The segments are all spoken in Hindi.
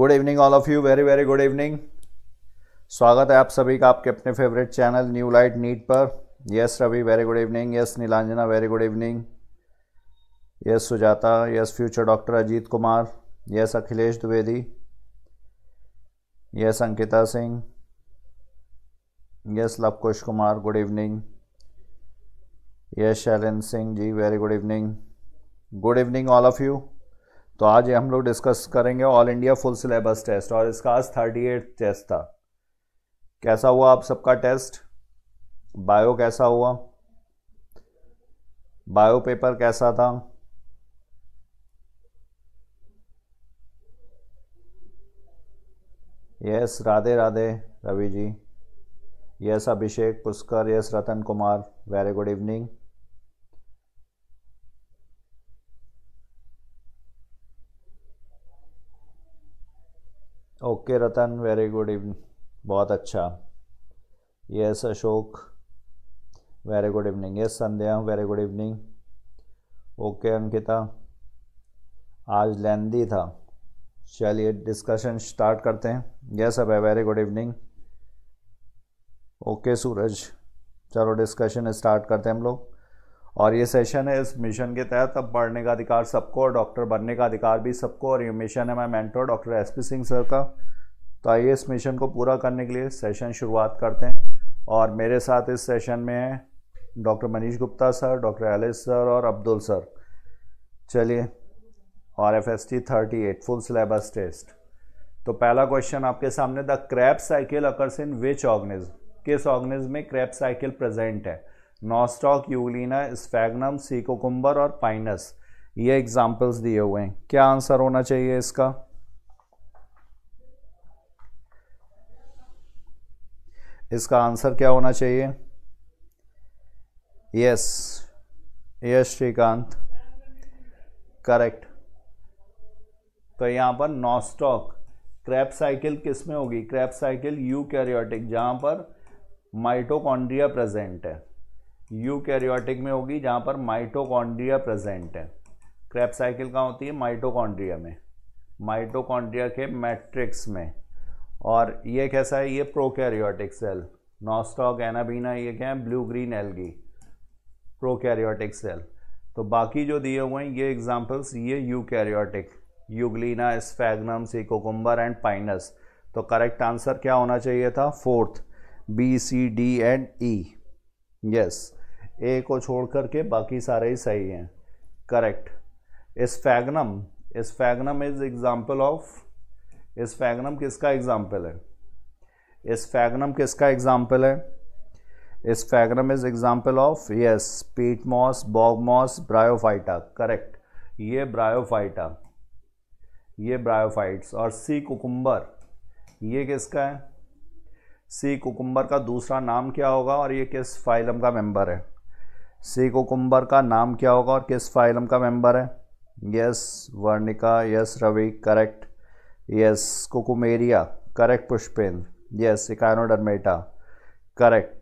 Good evening all of you, very very good evening. स्वागत है आप सभी का आपके अपने favourite channel New Light NEET पर। Yes Ravi, very good evening. Yes Neelanjana, very good evening. Yes Sujata, yes future doctor Ajit Kumar, yes Akhilesh Dwivedi, yes Ankita Singh, yes Lavkush Kumar, good evening. Yes Shailendra Singh ji, very good evening. Good evening all of you. तो आज हम लोग डिस्कस करेंगे all India full syllabus test, और इसका आज 38 टेस्ट था। कैसा हुआ आप सबका टेस्ट? बायो कैसा हुआ? बायो पेपर कैसा था? Yes Radhe Radhe Ravi ji, yes Abhishek Pushkar, yes Ratan Kumar, very good evening. Okay Ratan, very good evening, बहुत अच्छा। Yes Ashok, very good evening. Yes Sandhya, very good evening. Okay Ankita, आज लेंदी था। चलिए डिस्कशन स्टार्ट करते हैं। Yes Abhay, very good evening. Okay Suraj, चलो डिस्कशन स्टार्ट करते हैं हम लोग। और ये सेशन है, इस मिशन के तहत अब बढ़ने का अधिकार सबको और डॉक्टर बनने का अधिकार भी सबको, और ये मिशन है मैं mentor doctor SP Singh sir का। तो आइए इस मिशन को पूरा करने के लिए सेशन शुरुआत करते हैं। और मेरे साथ इस सेशन में है doctor Manish Gupta sir, doctor Ellis sir और अब्दुल सर। चलिए, और RFST 38 फुल सिलेबस टेस्ट। तो पहला क्वेश्चन आपके सामने, the crab cycle occurs in which organism? किस ऑर्गेनिज्म में क्रैब साइकिल प्रेजेंट है? नॉस्टॉक, यूलिना, स्फैग्नम, सीकोकुम्बर और पाइनस। ये एग्जाम्पल्स दिए हुए हैं। क्या आंसर होना चाहिए इसका? इसका आंसर क्या होना चाहिए? Yes yes Shrikant, correct. तो यहाँ पर नॉस्टॉक, क्रैब साइकिल किस में होगी? क्रैब साइकिल यूकैरियोटिक, जहाँ पर माइटोकॉन्ड्रिया प्रेजेंट है, यूकैरियोटिक में होगी जहाँ पर माइटोकॉन्ड्रिया प्रेजेंट है। क्रैब साइकिल कहाँ होती है? माइटोकॉन्ड्रिया में, माइटोकॉन्ड्रिया के मैट्रिक्स में। और ये कैसा है? ये प्रोकैरियोटिक सेल। नॉस्टॉक, एनाबीना, ये क्या है? Blue green algae, prokaryotic cell. तो बाकी जो दिए हुए हैं ये एग्जांपल्स, ये eukaryotic, euglena, sphagnum, sea cucumber and pinus. तो करेक्ट आंसर क्या होना चाहिए था? Fourth, B, C, D and E। Yes, A को छोड़ करके बाकी सारे ही सही हैं, correct. Sphagnum, sphagnum is example of, sphagnum किसका एग्जाम्पल है? स्फैग्नम किसका एग्जाम्पल है? Sphagnum is example of, yes, peat moss, bog moss, bryophyta, correct. ये ब्रायोफाइटा, ये ब्रायोफाइट्स। और सीकोकुम्बर, ये किसका है? सीकोकुम्बर का दूसरा नाम क्या होगा और ये किस फाइलम का मेंबर है? सीकोकुम्बर का नाम क्या होगा और किस फाइलम का मेंबर है? Yes Varnika, yes Ravi, correct. Yes cucumaria, correct Pushpendra. Yes echinodermata, correct.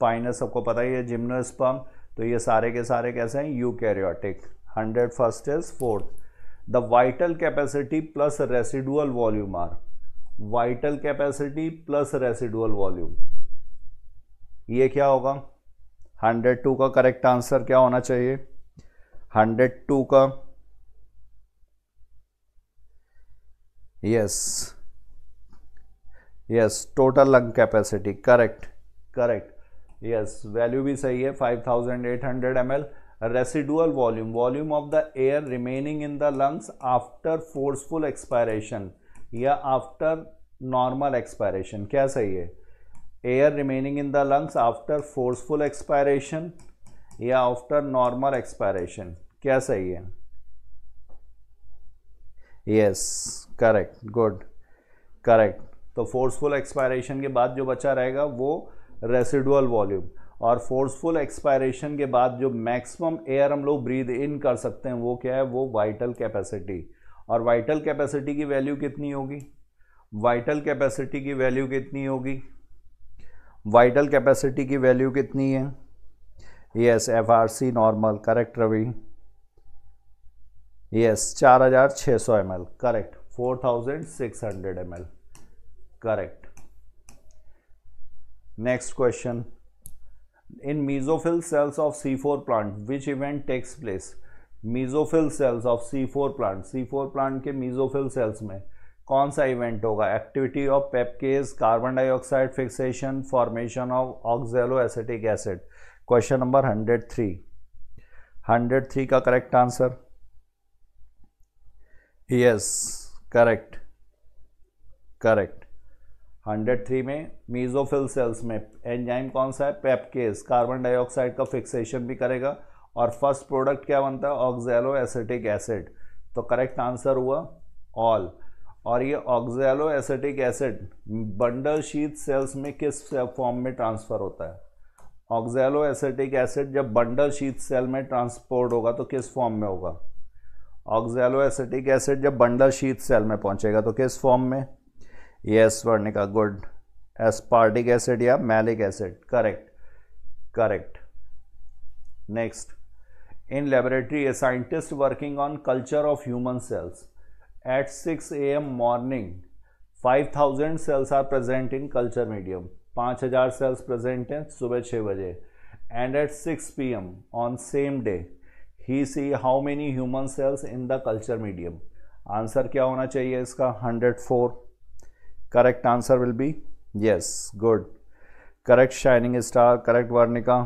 Pinus सबको पता ही है, जिम्नोस्पर्म। तो ये सारे के सारे कैसे हैं? Eukaryotic. 100 first is fourth. The vital capacity plus residual volume are, vital capacity plus residual volume, ये क्या होगा? 102 का करेक्ट आंसर क्या होना चाहिए? 102 का, yes yes total lung capacity, correct correct. Yes value भी सही है, 5800 ml। Residual volume, volume of the air remaining in the lungs after forceful expiration या आफ्टर नॉर्मल एक्सपायरेशन। क्या सही है? Air remaining in the lungs after forceful expiration या आफ्टर नॉर्मल एक्सपायरेशन, क्या सही है? Yes correct, good, correct. तो फोर्सफुल एक्सपायरेशन के बाद जो बचा रहेगा वो रेसिडुअल वॉल्यूम, और फोर्सफुल एक्सपायरेशन के बाद जो मैक्सिमम एयर हम लोग ब्रीद इन कर सकते हैं वो क्या है? वो वाइटल कैपेसिटी। और वाइटल कैपेसिटी की वैल्यू कितनी होगी? वाइटल कैपेसिटी की वैल्यू कितनी होगी? वाइटल कैपेसिटी की वैल्यू कितनी है? Yes FRC normal, correct Ravi. Yes 4600 ml, correct. 4600 ml. Correct. Next question. In mesophyll cells of C4 plant, which event takes place? Mesophyll cells of C4 plant के मेसोफिल सेल्स में कौन सा इवेंट होगा? Activity of PEPcase, carbon dioxide fixation, formation of oxaloacetic acid. Question number 103 का करेक्ट आंसर यस. करेक्ट 103 में मेसोफिल सेल्स में एंजाइम कौन सा है? पेप्केज. कार्बन डाइऑक्साइड का फिक्सेशन भी करेगा और फर्स्ट प्रोडक्ट क्या बनता है? Oxaloacetic acid. तो करेक्ट आंसर हुआ ऑल. और ये oxaloacetic acid bundle sheath cells में किस फॉर्म में ट्रांसफर होता है? ऑक्सैलो एसिटिक एसिड जब बंडल शीथ सेल में ट्रांसपोर्ट होगा तो किस फॉर्म में होगा? ऑक्सैलो एसिटिक एसिड जब बंडल शीथ सेल में पहुंचेगा तो किस फॉर्म में? Yes Varnika, good. Aspartic acid या malic acid. Correct. Next. In laboratory, a scientist working on culture of human cells. At 6 a.m. morning, 5,000 cells are present in culture medium. 5,000 cells present हैं सुबह 6 बजे. And at 6 p.m. on same day, he see how many human cells in the culture medium. Answer क्या होना चाहिए इसका? 104. Correct answer will be yes. Good. Correct shining star. Correct Varnika.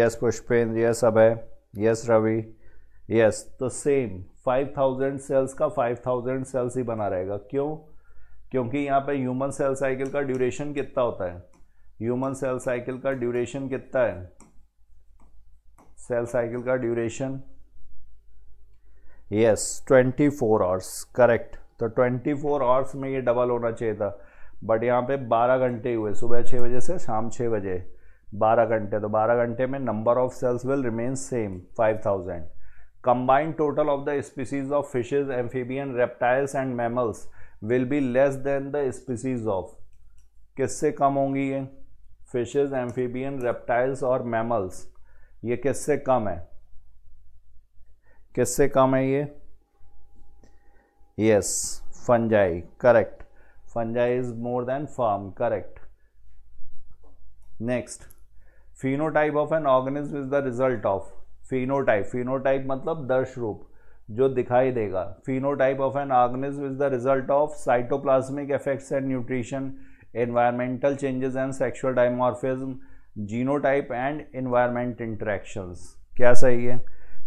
Yes Pushpendra. Yes Abhay. Yes Ravi. Yes. तो सेम 5000 सेल्स का 5000 सेल्स ही बना रहेगा. क्यों? क्योंकि यहाँ पे ह्यूमन सेल साइकिल का ड्यूरेशन कितना होता है? ह्यूमन सेल साइकिल का ड्यूरेशन कितना है? सेल साइकिल का ड्यूरेशन यस 24 आवर्स. करेक्ट. तो 24 आवर्स में ये डबल होना चाहिए था, बट यहाँ पे 12 घंटे हुए, सुबह 6 बजे से शाम 6 बजे 12 घंटे. तो 12 घंटे में number of cells will remain same 5000. Combined total of the species of fishes, amphibian, reptiles and mammals will be less than the species of. किससे कम होंगी ये? फिशेज, एम्फीबियन, रेप्टाइल्स और मैमल्स. ये किससे कम है? किससे कम है ये? Yes fungi. Correct. Fungi is more than farm. Correct. Next. phenotype of an organism is the result of phenotype मतलब दर्श रूप, जो दिखाई देगा. phenotype of an organism is the result of cytoplasmic effects and nutrition, environmental changes and sexual dimorphism, genotype and environment interactions. क्या सही है?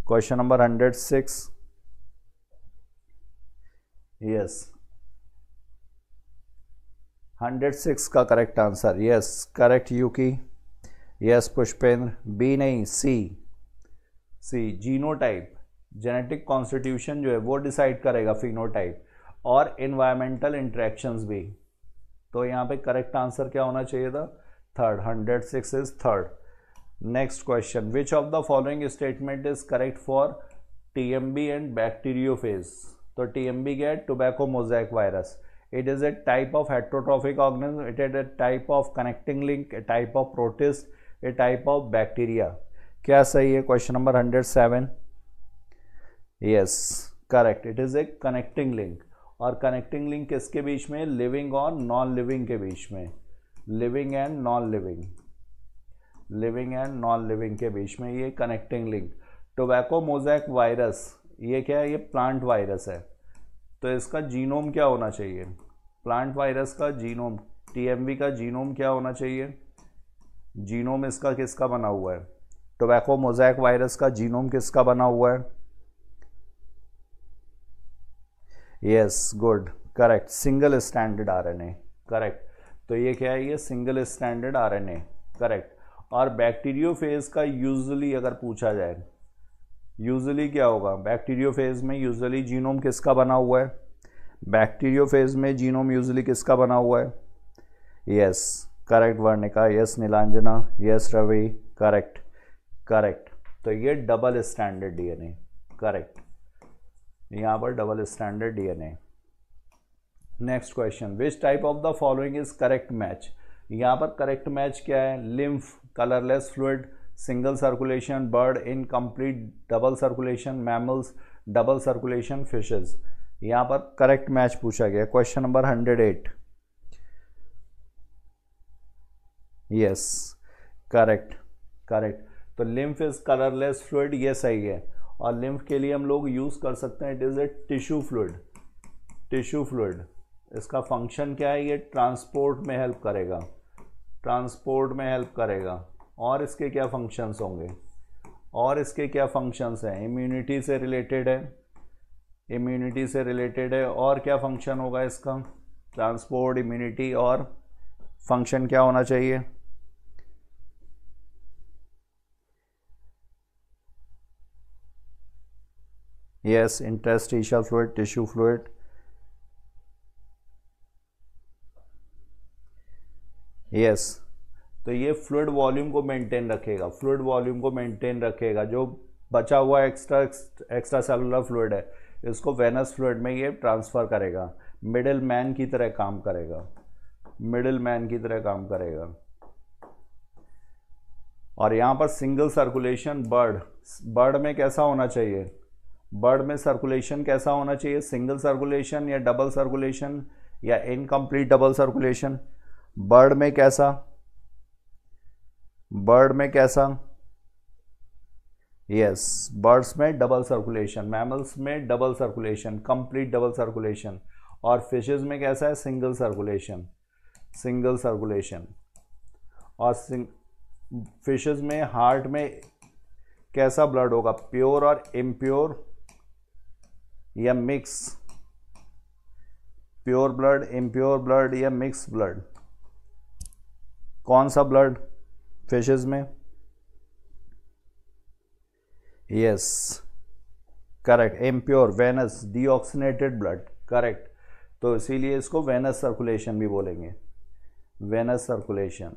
Question number 106 yes. 106 का correct answer yes. Correct Yuki. Yes Pushpendra. B नहीं, सी. जीनोटाइप, जेनेटिक कॉन्स्टिट्यूशन जो है वो डिसाइड करेगा फिनोटाइप, और एनवायरमेंटल इंटरेक्शंस भी. तो यहाँ पे करेक्ट आंसर क्या होना चाहिए था? Third. 106 is third. Next question. Which of the following statement is correct for TMB and bacteriophage? तो TMB क्या है? Tobacco mosaic virus. It is a type of heterotrophic organism. It is a type of connecting link, a type of protist, a type of bacteria. क्या सही है? Question number 107 yes. Correct. It is a connecting link. और कनेक्टिंग लिंक किसके बीच में? लिविंग और नॉन लिविंग के बीच में. लिविंग एंड नॉन लिविंग के बीच में ये connecting link. Tobacco mosaic virus ये क्या है? ये प्लांट वायरस है. तो इसका जीनोम क्या होना चाहिए? प्लांट वायरस का जीनोम, TMB का जीनोम क्या होना चाहिए? जीनोम इसका किसका बना हुआ है? टोबैको मोजैक वायरस का जीनोम किसका बना हुआ है? Yes good. Correct. Single stranded RNA. Correct. तो ये क्या है? ये सिंगल स्ट्रैंडेड RNA. करेक्ट. और बैक्टीरियोफेज का यूजुअली अगर पूछा जाए, यूजुअली क्या होगा? बैक्टीरियोफेज में यूजुअली जीनोम किसका बना हुआ है? बैक्टीरियोफेज में जीनोम यूजुअली किसका बना हुआ है? Yes. Correct Varnika. Yes Neelanjana. Yes Ravi. Correct. तो ये डबल स्टैंडर्ड DNA. करेक्ट. यहाँ पर double standard DNA. Next question. Which type of the following is correct match? यहाँ पर करेक्ट मैच क्या है? Lymph, colourless fluid, single circulation, bird, incomplete, double circulation, mammals, double circulation, fishes. यहाँ पर करेक्ट मैच पूछा गया, question number 108। Yes correct correct. तो लिम्फ इज कलरलेस फ्लूइड, ये सही है। और लिम्फ के लिए हम लोग यूज कर सकते हैं it is a tissue fluid. Tissue fluid इसका फंक्शन क्या है, ये ट्रांसपोर्ट में हेल्प करेगा, ट्रांसपोर्ट में हेल्प करेगा। और इसके क्या फंक्शंस होंगे, और इसके क्या फंक्शंस हैं, इम्यूनिटी से रिलेटेड है, इम्यूनिटी से रिलेटेड है। और क्या फंक्शन होगा इसका, ट्रांसपोर्ट, इम्यूनिटी, और फंक्शन क्या होना चाहिए, yes interstitial fluid, tissue fluid. Yes तो ये फ्लूइड वॉल्यूम को मेंटेन रखेगा, फ्लूइड वॉल्यूम को मेंटेन रखेगा। जो बचा हुआ एक्स्ट्रा सेलुलर फ्लूइड है इसको वेनस फ्लूइड में ये ट्रांसफ़र करेगा, मिडिल मैन की तरह काम करेगा, मिडिल मैन की तरह काम करेगा। और यहाँ पर सिंगल सर्कुलेशन बर्ड, बर्ड में कैसा होना चाहिए, बर्ड में सर्कुलेशन कैसा होना चाहिए, सिंगल सर्कुलेशन या डबल सर्कुलेशन या इनकम्प्लीट डबल सर्कुलेशन, बर्ड में कैसा, बर्ड में कैसा, यस बर्ड्स में डबल सर्कुलेशन, मैमल्स में double circulation, complete double circulation. और फिशेस में कैसा है, सिंगल सर्कुलेशन, सिंगल सर्कुलेशन। और फिशेस में हार्ट में कैसा ब्लड होगा, प्योर और इम्प्योर या mix, pure blood, impure blood या मिक्स ब्लड, कौन सा ब्लड फिशेस में। Yes correct, impure venous deoxygenated blood, correct. तो इसीलिए इसको वेनस सर्कुलेशन भी बोलेंगे, वेनस सर्कुलेशन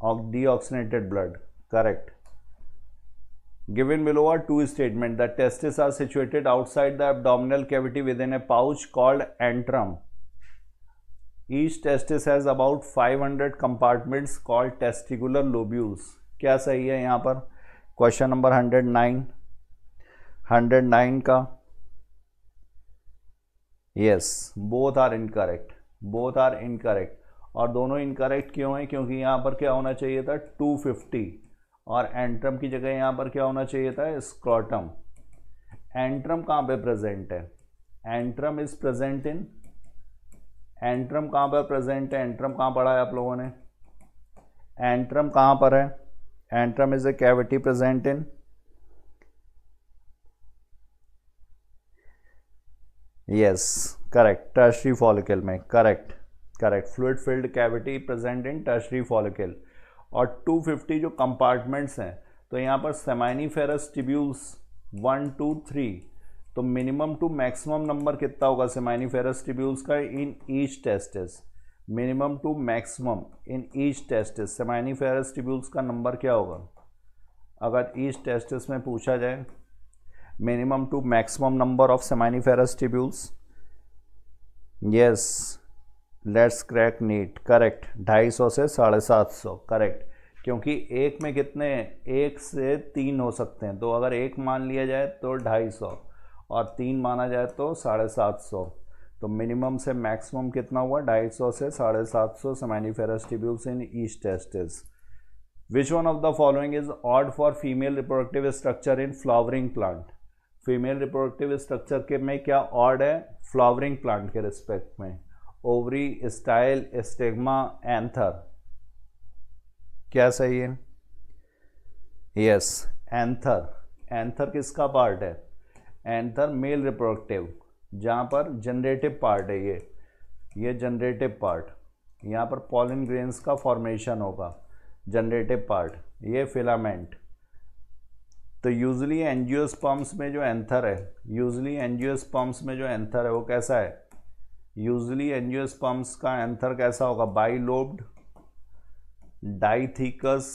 और deoxygenated blood, correct. Given below are two statements. The testes are situated outside the abdominal cavity within a pouch called antrum. Each testis has about 500 compartments called testicular lobules. क्या सही है यहाँ पर, क्वेश्चन नंबर 109 का। Yes, both are incorrect, both are incorrect। और दोनों incorrect क्यों हैं, क्योंकि यहाँ पर क्या होना चाहिए था 250, और एंट्रम की जगह यहाँ पर क्या होना चाहिए था, स्क्रॉटम। एंट्रम कहाँ पे प्रेजेंट है, antrum is present in, antrum कहाँ पर प्रेजेंट है, एंट्रम कहाँ पढ़ा है आप लोगों ने, एंट्रम कहाँ पर है, antrum is a cavity present in, yes correct, tertiary follicle में, correct correct, fluid filled cavity present in tertiary follicle. और 250 जो कंपार्टमेंट्स हैं, तो यहाँ पर सेमाइनीफेरस टिब्यूल्स 1, 2, 3, तो मिनिमम टू मैक्सिमम नंबर कितना होगा सेमाइनीफेरस टिब्यूल्स का in each testis, minimum two maximum in each testis, seminiferous tubules का नंबर क्या होगा अगर ईच टेस्टिस में पूछा जाए, minimum two maximum number of seminiferous tubules. Yes let's crack NEET, correct 250 से 750, करेक्ट, क्योंकि एक में कितने, 1 से 3 हो सकते हैं, तो अगर 1 मान लिया जाए तो 250 और 3 माना जाए तो 750, तो मिनिमम से मैक्सिमम कितना हुआ 250 से 750 seminiferous tubules in each testis. Which one of the following is odd for female reproductive structure in flowering plant, female reproductive structure के में क्या ऑड है फ्लावरिंग प्लांट के रिस्पेक्ट में, ओवरी, स्टाइल, स्टिग्मा, एंथर, क्या सही है, यस एंथर। एंथर किसका पार्ट है, एंथर मेल रिप्रोडक्टिव, जहाँ पर जनरेटिव पार्ट है, ये जनरेटिव पार्ट, यहाँ पर पॉलिन ग्रेन्स का फॉर्मेशन होगा, जनरेटिव पार्ट, ये फिलामेंट। तो यूजली एंजियोस्पर्म्स में जो एंथर है, यूजली एंजियोस्पर्म्स में जो एंथर है वो कैसा है, यूजली एंजियोस्पर्म्स का एंथर कैसा होगा, बाइलोब्ड, डाइथीकस,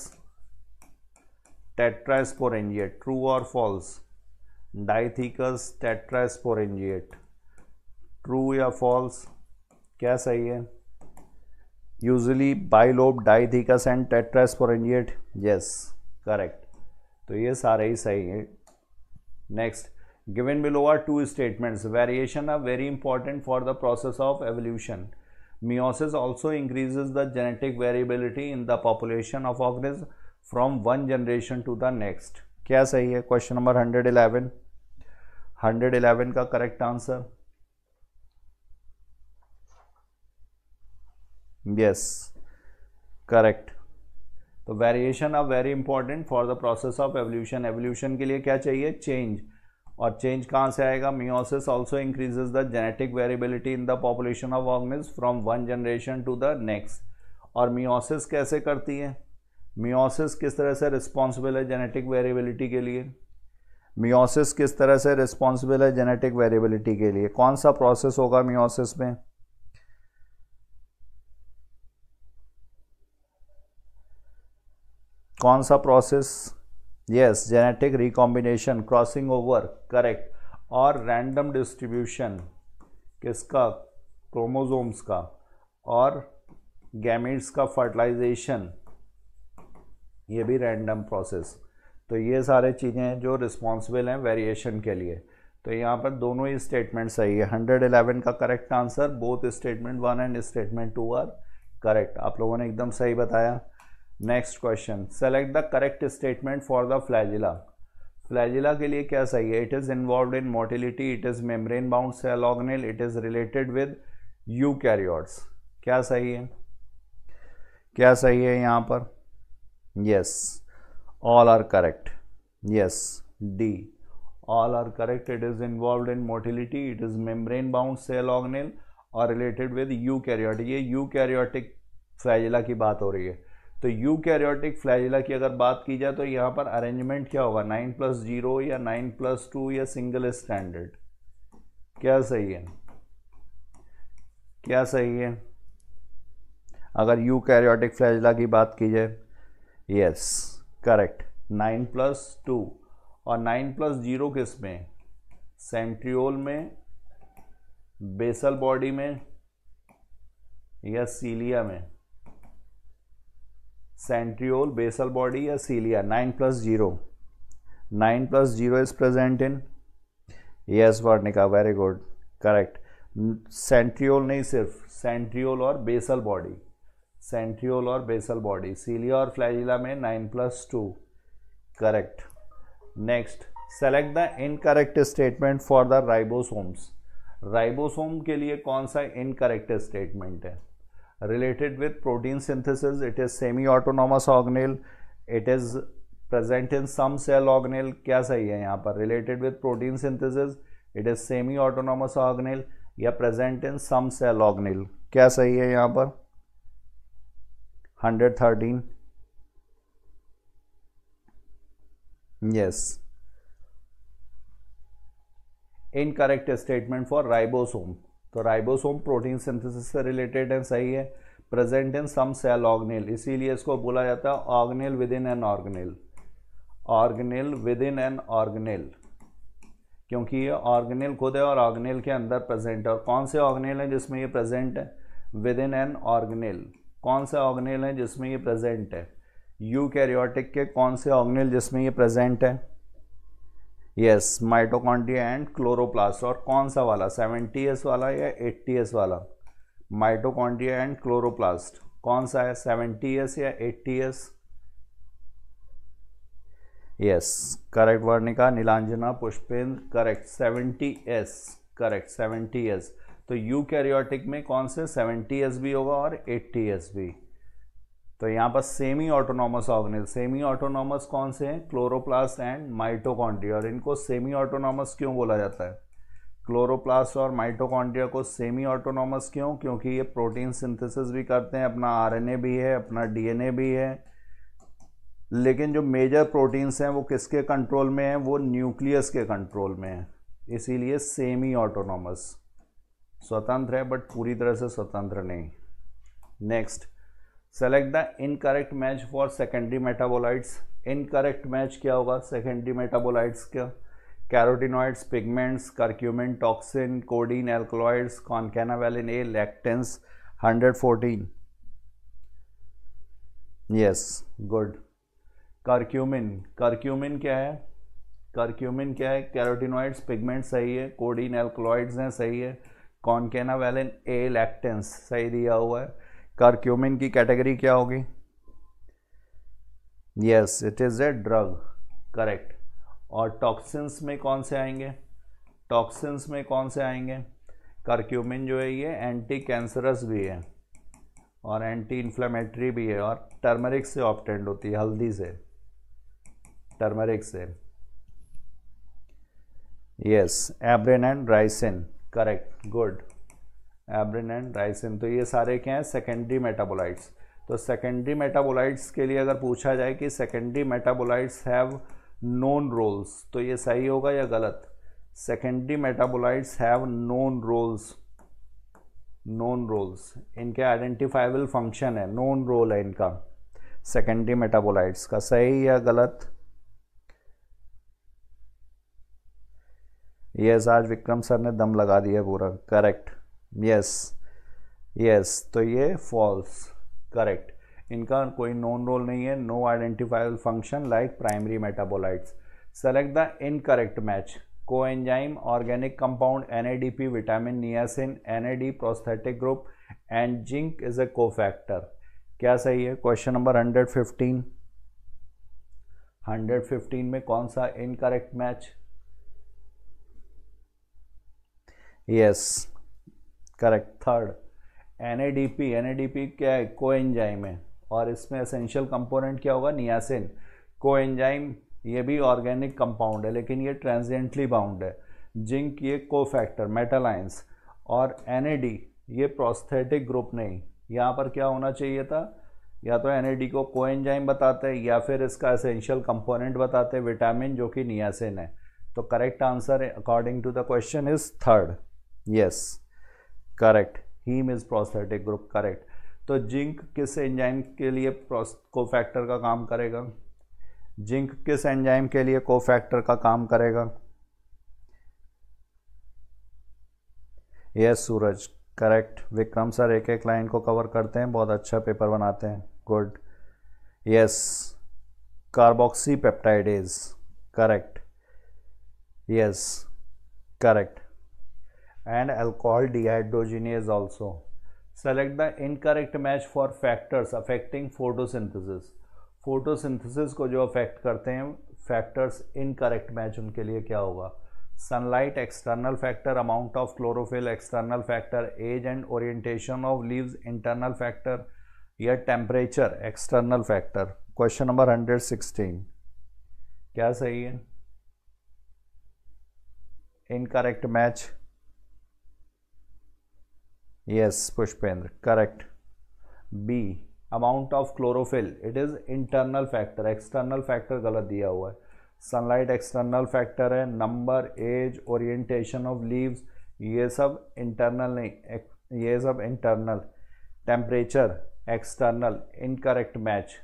टेट्रास्पोरेंजिएट, ट्रू और फॉल्स, डाइथीकस टेट्रास्पोरेंजिएट, ट्रू या फॉल्स, क्या सही है, usually bilobed, dithecous and tetrasporangiate, yes correct. तो ये सारे ही सही है। Next Given below are two statements. Variation are very important for the process of evolution. Meiosis also increases the genetic variability in the population of organisms from one generation to the next. क्या सही है? क्वेश्चन नंबर 111 का करेक्ट आंसर यस करेक्ट. तो variation are very important for the process of evolution. Evolution के लिए क्या चाहिए? चेंज. और चेंज कहाँ से आएगा? Meiosis also increases the genetic variability in the population of organism from one generation to the next. और मियोसिस कैसे करती है? मियोसिस किस तरह से रिस्पॉन्सिबल है जेनेटिक वेरिएबिलिटी के लिए? मियोसिस किस तरह से रिस्पॉन्सिबल है जेनेटिक वेरिएबिलिटी के लिए? कौन सा प्रोसेस होगा मियोसिस में? कौन सा process? Yes, genetic recombination, crossing over, correct. और रैंडम डिस्ट्रीब्यूशन किसका? क्रोमोसोम्स का और गैमेट्स का फर्टिलाइजेशन, ये भी रैंडम प्रोसेस. तो ये सारे चीज़ें हैं जो रिस्पॉन्सिबल हैं वेरिएशन के लिए. तो यहाँ पर दोनों ही स्टेटमेंट सही है. 111 का correct answer, both statement 1 and statement 2 are correct. आप लोगों ने एकदम सही बताया. Next question, select the correct statement for the flagella. Flagella के लिए क्या सही है? It is involve in motility, it is membrane bound cell organelle, it is related with eukaryotes. क्या सही है? क्या सही है यहाँ पर? Yes, all are correct. Yes, D, all are correct. It is involved in motility, it is membrane bound cell organelle or related with eukaryotic. ये eukaryotic flagella की बात हो रही है. तो eukaryotic flagella की अगर बात की जाए तो यहाँ पर अरेंजमेंट क्या होगा? 9+0 या 9+2 या सिंगल स्टैंडर्ड. क्या सही है? क्या सही है अगर eukaryotic flagella की बात की जाए? Yes correct, 9+2. और 9+0 किस में? सेंट्रियोल में, बेसल बॉडी में या सीलिया में? सेंट्रियोल, बेसल बॉडी या cilia. 9+0 is present in, yes Varnika, very good, correct. Centriole नहीं, सिर्फ सेंट्रियोल और बेसल बॉडी. सेंट्रियोल और बेसल बॉडी, सीलिया और फ्लैजिला में 9+2 correct. Next, select the incorrect statement for the ribosomes. Ribosome के लिए कौन सा इनकरेक्ट स्टेटमेंट है? Related with protein synthesis, it is semi autonomous organelle, it is present in some cell organelle. क्या सही है यहाँ पर? Related with protein synthesis, it is semi autonomous organelle या present in some cell organelle. क्या सही है यहाँ पर? 113 yes. Incorrect statement for ribosome. तो राइबोसोम प्रोटीन सिंथेसिस से रिलेटेड है, सही है. Present in some cell organelle, इसीलिए इसको बोला जाता है organelle within an organelle. Organelle within an organelle क्योंकि ये ऑर्गेनेल खुद है और ऑर्गेनेल के अंदर प्रेजेंट है. और कौन से ऑर्गेनेल है जिसमें ये प्रेजेंट है? Within an organelle. कौन से ऑर्गेनेल हैं जिसमें ये प्रेजेंट है? यूकैरियोटिक के कौन से ऑर्गेनेल जिसमें ये प्रेजेंट है? Yes, mitochondria and chloroplast. और कौन सा वाला, 70S वाला या 80S वाला? Mitochondria and chloroplast. कौन सा है, 70S या 80S? Yes correct Varnika, Neelanjana, Pushpendra correct, 70S correct, 70S. तो यूकैरियोटिक में कौन से, 70S भी होगा और 80S भी. तो यहाँ पर semi autonomous organelle, semi autonomous कौन से हैं? Chloroplast and mitochondria. और इनको सेमी ऑटोनॉमस क्यों बोला जाता है? क्लोरोप्लास्ट और माइटोकॉन्ड्रिया को सेमी ऑटोनॉमस क्यों? क्योंकि ये प्रोटीन सिंथेसिस भी करते हैं, अपना RNA भी है, अपना DNA भी है. लेकिन जो मेजर प्रोटीन्स हैं वो किसके कंट्रोल में हैं? वो न्यूक्लियस के कंट्रोल में है, इसीलिए सेमी ऑटोनॉमस. स्वतंत्र है बट पूरी तरह से स्वतंत्र नहीं. Next, select the incorrect match for secondary metabolites. Incorrect match क्या होगा सेकेंडरी मेटाबोलाइट्स का? Carotenoids, pigments, curcumin, toxin, codeine, alkaloids, concanavalin A, lectins. 114 yes good. Curcumin, curcumin क्या है? करक्यूमिन क्या है, कैरोटिनॉइड्स, पिगमेंट सही है, कोडीन एल्कलॉइड्स हैं सही है, कॉन्केना वैलिन ए लैक्टेंस सही दिया हुआ है। करक्यूमिन की कैटेगरी क्या होगी, yes it is a drug correct. और टॉक्सिन्स में कौन से आएंगे, टॉक्सिन्स में कौन से आएंगे, करक्यूमिन जो है ये एंटी कैंसरस भी है और एंटी इन्फ्लेमेटरी भी है और टर्मरिक से ऑब्टेंड होती है, हल्दी से, टर्मरिक से। Yes abrin and ricin correct good, abrin and ricin. तो ये सारे क्या हैं, सेकेंडरी मेटाबोलाइट्स। तो सेकेंडरी मेटाबोलाइट्स के लिए अगर पूछा जाए कि secondary metabolites have known roles तो ये सही होगा या गलत, secondary metabolites have known roles, known roles इनके आइडेंटिफाइबल फंक्शन है, नोन रोल है इनका सेकेंडरी मेटाबोलाइट्स का, सही या गलत। यस आज विक्रम सर ने दम लगा दिया पूरा, करेक्ट यस यस। तो ये फॉल्स करेक्ट, इनका कोई नोन रोल नहीं है, no identifiable function like primary metabolites. Select the incorrect match, coenzyme, organic compound, NADP, vitamin, niacin, NAD, prosthetic group and zinc is a cofactor, क्या सही है। क्वेश्चन नंबर 115, 115 में कौन सा incorrect match, yes correct third. NADP क्या है, कोएंजाइम है और इसमें एसेंशियल कंपोनेंट क्या होगा, नियासिन। कोएंजाइम ये भी ऑर्गेनिक कंपाउंड है लेकिन ये ट्रांजिएंटली बाउंड है। जिंक ये कोफैक्टर मेटल आयंस, और NAD ये प्रोस्थेटिक ग्रुप नहीं। यहाँ पर क्या होना चाहिए था, या तो NAD को कोएंजाइम बताते हैं या फिर इसका एसेंशियल कंपोनेंट बताते हैं विटामिन जो कि नियासिन है। तो correct answer according to the question is third, yes correct, heme is prosthetic group correct. तो जिंक किस एंजाइम के लिए कोफैक्टर का काम करेगा, जिंक किस एंजाइम के लिए कोफैक्टर का काम करेगा, yes Suraj correct. Vikram sir एक एक लाइन को कवर करते हैं, बहुत अच्छा पेपर बनाते हैं, good yes. Carboxypeptidase correct yes correct, and alcohol dehydrogenase also. Select the incorrect match for factors affecting photosynthesis, photosynthesis को जो अफेक्ट करते हैं फैक्टर्स इनकरेक्ट मैच उनके लिए क्या होगा, sunlight, external factor, amount of chlorophyll, external factor, age and orientation of leaves, internal factor, या temperature, external factor. Question number 116 क्या सही है, incorrect match, yes Pushpendra correct. B amount of chlorophyll it is internal factor, external factor गलत दिया हुआ है, सनलाइट एक्सटर्नल फैक्टर है, number, age, orientation of leaves ये सब इंटरनल नहीं, ये सब internal, temperature external, incorrect match.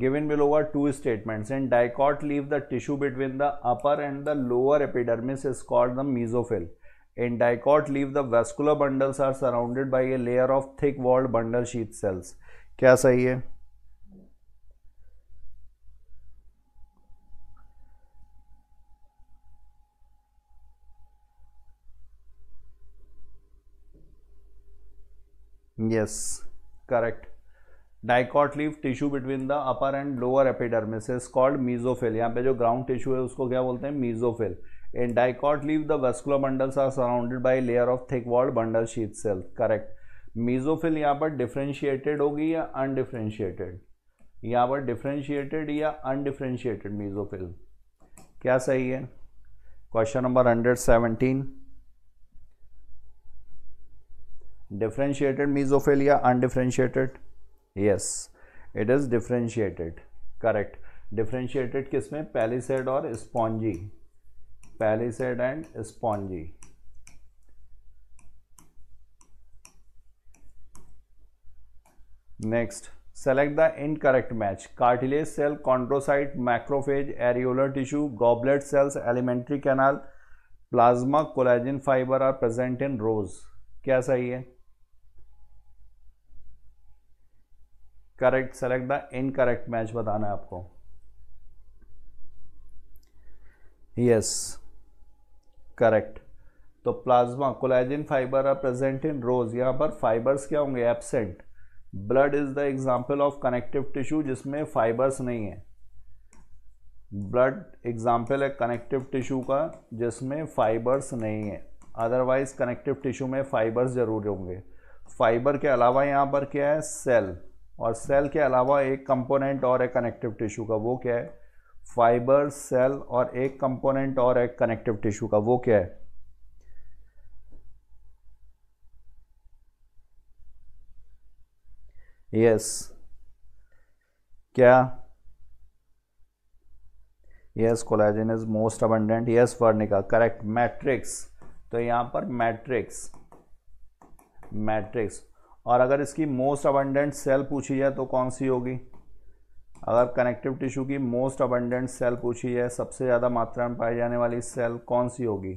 Given below are two statements. In dicot leaf, the tissue between the upper and the lower epidermis is called the mesophyll. In dicot leaf, the vascular bundles are surrounded by a layer of thick-walled bundle sheath cells. क्या सही है? Yes, correct. Dicot leaf tissue between the upper and lower epidermis is called mesophyll, यहाँ पे जो ग्राउंड टिश्यू है उसको क्या बोलते हैं, mesophyll. In dicot leaf the vascular bundles are surrounded by layer of thick walled bundle sheath cell correct. Mesophyll यहाँ पर डिफ्रेंशिएटेड होगी या अनडिफ्रेंशिएटेड, यहाँ पर डिफ्रेंशिएटेड या अनडिफ्रेंशिएटेड मीजोफिल, क्या सही है। क्वेश्चन नंबर 117, डिफ्रेंशिएटेड मीजोफिल या undifferentiated, yes it is differentiated correct. Differentiated किस में, पैलिसेड और spongy, palisade and spongy. Next Select the incorrect match. Cartilage cell, chondrocyte, macrophage, areolar tissue, goblet cells, alimentary canal, plasma, collagen fiber are present in rows. क्या सही है? Correct, select the incorrect match बताना है आपको. Yes, correct. तो plasma, collagen fibre are present in rows. यहाँ पर फाइबर्स क्या होंगे? Absent. Blood is the example of connective tissue जिसमें फाइबर्स नहीं है. ब्लड एग्जाम्पल है कनेक्टिव टिश्यू का जिसमें फाइबर्स नहीं है. अदरवाइज कनेक्टिव टिश्यू में फाइबर्स जरूर होंगे. फाइबर के अलावा यहाँ पर क्या है? सेल. और सेल के अलावा एक कंपोनेंट और है कनेक्टिव टिश्यू का, वो क्या है? फाइबर, सेल और एक कंपोनेंट और है कनेक्टिव टिश्यू का, वो क्या है? यस, क्या? Yes, collagen is most abundant. Yes, Varnika, correct. Matrix, तो यहाँ पर मैट्रिक्स, मैट्रिक्स. और अगर इसकी मोस्ट अबंडेंट सेल पूछी है तो कौन सी होगी? अगर कनेक्टिव टिश्यू की मोस्ट अबंडेंट सेल पूछी है, सबसे ज़्यादा मात्रा में पाई जाने वाली सेल कौन सी होगी?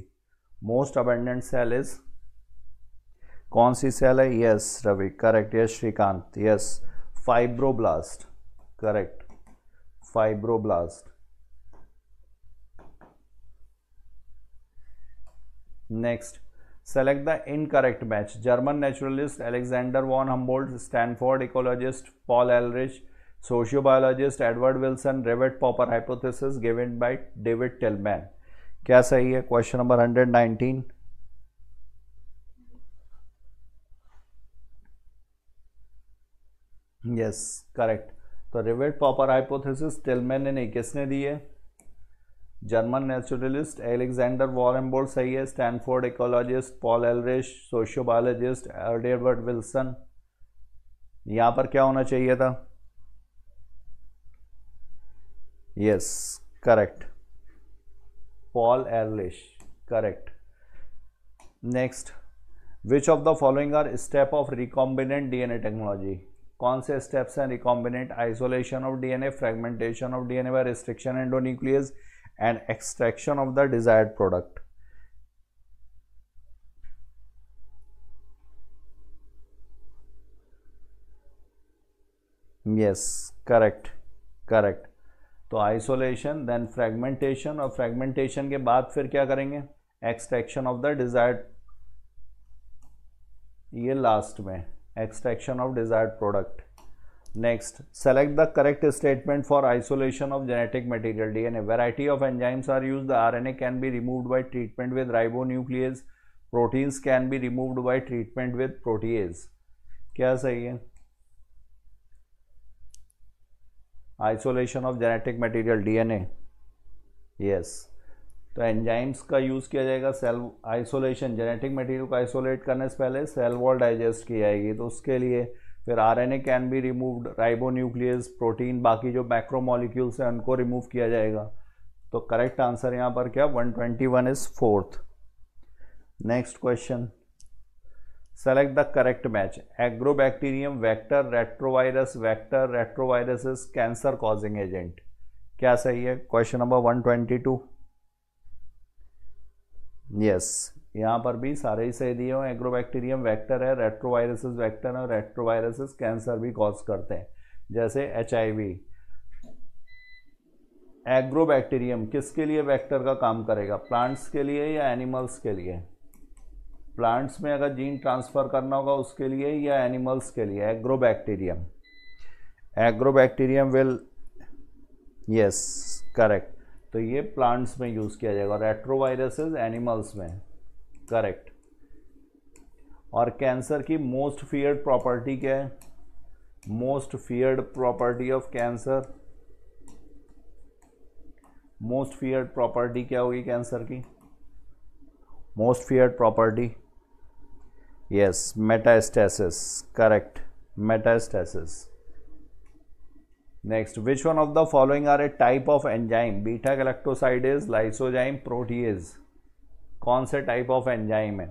मोस्ट अबंडेंट सेल इज कौन सी सेल है? Yes, Ravi, correct. Yes, Shrikant, yes, fibroblast, correct, fibroblast. Next, select the incorrect match. German naturalist Alexander von Humboldt, Stanford ecologist Paul Ehrlich, sociobiologist Edward Wilson, Revit Popper hypothesis given by David Tillman. क्या सही है? Question number 119. Yes, correct. तो रिवेट पॉपर हाइपोथेसिस टिलमैन ने नहीं, किसने दी है? German naturalist Alexander von Humboldt सही है. Stanford ecologist Paul Ehrlich, sociobiologist Edward Wilson. यहाँ पर क्या होना चाहिए था? Yes, correct, Paul Ehrlich, correct. Next, which of the following are step of recombinant DNA technology? कौन से स्टेप्स हैं recombinant? Isolation of DNA, fragmentation of DNA by restriction endonuclease and extraction of the desired product. Yes, correct, correct. तो isolation, then fragmentation, और fragmentation के बाद फिर क्या करेंगे? Extraction of the desired, ये last में extraction of desired product. Next, select the correct statement for isolation of genetic material DNA. Variety of enzymes are used. The RNA can be removed by treatment with ribonuclease. Proteins can be removed by treatment with protease. क्या सही है? Isolation of genetic material DNA. Yes. तो एंजाइम्स का यूज़ किया जाएगा. सेल आइसोलेशन, जेनेटिक मटेरियल को आइसोलेट करने से पहले सेल वॉल डाइजेस्ट की जाएगी, तो उसके लिए फिर RNA can be removed, ribonuclease, protein, बाकी जो मैक्रोमोलिक्यूल्स हैं उनको रिमूव किया जाएगा. तो करेक्ट आंसर यहाँ पर क्या? 121 is fourth. Next question, select the correct match. Agrobacterium vector, retrovirus vector, retrovirus is cancer causing agent. क्या सही है? Question number 122. यस, यहाँ पर भी सारे ही सही दिए हुए. एग्रोबैक्टीरियम वेक्टर है, रेट्रोवायरसेस वेक्टर है, और रेट्रोवायरसेस कैंसर भी कॉज करते हैं जैसे एचआईवी. एग्रोबैक्टीरियम किसके लिए वेक्टर का काम करेगा? प्लांट्स के लिए या एनिमल्स के लिए? प्लांट्स में अगर जीन ट्रांसफर करना होगा उसके लिए या एनिमल्स के लिए? Agrobacterium, agrobacterium will, yes, correct. तो ये प्लांट्स में यूज़ किया जाएगा. रेट्रोवायरसेस एनिमल्स में, करेक्ट. और कैंसर की मोस्ट फियर्ड प्रॉपर्टी क्या है? Most feared property of cancer, most feared property क्या होगी कैंसर की? Most feared property, yes, metastasis, correct, metastasis. Next, which one of the following are a type of enzyme? Beta galactosidase, lysozyme, protease. कौन से टाइप ऑफ एंजाइम है?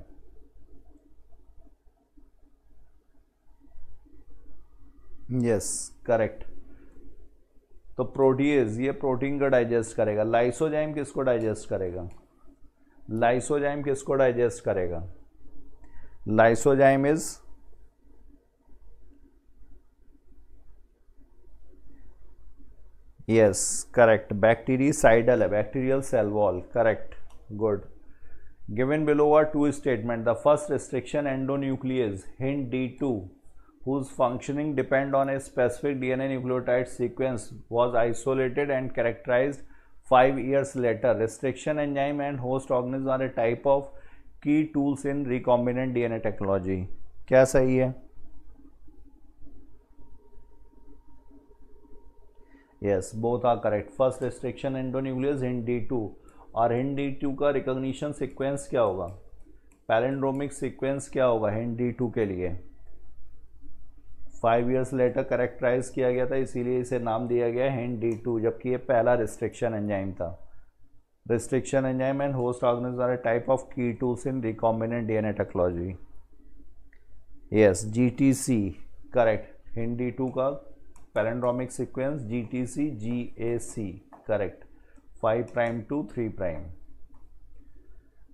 Yes correct. तो प्रोटीएज ये प्रोटीन का डाइजेस्ट करेगा। लाइसोजाइम किसको डाइजेस्ट करेगा? लाइसोजाइम किसको डाइजेस्ट करेगा? Lysozyme is yes correct bactericidal है, bacterial cell wall. Correct good. Given below are two statement. The first restriction endonuclease Hind D2 whose functioning depend on a specific DNA nucleotide sequence was isolated and characterized 5 years later. Restriction enzyme and host organism are a type of key tools in recombinant DNA technology. क्या सही है? Yes, both are correct. First restriction endonuclease HindD2 और HindD2 का recognition sequence क्या होगा? Palindromic sequence क्या होगा HindD2 के लिए? 5 years later करेक्टराइज किया गया था, इसीलिए इसे नाम दिया गया है HindD2, जबकि ये पहला रिस्ट्रिक्शन एंजाइम था। Restriction enzyme and host organism are type of की tools in recombinant DNA technology. Yes GTC correct. HindD2 का palindromic sequence GTC GAC correct 5' to 3'।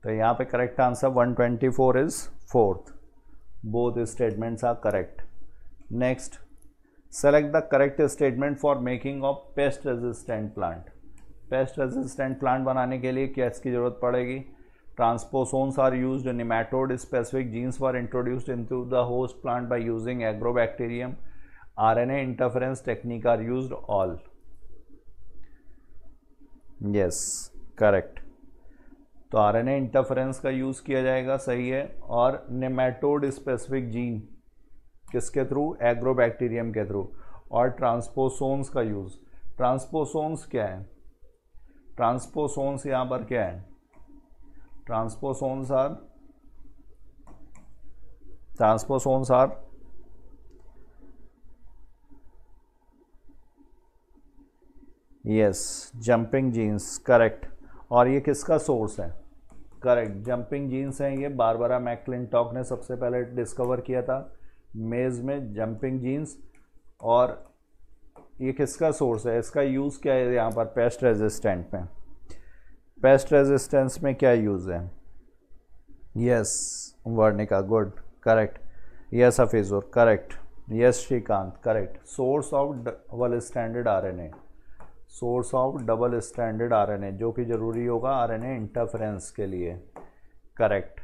तो यहाँ पे correct answer 124 is 4th। Both statements are correct. Next, select the correct statement for making of pest resistant plant. Pest resistant plant बनाने के लिए क्या इसकी जरूरत पड़ेगी? Transposons are used, nematode specific genes were introduced into the host plant by using agrobacterium, RNA interference technique are used all. Yes correct. तो RNA इंटरफेरेंस का यूज किया जाएगा, सही है। और निमेटोड स्पेसिफिक जीन किसके थ्रू? एग्रोबैक्टीरियम के थ्रू। और ट्रांसपोसोन्स का यूज़, ट्रांसपोसोन्स क्या है? ट्रांसपोसोन्स यहाँ पर क्या है? Transposons are yes jumping genes correct. और ये किसका सोर्स है? करेक्ट जंपिंग जीन्स हैं ये, बारबरा मैक्लिनटॉक ने सबसे पहले डिस्कवर किया था मेज में जंपिंग जीन्स। और ये किसका सोर्स है? इसका यूज़ क्या है यहाँ पर पेस्ट रेजिस्टेंट में? पेस्ट रेजिस्टेंस में क्या यूज़ है? Yes Varnika good correct. Yes Hafizur correct. Yes Shrikant correct. Source of double standard RNA, source of double standard RNA जो कि ज़रूरी होगा RNA इंटरफेरेंस के लिए। Correct.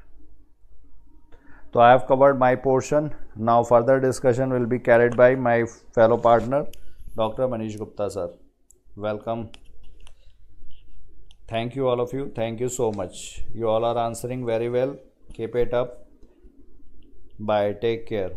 So I have covered my portion. Now further discussion will be carried by my fellow partner, Dr. Manish Gupta sir. Welcome. Thank you all of you. Thank you so much. You all are answering very well. Keep it up. Bye. Take care.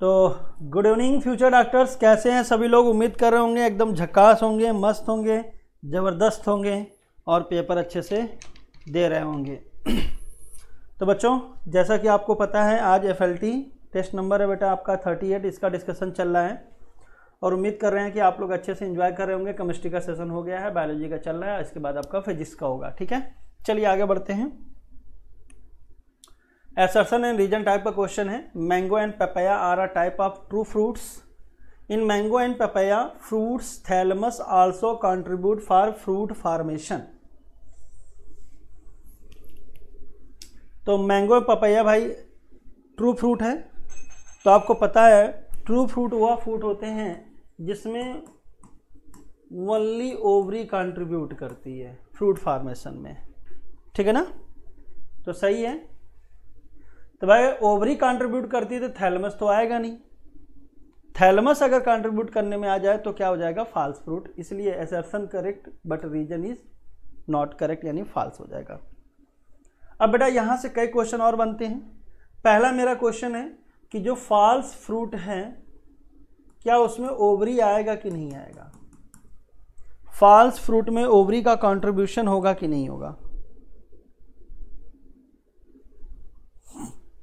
तो गुड इवनिंग फ्यूचर डॉक्टर्स, कैसे हैं सभी लोग? उम्मीद कर रहे होंगे एकदम झकास होंगे, मस्त होंगे, ज़बरदस्त होंगे और पेपर अच्छे से दे रहे होंगे। तो बच्चों जैसा कि आपको पता है आज FLT टेस्ट नंबर है बेटा आपका 38, इसका डिस्कशन चल रहा है और उम्मीद कर रहे हैं कि आप लोग अच्छे से एंजॉय कर रहे होंगे। केमिस्ट्री का सेशन हो गया है, बायोलॉजी का चल रहा है, इसके बाद आपका फिजिक्स का होगा। ठीक है, चलिए आगे बढ़ते हैं। एसर्शन एंड रीजन टाइप का क्वेश्चन है। Mango and papaya are a type of true fruits. In mango and papaya fruits thalamus also contribute for fruit formation. तो मैंगो एंड पपाया भाई ट्रू फ्रूट है, तो आपको पता है ट्रू फ्रूट वह फ्रूट होते हैं जिसमें ओनली ओवरी कंट्रीब्यूट करती है फ्रूट फॉर्मेशन में। ठीक है ना, तो सही है। तो भाई ओवरी कंट्रीब्यूट करती है तो थैलमस तो आएगा नहीं, थैलमस अगर कंट्रीब्यूट करने में आ जाए तो क्या हो जाएगा? False fruit. इसलिए assertion correct but reason is not correct, यानी फॉल्स हो जाएगा। अब बेटा यहाँ से कई क्वेश्चन और बनते हैं। पहला मेरा क्वेश्चन है कि जो फॉल्स फ्रूट हैं क्या उसमें ओवरी आएगा कि नहीं आएगा, फॉल्स फ्रूट में ओवरी का कंट्रीब्यूशन होगा कि नहीं होगा।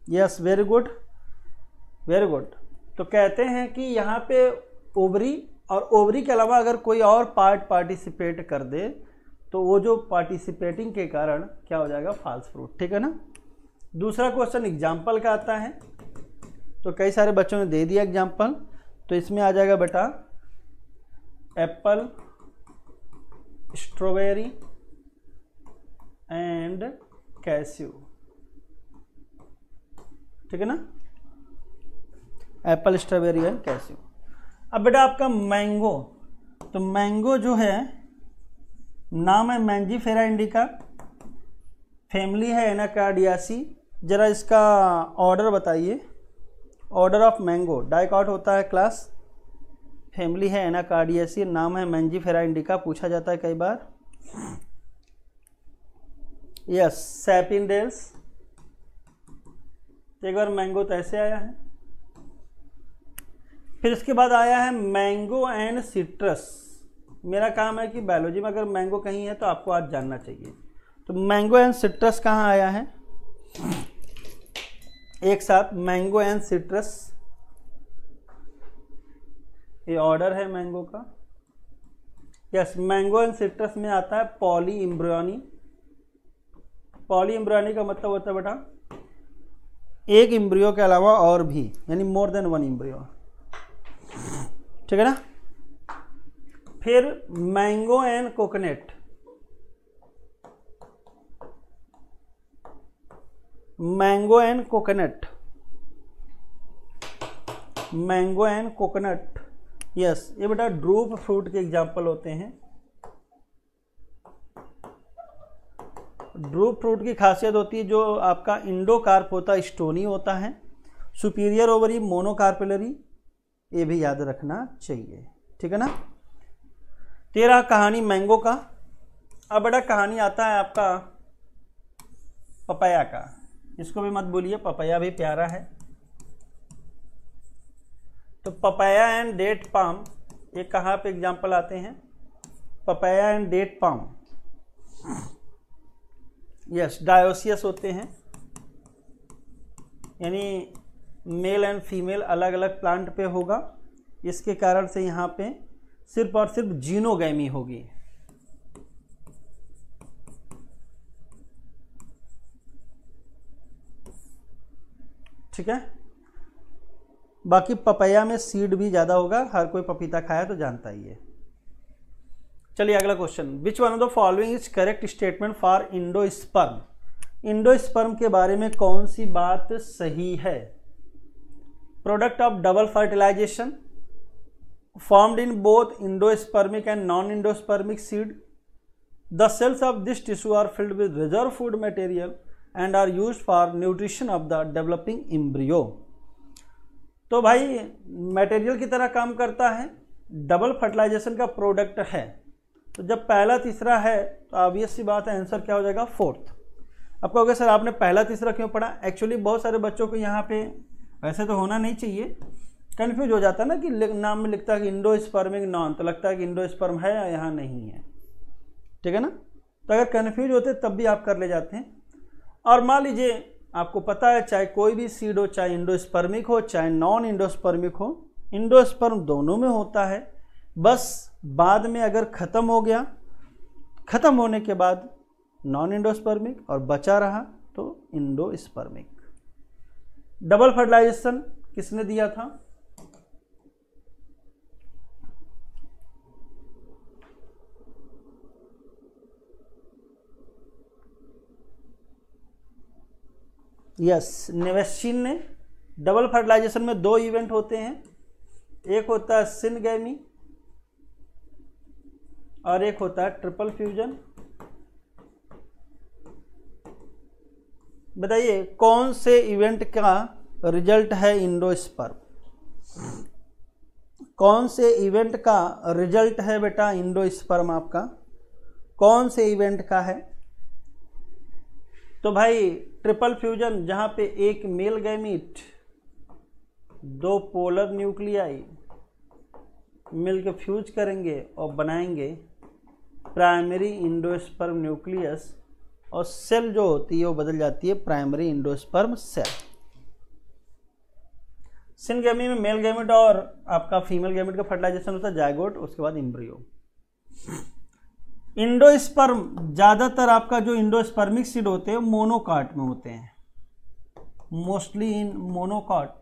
Yes, very good very good. तो कहते हैं कि यहाँ पे ओवरी और ओवरी के अलावा अगर कोई और पार्ट पार्टिसिपेट कर दे तो वो जो पार्टिसिपेटिंग के कारण क्या हो जाएगा, फॉल्स फ्रूट। ठीक है ना। दूसरा क्वेश्चन एग्जाम्पल का आता है, तो कई सारे बच्चों ने दे दिया एग्जाम्पल, तो इसमें आ जाएगा बेटा एप्पल, स्ट्रॉबेरी एंड कैश्यू। ठीक है ना, एप्पल, स्ट्रॉबेरी एंड कैश्यू। अब बेटा आपका मैंगो, तो मैंगो जो है नाम है मैंजीफेरा इंडिका, फैमिली है एनाकार्डियासी। जरा इसका ऑर्डर बताइए, ऑर्डर ऑफ मैंगो। डाइकॉट होता है क्लास, फैमिली है एनाकार्डियासी, नाम है मैंजीफेरा इंडिका, पूछा जाता है कई बार। यस, सैपिंडेल्स। एक बार मैंगो तो ऐसे आया है, फिर इसके बाद आया है मैंगो एंड सिट्रस। मेरा काम है कि बायोलॉजी में अगर मैंगो कहीं है तो आपको आज जानना चाहिए। तो मैंगो एंड सिट्रस कहाँ आया है एक साथ, मैंगो एंड सिट्रस, ये ऑर्डर है मैंगो का। यस, मैंगो एंड सिट्रस में आता है पॉली इम्ब्रियोनी। पॉली इम्ब्रियोनी का मतलब होता है बेटा एक इम्ब्रियो के अलावा और भी, यानी मोर देन वन इम्ब्रियो। ठीक है ना। फिर mango and coconut, mango and coconut, mango and coconut. Yes, ये बेटा ड्रूप फ्रूट के एग्जाम्पल होते हैं। ड्रूप फ्रूट की खासियत होती है जो आपका इंडोकार्प होता है स्टोनी होता है, सुपीरियर ओवरी मोनोकार्पेलरी, ये भी याद रखना चाहिए। ठीक है ना। 13 कहानी मैंगो का। अब बेटा कहानी आता है आपका पपाया का, इसको भी मत बोलिए, पपाया भी प्यारा है। तो पपाया एंड डेट पाम, ये कहाँ पे एग्जाम्पल आते हैं, papaya and date palm. Yes, dioecious होते हैं, यानी मेल एंड फीमेल अलग अलग प्लांट पे होगा, इसके कारण से यहाँ पे सिर्फ और सिर्फ जीनोगैमी होगी। ठीक है। बाकी पपाया में सीड भी ज़्यादा होगा, हर कोई पपीता खाया तो जानता ही है। चलिए अगला question, which one of the following is correct statement for endosperm. Endosperm के बारे में कौन सी बात सही है। Product of double fertilization, formed in both endospermic and non endospermic seed, the cells of this tissue are filled with reserve food material and are use for nutrition of the developing embryo. तो भाई मटेरियल की तरह काम करता है, डबल फर्टिलाइजेशन का प्रोडक्ट है, तो जब पहला तीसरा है तो ऑब्वियस सी बात है आंसर क्या हो जाएगा, फोर्थ। अब कहोगे सर आपने पहला तीसरा क्यों पढ़ा। एक्चुअली बहुत सारे बच्चों को यहाँ पे वैसे तो होना नहीं चाहिए, कन्फ्यूज हो जाता है ना कि नाम में लिखता है कि इंडोस्पर्मिक नॉन, तो लगता है कि इंडोस्पर्म है या यहाँ नहीं है। ठीक है ना। तो अगर कन्फ्यूज होते तब भी आप कर ले जाते हैं। और मान लीजिए आपको पता है चाहे कोई भी सीड हो, चाहे इंडोस्पर्मिक हो चाहे नॉन इंडोस्पर्मिक हो, इंडोस्पर्म दोनों में होता है, बस बाद में अगर ख़त्म हो गया, ख़त्म होने के बाद नॉन इंडोस्पर्मिक और बचा रहा तो इंडोस्पर्मिक। डबल फर्टिलाइजेशन किसने दिया था, यस, नेवेशिन ने। डबल फर्टिलाइजेशन में दो इवेंट होते हैं, एक होता है सिनगैमी और एक होता है ट्रिपल फ्यूजन। बताइए कौन से इवेंट का रिजल्ट है इंडोस्पर्म, कौन से इवेंट का रिजल्ट है बेटा इंडोस्पर्म आपका, कौन से इवेंट का है। तो भाई ट्रिपल फ्यूजन जहाँ पे एक मेल गैमीट दो पोलर न्यूक्लियाई मिलकर फ्यूज करेंगे और बनाएंगे प्राइमरी इंडोस्पर्म न्यूक्लियस, और सेल जो होती है वो बदल जाती है प्राइमरी इंडोस्पर्म सेल। सिनगैमी में मेल गैमेट और आपका फीमेल गैमेट का फर्टिलाइजेशन होता है, जायगोट, उसके बाद एम्ब्रियो। इंडोस्पर्म ज़्यादातर आपका जो इंडोस्पर्मिक सीड होते हैं मोनोकाट में होते हैं, मोस्टली इन मोनोकाट।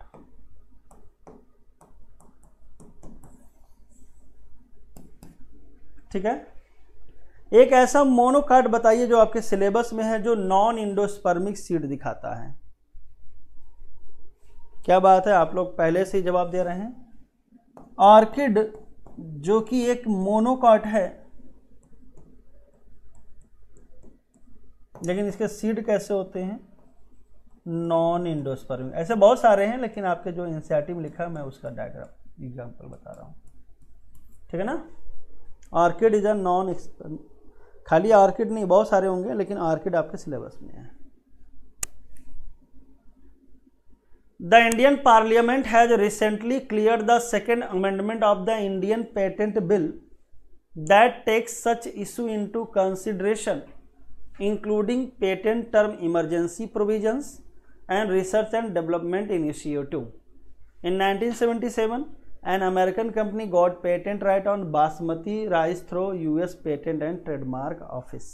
ठीक है, एक ऐसा मोनोकाट बताइए जो आपके सिलेबस में है जो नॉन इंडोस्पर्मिक सीड दिखाता है। क्या बात है, आप लोग पहले से ही जवाब दे रहे हैं। ऑर्किड जो कि एक मोनोकाट है, लेकिन इसके सीड कैसे होते हैं? Non endospermic. ऐसे बहुत सारे हैं, लेकिन आपके जो एनसीईआरटी में लिखा है मैं उसका डायग्राम एग्जाम्पल बता रहा हूँ। ठीक है ना, ऑर्किड इज अ नॉन, खाली ऑर्किड नहीं, बहुत सारे होंगे, लेकिन ऑर्किड आपके सिलेबस में है। The Indian parliament has recently clear the second amendment of the Indian patent bill that takes such issue into consideration including patent term emergency provisions and research and development initiative. In 1977 An American company got patent right on basmati rice through US Patent and Trademark Office।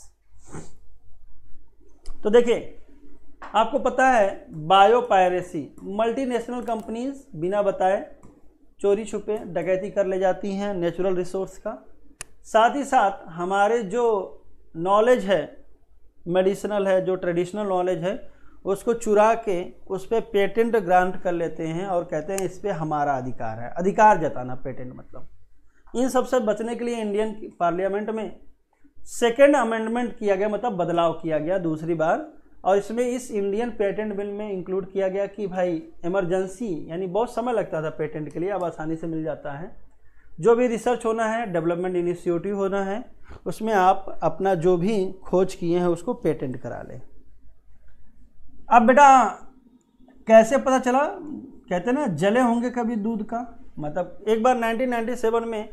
तो देखिए, आपको पता है बायोपायरेसी, मल्टीनेशनल कंपनीज बिना बताए चोरी छुपे डकैती कर ले जाती हैं नेचुरल रिसोर्स का। साथ ही साथ हमारे जो नॉलेज है, मेडिसिनल है, जो ट्रेडिशनल नॉलेज है, उसको चुरा के उस पर पेटेंट ग्रांट कर लेते हैं और कहते हैं इस पर हमारा अधिकार है। अधिकार जताना पेटेंट मतलब। इन सबसे बचने के लिए इंडियन पार्लियामेंट में सेकेंड अमेंडमेंट किया गया, मतलब बदलाव किया गया दूसरी बार, और इसमें इस इंडियन पेटेंट बिल में इंक्लूड किया गया कि भाई इमरजेंसी, यानी बहुत समय लगता था पेटेंट के लिए, अब आसानी से मिल जाता है। जो भी रिसर्च होना है, डेवलपमेंट इनिशिएटिव होना है, उसमें आप अपना जो भी खोज किए हैं उसको पेटेंट करा लें। अब बेटा कैसे पता चला? कहते ना जले होंगे कभी दूध का, मतलब एक बार 1997 में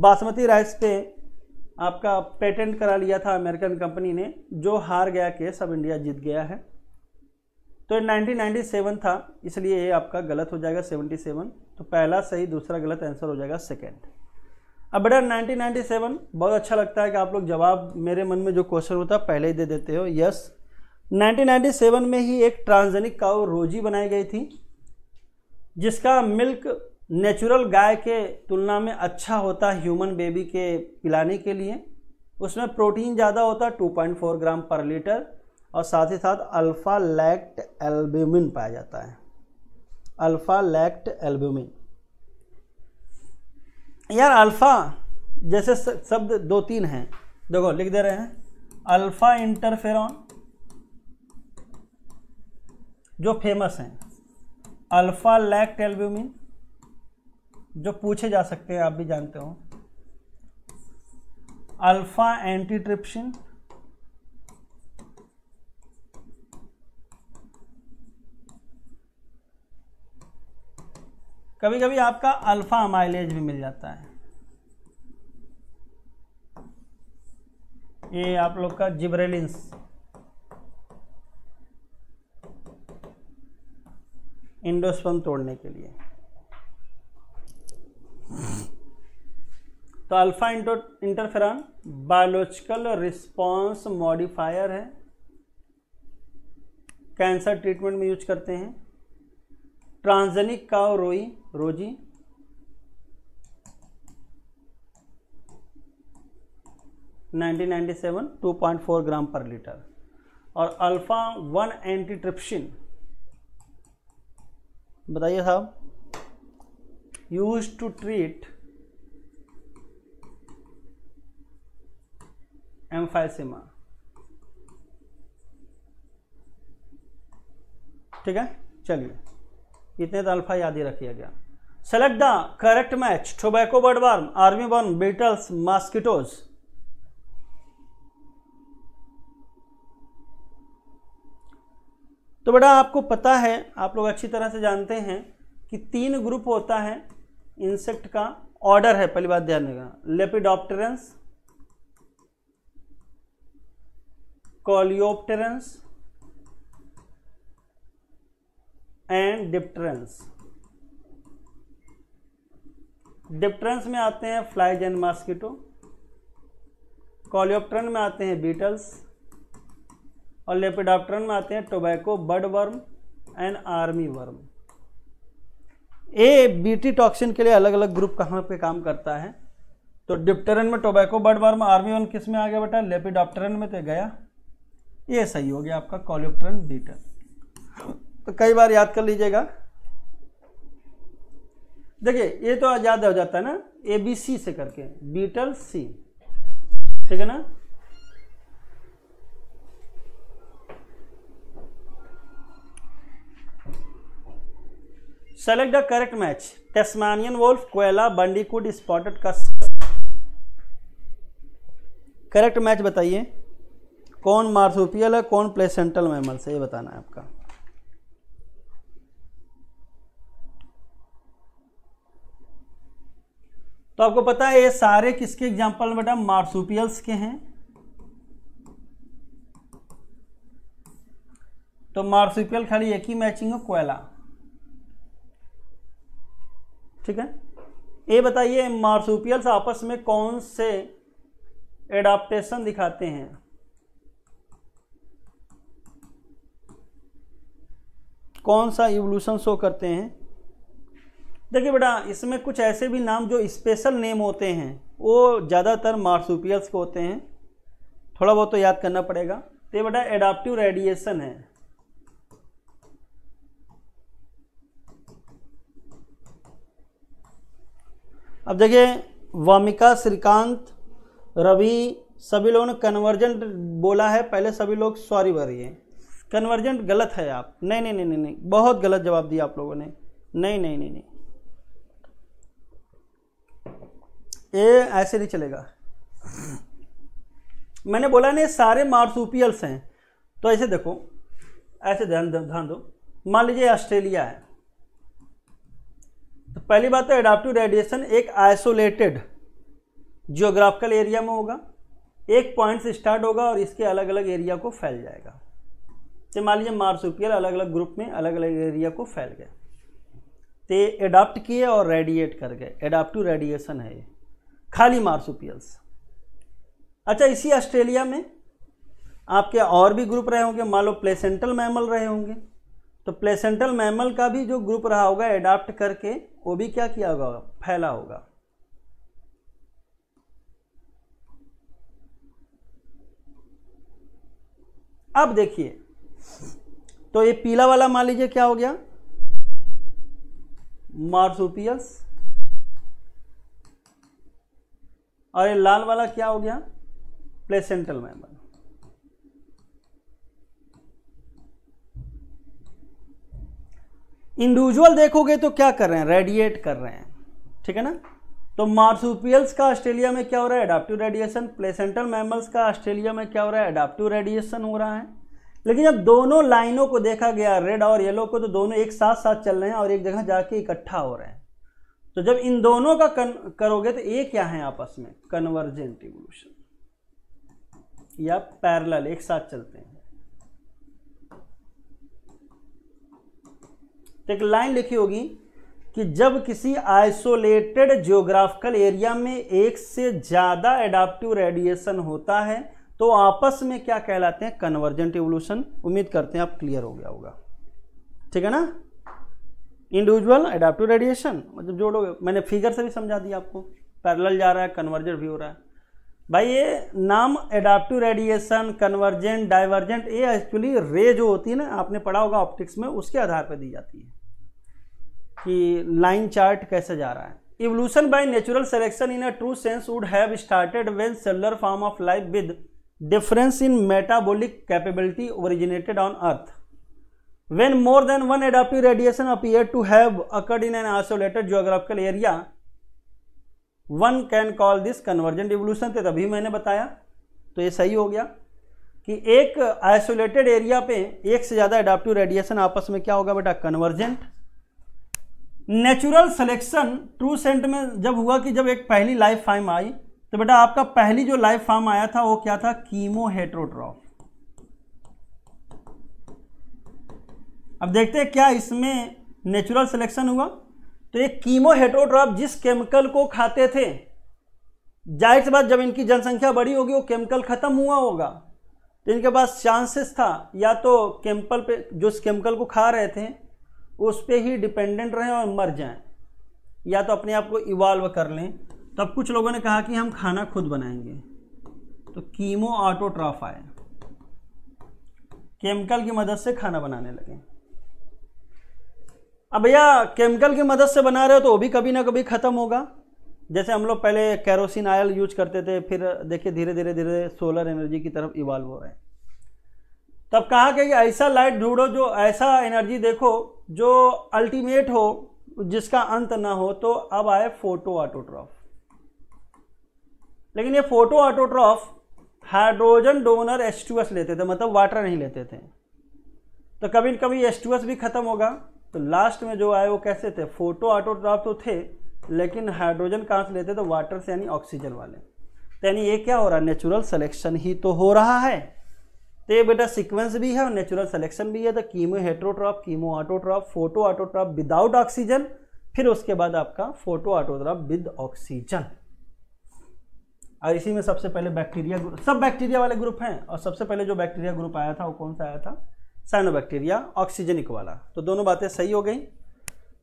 बासमती राइस पे आपका पेटेंट करा लिया था अमेरिकन कंपनी ने, जो हार गया केस अब इंडिया जीत गया है। तो 1997 था, इसलिए ये आपका गलत हो जाएगा 77, तो पहला सही दूसरा गलत आंसर हो जाएगा सेकंड। अब बेटा 1997, बहुत अच्छा लगता है कि आप लोग जवाब मेरे मन में जो क्वेश्चन होता है पहले ही दे देते हो। यस, 1997 में ही एक ट्रांसजेनिक काऊ रोजी बनाई गई थी, जिसका मिल्क नेचुरल गाय के तुलना में अच्छा होता है ह्यूमन बेबी के पिलाने के लिए। उसमें प्रोटीन ज़्यादा होता 2.4 ग्राम पर लीटर, और साथ ही साथ अल्फ़ा लैक्ट एल्ब्यूमिन पाया जाता है, अल्फ़ा लैक्ट एल्ब्यूमिन। यार अल्फ़ा जैसे शब्द दो तीन हैं, देखो लिख दे रहे हैं, अल्फ़ा इंटरफेरॉन जो फेमस हैं, अल्फ़ा लैक्ट एल्ब्यूमिन जो पूछे जा सकते हैं, आप भी जानते हो, अल्फ़ा एंटीट्रिप्सिन, कभी कभी आपका अल्फ़ा अमाइलेज भी मिल जाता है। ये आप लोग का जिब्रेलिन्स, इंडोस्पर्म तोड़ने के लिए। तो alpha interferon biological response modifier है, कैंसर ट्रीटमेंट में यूज करते हैं। ट्रांसजेनिक काऊ रोजी (1997) 2.4 ग्राम पर लीटर, और अल्फा-1 एंटीट्रिप्सिन, बताइए साहब, यूज टू ट्रीट एम्फाइसिमा। ठीक है, चलिए इतने तो अल्फा याद ही रखिए गया। Select the correct match, tobacco budworm, army burn, beetles, mosquitoes. तो बेटा आपको पता है, आप लोग अच्छी तरह से जानते हैं कि तीन ग्रुप होता है इंसेक्ट का, ऑर्डर है पहली बात ध्यान रखना, lepidopterans, coleopterans and dipterans. Dipterans में आते हैं फ्लाइज एंड मॉस्किटो, कोलियोप्टेरन में आते हैं बीटल्स और लेपिडॉप्टेरन में आते हैं tobacco, bird worm and army worm. A BT toxin के लिए अलग अलग ग्रुप कहाँ पे काम करता है, तो डिप्टेरन में tobacco, bird worm, army worm किस में आ गया बेटा, लेपिडॉप्टेरन में तो गया, ये सही हो गया आपका कोलियोप्टेरन बीटल। तो कई बार याद कर लीजिएगा, देखिए ये तो याद हो जाता है ना ए बी सी से करके, बीटल सी, ठीक है ना। Select the correct match, Tasmanian wolf, koala, bandicoot, spotted का करेक्ट मैच बताइए, कौन मार्सुपियल है कौन प्लेसेंटल मैमल से, ये बताना है आपका। तो आपको पता है ये सारे किसके एग्जाम्पल बेटा, मार्सुपियल्स के हैं, तो मार्सुपियल खाली एक ही मैचिंग है, कोयला, ठीक है। ये बताइए मार्सुपियल्स आपस में कौन से एडाप्टेशन दिखाते हैं, कौन सा इवोल्यूशन शो करते हैं। देखिए बेटा इसमें कुछ ऐसे भी नाम जो स्पेशल नेम होते हैं वो ज़्यादातर मार्सुपियल्स के होते हैं, थोड़ा बहुत तो याद करना पड़ेगा। तो ये बेटा एडाप्टिव रेडिएशन है, अब देखिए वामिका, श्रीकांत, रवि सभी लोगों ने कन्वर्जेंट बोला है पहले, सभी लोग सॉरी बोलिए, कन्वर्जेंट गलत है आप, नहीं नहीं नहीं नहीं नहीं, बहुत गलत जवाब दिया आप लोगों ने, नहीं नहीं नहीं नहीं, ये ऐसे नहीं चलेगा। मैंने बोला ना सारे मार्सुपियल्स हैं, तो ऐसे देखो, ऐसे ध्यान दो, मान लीजिए ऑस्ट्रेलिया है, तो पहली बात तो एडाप्टिव रेडिएशन एक आइसोलेटेड जियोग्राफिकल एरिया में होगा, एक पॉइंट से स्टार्ट होगा और इसके अलग अलग एरिया को फैल जाएगा। तो मान लीजिए मार्सुपियल अलग अलग ग्रुप में अलग अलग एरिया को फैल गया, तो एडाप्ट किए और रेडिएट कर गए, एडाप्टिव रेडिएशन है ये, खाली मार्सुपियल्स। अच्छा इसी ऑस्ट्रेलिया में आपके और भी ग्रुप रहे होंगे, मान लो प्लेसेंटल मैमल रहे होंगे, तो प्लेसेंटल मैमल का भी जो ग्रुप रहा होगा एडाप्ट करके, वो भी क्या किया होगा, फैला होगा। अब देखिए तो ये पीला वाला मान लीजिए क्या हो गया, मार्सुपियल्स, और ये लाल वाला क्या हो गया, प्लेसेंटल मैमल। इंडिविजुअल देखोगे तो क्या कर रहे हैं, रेडिएट कर रहे हैं, ठीक है ना। तो मार्सुपियल्स का ऑस्ट्रेलिया में क्या हो रहा है, एडाप्टिव रेडिएशन, प्लेसेंटल मैमल्स का ऑस्ट्रेलिया में क्या हो रहा है, एडाप्टिव रेडिएशन हो रहा है। लेकिन जब दोनों लाइनों को देखा गया रेड और येलो को, तो दोनों एक साथ साथ चल रहे हैं और एक जगह जाके इकट्ठा हो रहे हैं, तो जब इन दोनों का करोगे तो ये क्या है आपस में, कन्वर्जेंट इवोल्यूशन, या पैरेलल एक साथ चलते हैं। तो एक लाइन लिखी होगी कि जब किसी आइसोलेटेड जियोग्राफिकल एरिया में एक से ज्यादा एडाप्टिव रेडिएशन होता है तो आपस में क्या कहलाते हैं, कन्वर्जेंट इवोल्यूशन। उम्मीद करते हैं आप क्लियर हो गया होगा, ठीक है ना। इंडिविजुअल एडाप्टिव रेडिएशन मतलब जोड़ोगे, मैंने फिगर से भी समझा दिया आपको, पैरेलल जा रहा है कन्वर्जेंट भी हो रहा है। भाई ये नाम एडाप्टिव रेडिएशन, कन्वर्जेंट, डाइवर्जेंट, ये एक्चुअली रे जो होती है ना, आपने पढ़ा होगा ऑप्टिक्स में, उसके आधार पर दी जाती है कि लाइन चार्ट कैसे जा रहा है। Evolution by natural selection in a true sense would have started when cellular form of life with difference in metabolic capability originated on earth when more than one adaptive radiation appear to have occurred in an isolated geographical area one can call this convergent evolution। तो तभी मैंने बताया, तो ये सही हो गया कि एक आइसोलेटेड एरिया पे एक से ज़्यादा एडाप्टिव रेडिएशन आपस में क्या होगा बेटा, convergent. Natural selection true sense में जब हुआ कि जब एक पहली लाइव फॉर्म आई तो बेटा आपका पहली जो लाइव फॉर्म आया था वो क्या था, कीमो हेटरोट्रॉफ। अब देखते हैं क्या इसमें नेचुरल सिलेक्शन हुआ। तो ये कीमो हेटरोट्रॉफ जिस केमिकल को खाते थे, जाहिर सी बात जब इनकी जनसंख्या बड़ी होगी वो केमिकल खत्म हुआ होगा, तो इनके पास चांसेस था या तो केमिकल पे जो उस केमिकल को खा रहे थे उस पर ही डिपेंडेंट रहें और मर जाएं, या तो अपने आप को इवॉल्व कर लें। तब कुछ लोगों ने कहा कि हम खाना खुद बनाएंगे, तो कीमो ऑटोट्रॉफ आए, केमिकल की मदद से खाना बनाने लगे। अब भैया केमिकल की मदद से बना रहे हो तो वो भी कभी ना कभी ख़त्म होगा। जैसे हम लोग पहले कैरोसिन ऑयल यूज करते थे, फिर देखिए धीरे धीरे धीरे सोलर एनर्जी की तरफ इवॉल्व हो रहे हैं। तब कहा कि ऐसा लाइट ढूंढो, जो ऐसा एनर्जी देखो जो अल्टीमेट हो, जिसका अंत ना हो। तो अब आए फोटो ऑटोट्रॉफ। लेकिन ये photo autotroph hydrogen donor H2S लेते थे, मतलब वाटर नहीं लेते थे। तो कभी न कभी H2S भी खत्म होगा। तो लास्ट में जो आए वो कैसे थे, फोटो ऑटोट्रॉफ तो थे लेकिन हाइड्रोजन कहाँ से लेते, तो वाटर से, यानी ऑक्सीजन वाले। तो यानी ये क्या हो रहा है, नेचुरल सिलेक्शन ही तो हो रहा है। तो ये बेटा सीक्वेंस भी है और नेचुरल सिलेक्शन भी है। तो chemo heterotroph, chemo autotroph, photo autotroph without oxygen, फिर उसके बाद आपका फोटो ऑटोट्रॉफ विद ऑक्सीजन। और इसी में सबसे पहले बैक्टीरिया ग्रुप, सब बैक्टीरिया वाले ग्रुप हैं, और सबसे पहले जो बैक्टीरिया ग्रुप आया था वो कौन सा आया था, साइनोबैक्टीरिया ऑक्सीजनिक वाला। तो दोनों बातें सही हो गई।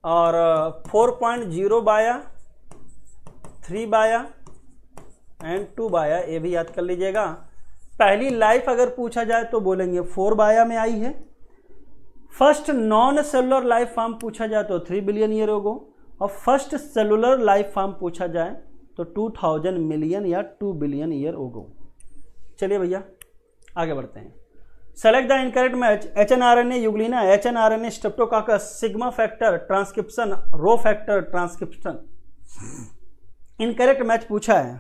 और 4.0 बाया, 3 बाया एंड 2 बाया, ये भी याद कर लीजिएगा। पहली लाइफ अगर पूछा जाए तो बोलेंगे 4 बाया में आई है। First non cellular life form पूछा जाए तो 3 बिलियन ईयर होगा, और फर्स्ट सेलुलर लाइफ फॉर्म पूछा जाए तो 2000 मिलियन या 2 बिलियन ईयर होगा। चलिए भैया आगे बढ़ते हैं। Select the incorrect match, HNRNA Euglena, HNRNA Streptococcus, sigma factor transcription, rho factor transcription. Incorrect match पूछा है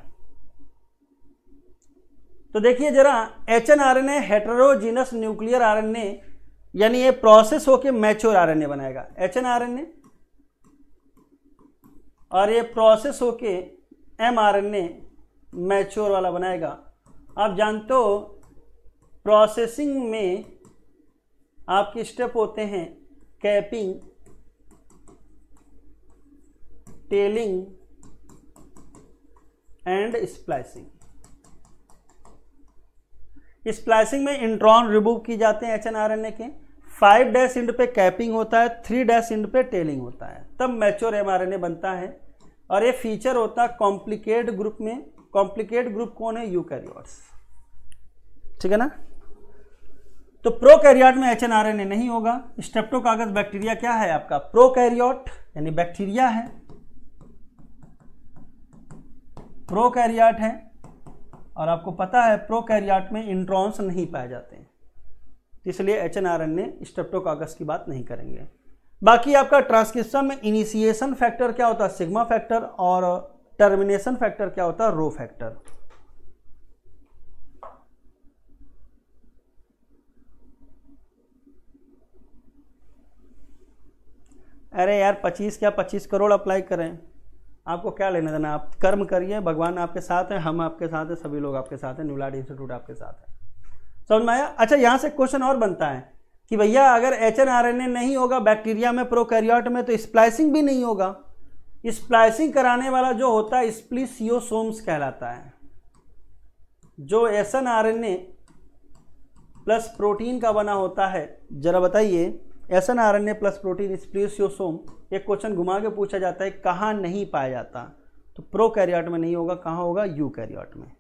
तो देखिए जरा, HNRNA हेटेरोजीनस न्यूक्लियर RNA, यानी ये प्रोसेस होके मैच्योर RNA बनाएगा HNRNA, और ये प्रोसेस होके mRNA मैच्योर वाला बनाएगा। आप जानते हो प्रोसेसिंग में आपके स्टेप होते हैं capping, tailing and splicing. Splicing में इंट्रॉन रिमूव किए जाते हैं HNRNA के। 5' एंड पे कैपिंग होता है, 3' एंड पे टेलिंग होता है, तब मैच्योर mRNA बनता है। और ये फीचर होता है कॉम्प्लिकेट ग्रुप में। कॉम्प्लिकेट ग्रुप कौन है, यूकैरियोट्स, ठीक है ना। तो प्रोकैरियोट में HNRNA नहीं होगा। स्ट्रेप्टोकाकस बैक्टीरिया क्या है आपका, प्रोकैरियोट यानी बैक्टीरिया है, प्रोकैरियोट है। और आपको पता है प्रोकैरियोट में इंट्रॉन्स नहीं पाए जाते हैं, इसलिए HNRNA स्ट्रेप्टोकाकस की बात नहीं करेंगे। बाकी आपका ट्रांसक्रिप्शन में इनिशिएशन फैक्टर क्या होता है, सिग्मा फैक्टर, और टर्मिनेशन फैक्टर क्या होता है, रो फैक्टर। अरे यार 25 क्या 25 करोड़ अप्लाई करें, आपको क्या लेना देना, आप कर्म करिए, भगवान आपके साथ है, हम आपके साथ हैं, सभी लोग आपके साथ हैं, न्यूलैंड इंस्टीट्यूट आपके साथ है। समझ में आया। अच्छा यहाँ से क्वेश्चन और बनता है कि भैया अगर HNRNA नहीं होगा बैक्टीरिया में, प्रोकैरियोट में, तो स्प्लाइसिंग भी नहीं होगा। स्प्लाइसिंग कराने वाला जो होता है स्प्लिसियोसोम्स कहलाता है, जो SNRNA प्लस प्रोटीन का बना होता है। जरा बताइए SNRNA प्लस प्रोटीन स्प्लिसियोसोम, एक क्वेश्चन घुमा के पूछा जाता है, कहाँ नहीं पाया जाता। तो प्रोकैरियोट में नहीं होगा, कहाँ होगा, यूकैरियोट में।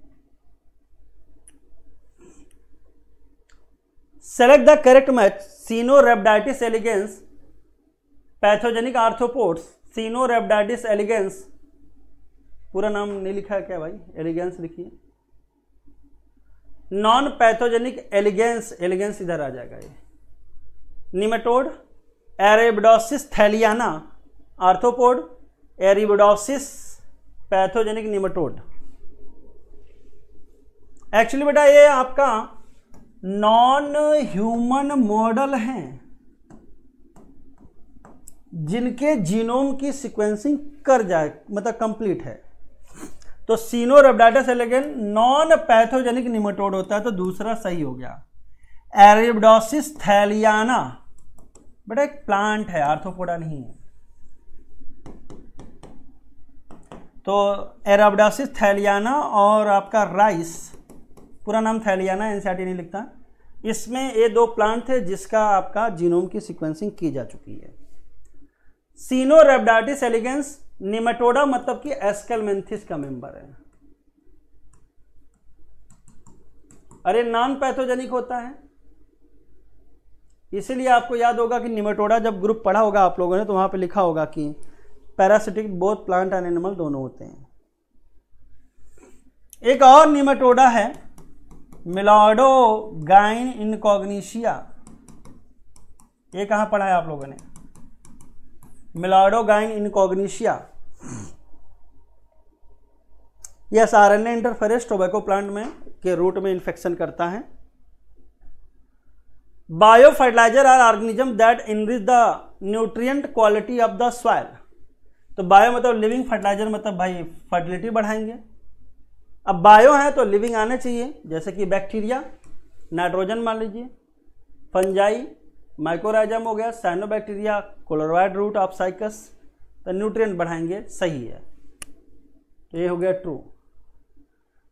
Select the correct match, Caenorhabditis elegans, pathogenic arthropods. Caenorhabditis elegans, पूरा नाम नहीं लिखा है क्या भाई, एलिगेंस लिखिए। नॉन पैथोजेनिक एलिगेंस, एलिगेंस इधर आ जाएगा ये। Nematode Arabidopsis thaliana, arthropod Arabidopsis pathogenic nematode. Actually बेटा ये आपका नॉन ह्यूमन मॉडल है जिनके जीनोम की सिक्वेंसिंग कर जाए मतलब कंप्लीट है। तो Caenorhabditis elegans non pathogenic nematode होता है, तो दूसरा सही हो गया। एरिबडोसिस थैलियाना बेटा एक प्लांट है, आर्थ्रोपोडा नहीं है। तो एरिबडोसिस थैलियाना और आपका राइस, पूरा नाम थैलियाना एनसीईआरटी नहीं लिखता, इसमें ये दो प्लांट थे जिसका आपका जीनोम की सीक्वेंसिंग की जा चुकी है। सीनोरबडाइटिस एलिगेंस निमेटोडा मतलब कि एस्केलमेंथिस का मेंबर है। अरे नॉन पैथोजेनिक होता है, इसीलिए आपको याद होगा कि निमेटोडा जब ग्रुप पढ़ा होगा आप लोगों ने तो वहां पे लिखा होगा कि parasitic both plant and animal दोनों होते हैं। एक और निमेटोडा है मिलाडोगाइन इनकॉग्निशिया, ये कहां पढ़ा है आप लोगों ने? मिलाडोगाइन इनकॉग्निशिया, यह आरएनए इंटरफेरेंस टोबैको प्लांट में के रूट में इन्फेक्शन करता है। Bio fertiliser are organism that enrich the nutrient quality of the soil. तो बायो मतलब लिविंग, फर्टिलाइजर मतलब भाई फर्टिलिटी बढ़ाएंगे। अब बायो है तो लिविंग आने चाहिए, जैसे कि बैक्टीरिया, नाइट्रोजन मान लीजिए, फंजाई, माइकोराइजम हो गया, cyanobacteria, coralloid root of Cycas, तो न्यूट्रिएंट बढ़ाएंगे, सही है, तो ये हो गया true.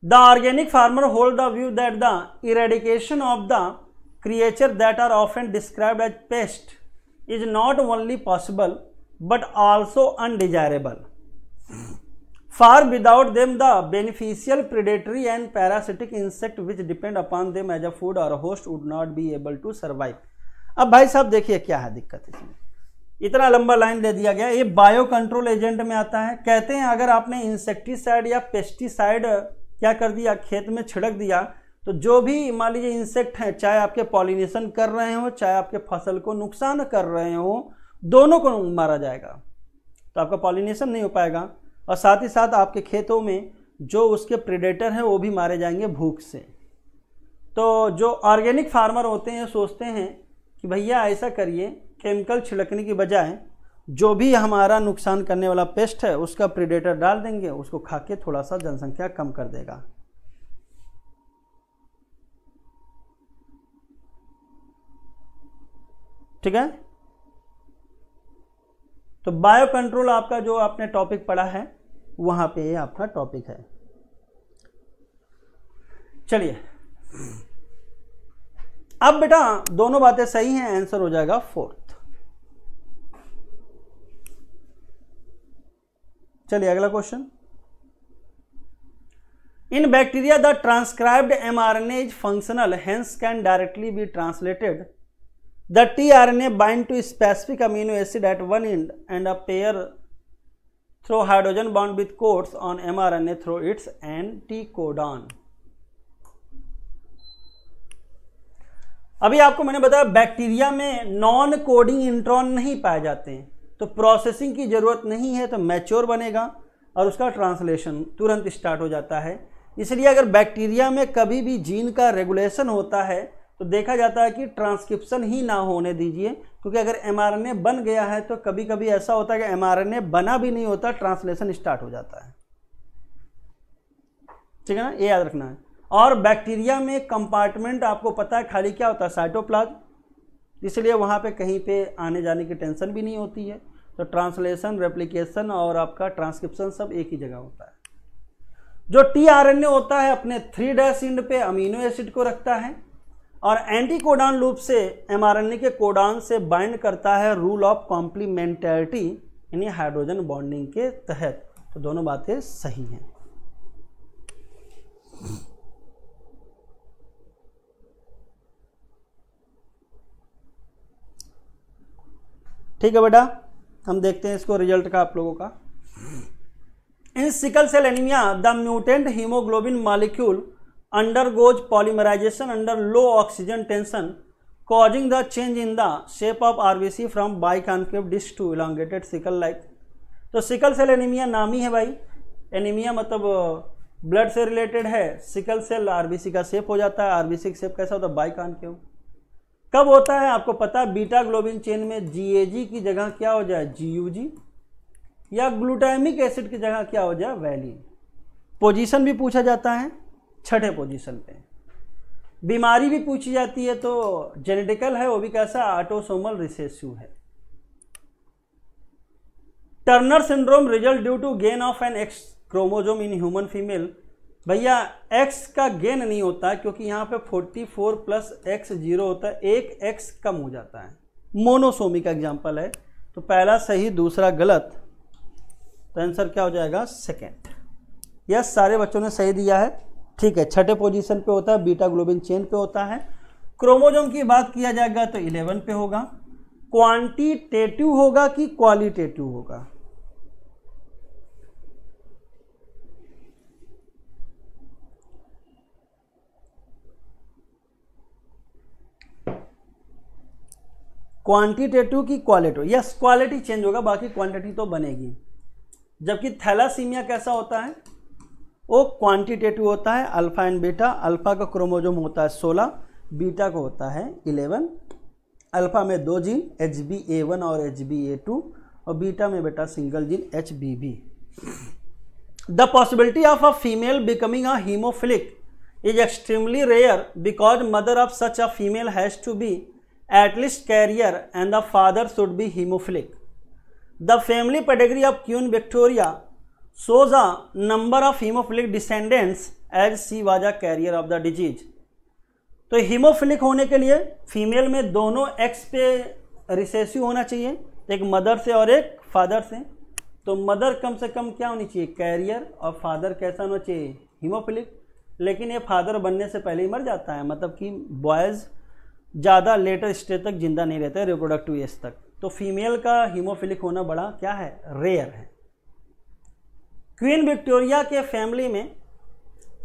The organic farmer hold the view that the eradication of the creature that are often described as pest is not only possible but also undesirable, for without them the beneficial predatory and parasitic insect which depend upon them as a food और host would not be able to survive. अब भाई साहब देखिए क्या है दिक्कत इसमें, इतना लंबा लाइन दे दिया गया। ये बायो कंट्रोल एजेंट में आता है। कहते हैं अगर आपने इंसेक्टिसाइड या पेस्टिसाइड क्या कर दिया, खेत में छिड़क दिया, तो जो भी मान लीजिए इंसेक्ट हैं, चाहे आपके पॉलिनेशन कर रहे हो चाहे आपके फसल को नुकसान कर रहे हो, दोनों को मारा जाएगा, तो आपका पॉलिनेशन नहीं हो पाएगा और साथ ही साथ आपके खेतों में जो उसके प्रेडेटर हैं वो भी मारे जाएंगे भूख से। तो जो ऑर्गेनिक फार्मर होते हैं सोचते हैं कि भैया ऐसा करिए, केमिकल छिड़कने की बजाय जो भी हमारा नुकसान करने वाला पेस्ट है उसका प्रेडेटर डाल देंगे, उसको खा के थोड़ा सा जनसंख्या कम कर देगा। ठीक है, तो बायो कंट्रोल आपका जो आपने टॉपिक पढ़ा है वहां पे ये आपका टॉपिक है। चलिए अब बेटा दोनों बातें सही हैं, आंसर हो जाएगा फोर्थ। चलिए अगला question. In bacteria the transcribed mRNA is functional hence can directly be translated the tRNA bind to specific amino acid at one end and a pair through hydrogen bond with codes on mRNA through its anticodon. अभी आपको मैंने बताया बैक्टीरिया में नॉन कोडिंग इंट्रॉन नहीं पाए जाते हैं, तो प्रोसेसिंग की ज़रूरत नहीं है, तो मैच्योर बनेगा और उसका ट्रांसलेशन तुरंत स्टार्ट हो जाता है। इसलिए अगर बैक्टीरिया में कभी भी जीन का रेगुलेशन होता है तो देखा जाता है कि ट्रांसक्रिप्शन ही ना होने दीजिए, क्योंकि अगर एमआरएनए बन गया है तो कभी कभी ऐसा होता है कि एमआरएनए बना भी नहीं होता, ट्रांसलेशन स्टार्ट हो जाता है। ठीक है ना, ये याद रखना है। और बैक्टीरिया में कंपार्टमेंट आपको पता है खाली क्या होता है, साइटोप्लाज्म, इसलिए वहाँ पे कहीं पे आने जाने की टेंशन भी नहीं होती है, तो ट्रांसलेशन, रेप्लिकेशन और आपका ट्रांसक्रिप्शन सब एक ही जगह होता है। जो टीआरएनए होता है अपने 3' एंड पे अमीनो एसिड को रखता है और एंटीकोडॉन लूप से एमआरएनए के कोडॉन से बाइंड करता है रूल ऑफ कॉम्प्लीमेंटैरिटी यानी हाइड्रोजन बॉन्डिंग के तहत, तो दोनों बातें सही हैं। ठीक है बेटा, हम देखते हैं इसको रिजल्ट का आप लोगों का। In sickle cell anaemia the mutant haemoglobin molecule undergoes polymerisation under low oxygen tension causing the change in the shape of RBC from biconcave disc to elongated sickle like. तो सिकल सेल एनीमिया नाम ही है भाई, एनीमिया मतलब ब्लड से रिलेटेड है, सिकल सेल आरबीसी का शेप हो जाता है, आरबीसी का शेप कैसा होता है, बाइकॉनकेव। कब होता है आपको पता है, बीटा ग्लोबिन चेन में जीएजी की जगह क्या हो जाए जीयूजी, या ग्लूटामिक एसिड की जगह क्या हो जाए वैलिन। पोजीशन भी पूछा जाता है, छठे पोजीशन पे। बीमारी भी पूछी जाती है तो जेनेटिकल है, वो भी कैसा ऑटोसोमल रिसेसिव है। Turner syndrome result due to gain of an X chromosome in human female. भैया एक्स का गेन नहीं होता क्योंकि यहाँ पे 44 + x 0 होता है, एक एक्स कम हो जाता है। मोनोसोमी का एग्जाम्पल है, तो पहला सही दूसरा गलत, तो आंसर क्या हो जाएगा सेकेंड। यस, सारे बच्चों ने सही दिया है, ठीक है। छठे पोजीशन पे होता है, बीटा ग्लोबिन चेन पे होता है। क्रोमोजोम की बात किया जाएगा तो 11 पे होगा। क्वांटिटेटिव होगा कि क्वालिटेटिव होगा? क्वांटिटेटिव की क्वालिटेटिव? यस, क्वालिटी चेंज होगा, बाकी क्वांटिटी तो बनेगी। जबकि थैलासीमिया कैसा होता है, वो क्वांटिटेटिव होता है, अल्फा एंड बीटा। अल्फा का क्रोमोजोम होता है 16, बीटा का होता है 11। अल्फा में दो जीन HBA1 और HBA2, और बीटा में बेटा single gene HBB। The possibility of a female becoming a haemophilic is extremely rare because mother of such a female has to be at least carrier and the father should be haemophilic. The family pedigree of Queen Victoria shows a number of hemophilic descendants as she was a carrier of the disease। तो हीमोफिलिक होने के लिए फीमेल में दोनों एक्स पे रिसेसिव होना चाहिए, एक मदर से और एक फादर से। तो मदर कम से कम क्या होनी चाहिए कैरियर, और फादर कैसा होना चाहिए हीमोफिलिक। लेकिन ये फादर बनने से पहले ही मर जाता है, मतलब कि बॉयज़ ज़्यादा लेटर स्टेज तक जिंदा नहीं रहते, रिप्रोडक्टिव एज तक। तो फीमेल का हीमोफिलिक होना बड़ा क्या है रेयर है। क्वीन विक्टोरिया के फैमिली में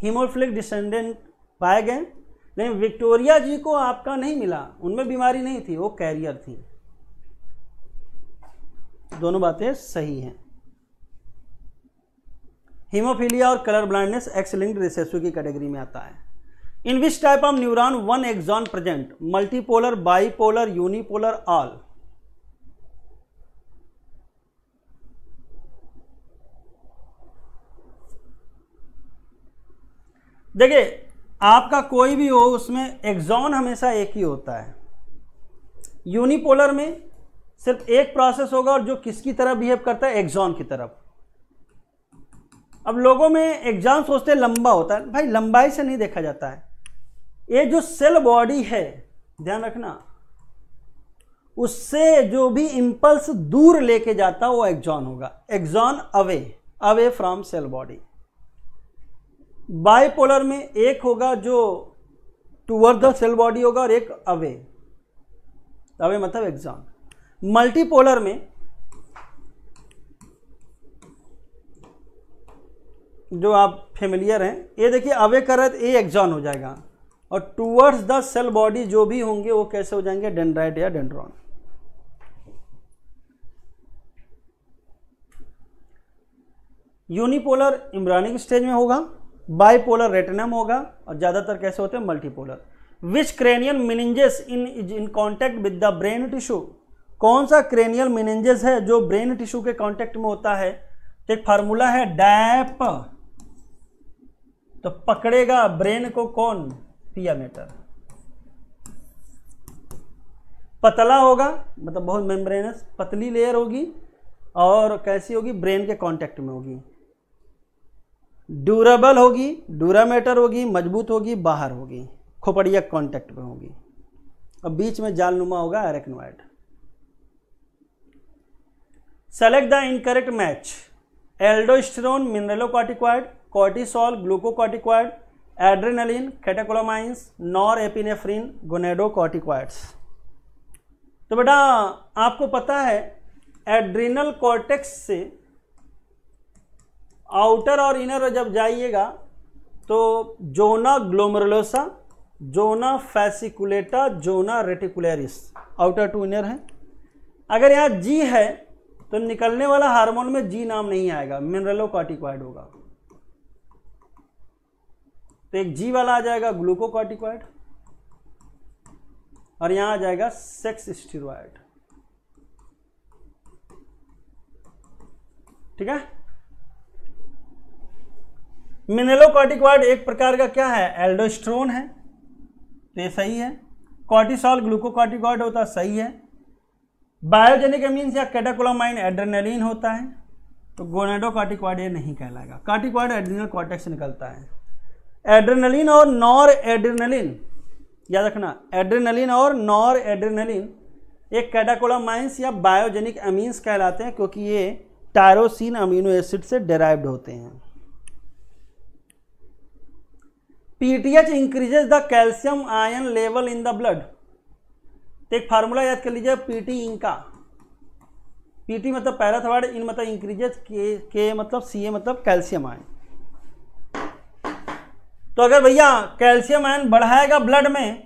हीमोफिलिक डिसेंडेंट पाए गए, लेकिन विक्टोरिया जी को आपका नहीं मिला, उनमें बीमारी नहीं थी, वो कैरियर थी। दोनों बातें सही हैं। हीमोफीलिया और colour blindness X linked recessive की कैटेगरी में आता है। In which type of neuron one axon present, multipolar, bipolar, unipolar, all? देखिए आपका कोई भी हो उसमें एक्सॉन हमेशा एक ही होता है। यूनिपोलर में सिर्फ एक प्रोसेस होगा और जो किसकी तरफ बिहेव करता है एक्सॉन की तरफ। अब लोगों में एक्सॉन सोचते लंबा होता है, भाई लंबाई से नहीं देखा जाता है। ये जो सेल बॉडी है ध्यान रखना, उससे जो भी इंपल्स दूर लेके जाता है वो एक्सॉन होगा, axon away, away from cell body. Bipolar में एक होगा जो टूवर्ड द सेल बॉडी होगा और एक अवे, अवे मतलब एक्सॉन। मल्टीपोलर में जो आप फेमिलियर हैं, ये देखिए अवे कर रहे तो ये एक्सॉन हो जाएगा, और टूवर्ड्स द सेल बॉडी जो भी होंगे वो कैसे हो जाएंगे डेंड्राइट या डेंड्रॉन। यूनिपोलर इम्ब्रियोनिक स्टेज में होगा, बाइपोलर रेटिनम होगा, और ज़्यादातर कैसे होते हैं multipolar. Which cranial meninges in contact with the brain tissue? कौन सा क्रेनियल मेनिंजेस है जो ब्रेन टिश्यू के कांटेक्ट में होता है? तो एक फार्मूला है डैप, तो पकड़ेगा ब्रेन को कौन पियामेटर। पतला होगा मतलब बहुत मेम्ब्रेनस, पतली लेयर होगी, और कैसी होगी ब्रेन के कांटेक्ट में होगी। ड्यूरेबल होगी, ड्यूरामेटर होगी, मजबूत होगी, बाहर होगी, खोपड़िया कांटेक्ट में होगी, और बीच में जालनुमा होगा arachnoid. Select the incorrect match. Aldosterone, mineralocorticoid, cortisol, glucocorticoid, adrenaline, catecholamines, norepinephrine, gonadocorticoids. तो बेटा आपको पता है एड्रीनल कॉर्टेक्स से आउटर और इनर जब जाइएगा तो zona glomerulosa, zona fasciculata, zona reticularis, outer to inner है। अगर यहाँ जी है तो निकलने वाला हार्मोन में जी नाम नहीं आएगा, मिनरलोकॉर्टिकॉइड होगा, तो एक जी वाला आ जाएगा ग्लूकोकॉर्टिकॉइड, और यहां आ जाएगा सेक्स स्टीरॉयड। ठीक है, मिनेलोकॉर्टिकॉइड एक प्रकार का क्या है, एल्डोस्टेरोन है, ये सही है। कॉर्टिसोल ग्लूकोकॉर्टिकॉइड होता है, सही है। बायोजेनिक एमीन्स या कैटाकोलामाइन एड्रेनालिन होता है, तो गोनेडोकॉर्टिकॉइड ये नहीं कहलाएगा। कॉर्टिकॉइड एड्रिनल कॉर्टेक्स से निकलता है। एड्रेनालिन और नॉर एड्रेनालिन, याद रखना, एड्रेनालिन और नॉर एड्रेनालिन ये कैटाकोलामाइंस या बायोजेनिक एमीन्स कहलाते हैं, क्योंकि ये टायरोसिन अमीनो एसिड से डेराइव्ड होते हैं। PTH increases the calcium ion level in the blood. तो एक फार्मूला याद कर लीजिए, पीटी इनका, पीटी मतलब पहला थर्ड, इन मतलब इंक्रीजेज, के मतलब सीए मतलब कैल्शियम आयन। तो अगर भैया कैल्शियम आयन बढ़ाएगा ब्लड में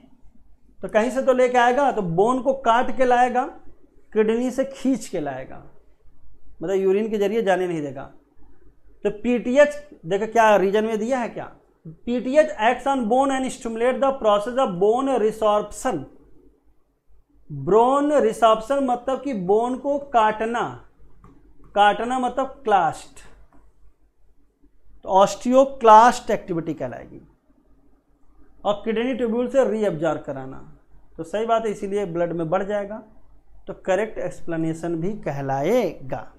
तो कहीं से तो लेके आएगा, तो बोन को काट के लाएगा, किडनी से खींच के लाएगा, मतलब यूरिन के जरिए जाने नहीं देगा। तो पीटीएच देखो क्या रीजन में दिया है, क्या PTH acts on bone and stimulate the process of bone resorption. Bone resorption मतलब कि बोन को काटना, काटना मतलब क्लास्ट, तो ऑस्टियोक्लास्ट एक्टिविटी कहलाएगी। और किडनी ट्यूब्यूल से रीअब्जॉर्ब कराना, तो सही बात है, इसीलिए ब्लड में बढ़ जाएगा, तो करेक्ट एक्सप्लेनेशन भी कहलाएगा।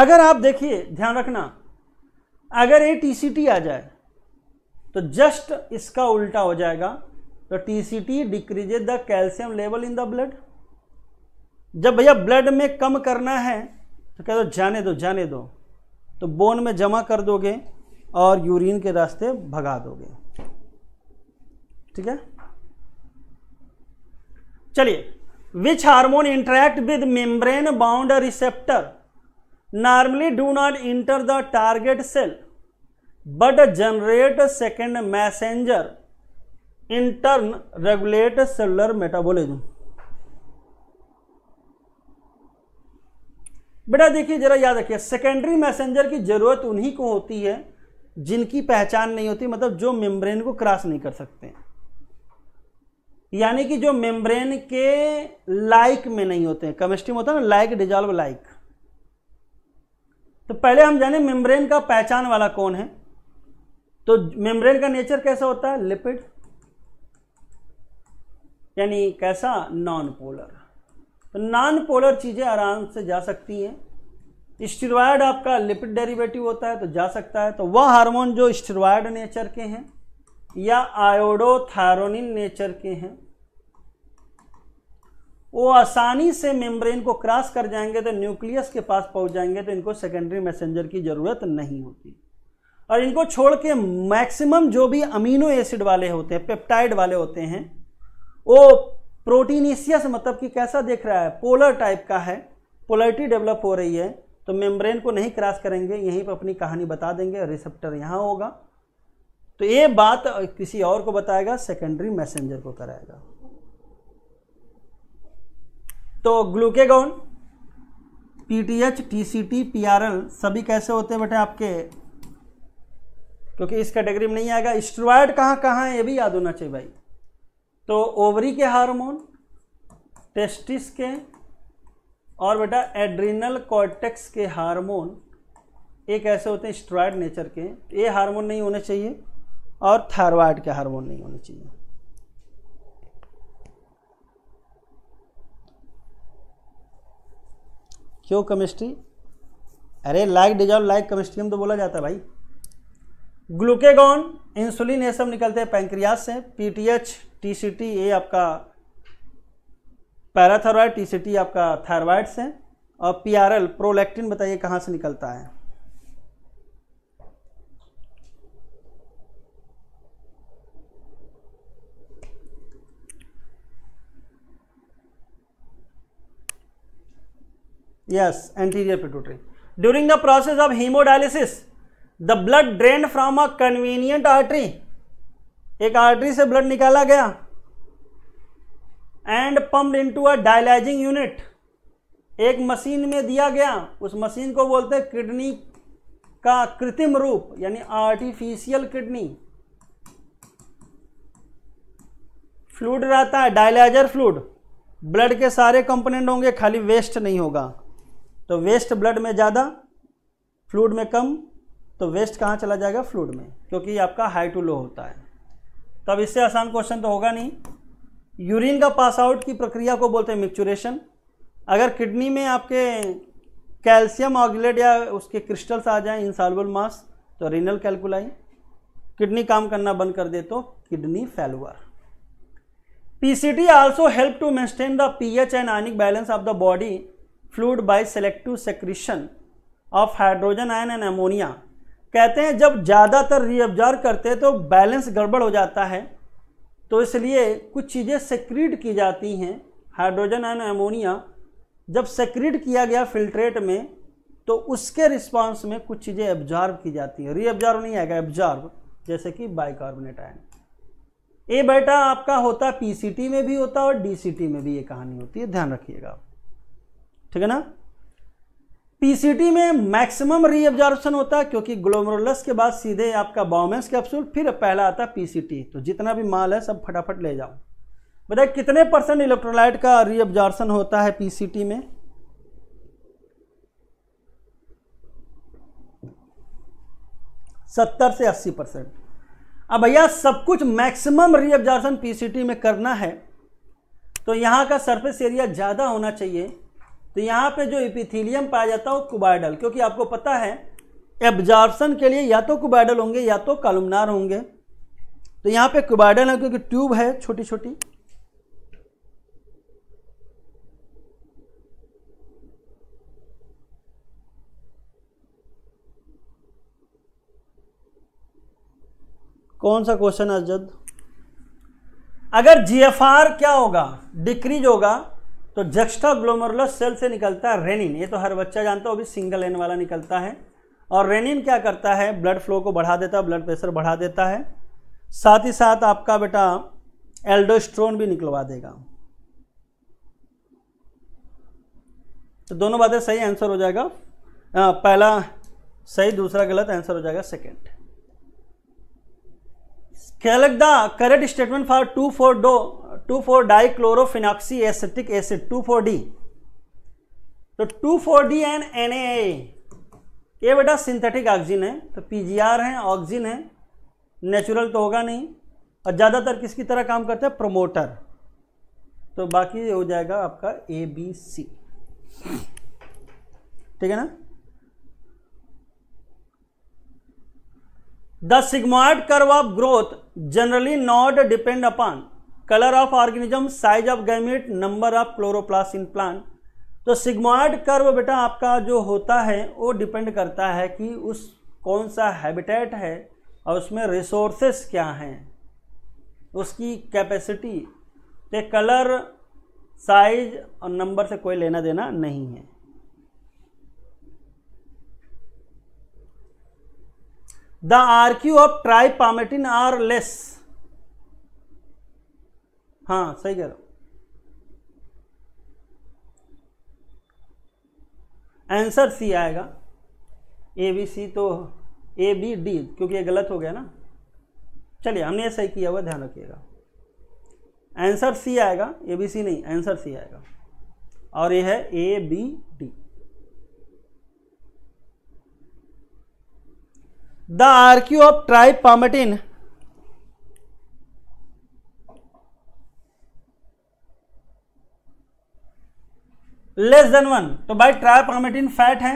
अगर आप देखिए ध्यान रखना, अगर ये टीसीटी आ जाए तो जस्ट इसका उल्टा हो जाएगा। तो TCT decreases the calcium level in the blood. जब भैया ब्लड में कम करना है तो कह दो जाने दो जाने दो, तो बोन में जमा कर दोगे और यूरिन के रास्ते भगा दोगे। ठीक है, चलिए, which hormone interact with membrane bound receptor normally do not enter the target cell but generate second messenger in turn regulate cellular metabolism. बेटा देखिए जरा याद रखिए, सेकेंडरी मैसेंजर की जरूरत उन्हीं को होती है जिनकी पहचान नहीं होती, मतलब जो मेम्ब्रेन को क्रॉस नहीं कर सकते, यानी कि जो मेम्ब्रेन के लाइक में नहीं होते हैं। केमिस्ट्री में होता है ना लाइक डिजॉल्व लाइक। तो पहले हम जाने मेम्ब्रेन का पहचान वाला कौन है। तो मेम्ब्रेन का नेचर कैसा होता है, लिपिड, यानी कैसा, नॉन पोलर। तो नॉन पोलर चीजें आराम से जा सकती हैं। स्टेरॉयड आपका लिपिड डेरिवेटिव होता है, तो जा सकता है। तो वह हार्मोन जो स्टेरॉयड नेचर के हैं या आयोडोथायरोनिन नेचर के हैं, वो आसानी से मेम्ब्रेन को क्रॉस कर जाएंगे, तो न्यूक्लियस के पास पहुंच जाएंगे, तो इनको सेकेंडरी मैसेंजर की ज़रूरत नहीं होती। और इनको छोड़ के मैक्सिमम जो भी अमीनो एसिड वाले होते हैं, पेप्टाइड वाले होते हैं, वो प्रोटीनिशियस मतलब कि कैसा देख रहा है, पोलर टाइप का है, पोलरिटी डेवलप हो रही है, तो मेम्ब्रेन को नहीं क्रॉस करेंगे, यहीं पर अपनी कहानी बता देंगे, रिसेप्टर यहाँ होगा। तो ये बात किसी और को बताएगा, सेकेंडरी मैसेंजर को कराएगा। तो ग्लूकेगॉन, पीटीएच, टीसीटी, पीआरएल सभी कैसे होते हैं बेटे आपके, क्योंकि इस कैटेगरी में नहीं आएगा। स्टेरॉयड कहाँ कहाँ है ये भी याद होना चाहिए भाई। तो ओवरी के हार्मोन, टेस्टिस के, और बेटा एड्रिनल कॉर्टेक्स के हार्मोन, ये कैसे होते हैं, स्टेरॉयड नेचर के। ये हार्मोन नहीं होने चाहिए, और थायराइड के हार्मोन नहीं होने चाहिए। क्यों केमिस्ट्री, अरे लाइक डिजॉल्व लाइक केमिस्ट्री में तो बोला जाता है भाई। ग्लूकेगॉन, इंसुलिन, ये सब निकलते हैं पैंक्रियास से। पीटीएच, टीसीटी ये आपका पैराथायरॉयड, टीसीटी आपका थायराइड से। और पीआरएल, प्रोलैक्टिन, बताइए कहाँ से निकलता है। Yes, anterior pituitary. During the process of hemodialysis, the blood drained from a convenient artery. एक आर्टरी से ब्लड निकाला गया and pumped into a dialyzing unit. एक मशीन में दिया गया, उस मशीन को बोलते हैं किडनी का कृत्रिम रूप, यानी आर्टिफिशियल किडनी। फ्लूइड रहता है डायलाइजर फ्लूइड, ब्लड के सारे कंपोनेंट होंगे, खाली वेस्ट नहीं होगा। तो वेस्ट ब्लड में ज़्यादा, फ्लूइड में कम, तो वेस्ट कहाँ चला जाएगा? फ्लूइड में, क्योंकि आपका हाई टू लो होता है। तब इससे आसान क्वेश्चन तो होगा नहीं। यूरिन का पास आउट की प्रक्रिया को बोलते हैं मिक्चुरेशन। अगर किडनी में आपके कैल्शियम ऑक्सलेट या उसके क्रिस्टल्स आ जाएं, इनसॉल्युबल मास, तो रीनल कैलकुलाई। किडनी काम करना बंद कर दे तो kidney failure. PCT also help to maintain the pH and ionic balance of the body fluid by selective secretion of hydrogen ion and ammonia. कहते हैं जब ज़्यादातर रीअब्जॉर्व करते हैं तो बैलेंस गड़बड़ हो जाता है, तो इसलिए कुछ चीज़ें सेक्रीट की जाती हैं। हाइड्रोजन आयन अमोनिया जब सेक्रीट किया गया फिल्ट्रेट में, तो उसके रिस्पांस में कुछ चीज़ें एब्जॉर्व की जाती हैं। रीअब्जॉर्व नहीं आएगा, एब्जॉर्व, जैसे कि बाइकार्बोनेट आयन। ये बेटा आपका होता है पीसीटी में भी होता है और डीसीटी में भी ये कहानी होती है, ध्यान रखिएगा, ठीक है ना। पीसीटी में मैक्सिमम रीअब्जॉर्प्शन होता है क्योंकि ग्लोमेरुलस के बाद सीधे आपका बायोमेंस कैप्सूल, फिर पहला आता है पीसीटी। तो जितना भी माल है सब फटाफट ले जाओ। बताइए कितने परसेंट इलेक्ट्रोलाइट का रीअब्जॉर्प्शन होता है पीसीटी में? सत्तर से 80%। अब भैया सब कुछ मैक्सिमम रीअब्जॉर्प्शन पीसीटी में करना है तो यहाँ का सरफेस एरिया ज़्यादा होना चाहिए। तो यहाँ पे जो एपिथेलियम पाया जाता है वो कुबाइडल, क्योंकि आपको पता है एब्जॉर्प्शन के लिए या तो कुबाइडल होंगे या तो कॉलमनार होंगे। तो यहाँ पे कुबाइडल है क्योंकि ट्यूब है छोटी छोटी। कौन सा क्वेश्चन है अजद? अगर जीएफआर क्या होगा? डिक्रीज होगा, तो जक्स्टा ग्लोमेरुलस सेल से निकलता है रेनिन। ये तो हर बच्चा जानता है, वो भी सिंगल एन वाला निकलता है। और रेनिन क्या करता है? ब्लड फ्लो को बढ़ा देता है, ब्लड प्रेशर बढ़ा देता है, साथ ही साथ आपका बेटा एल्डोस्ट्रोन भी निकलवा देगा। तो दोनों बातें सही आंसर हो जाएगा, पहला सही, दूसरा गलत आंसर हो जाएगा second. Select the correct statement for two four dichlorophenoxy acetic acid 2,4-डी। तो 2,4-डी एंड NAA ये बेटा सिंथेटिक ऑक्सीजन है, तो PGR है, ऑक्सीजन है, नेचुरल तो होगा नहीं, और ज़्यादातर किसकी तरह काम करता है? प्रोमोटर। तो बाकी हो जाएगा आपका ABC, ठीक है ना। The sigmoid curve of growth generally not depend upon colour of organism, size of gamete, number of chloroplast in plant. तो सिग्मॉइड कर्व बेटा आपका जो होता है वो डिपेंड करता है कि उस कौन सा हैबिटेट है और उसमें रिसोर्सेस क्या हैं, उसकी कैपेसिटी। तो कलर, साइज और नंबर से कोई लेना देना नहीं है। The RQ of tripalmitin are less. हाँ सही कह रहा हूं, आंसर सी आएगा। ABC तो ABD, क्योंकि ये गलत हो गया ना। चलिए हमने ये सही किया हुआ, ध्यान रखिएगा, आंसर सी आएगा, ABC नहीं, आंसर सी आएगा। और ये है ABD। The RQ of tripalmitin less than 1। तो भाई ट्राइपामेटिन फैट है,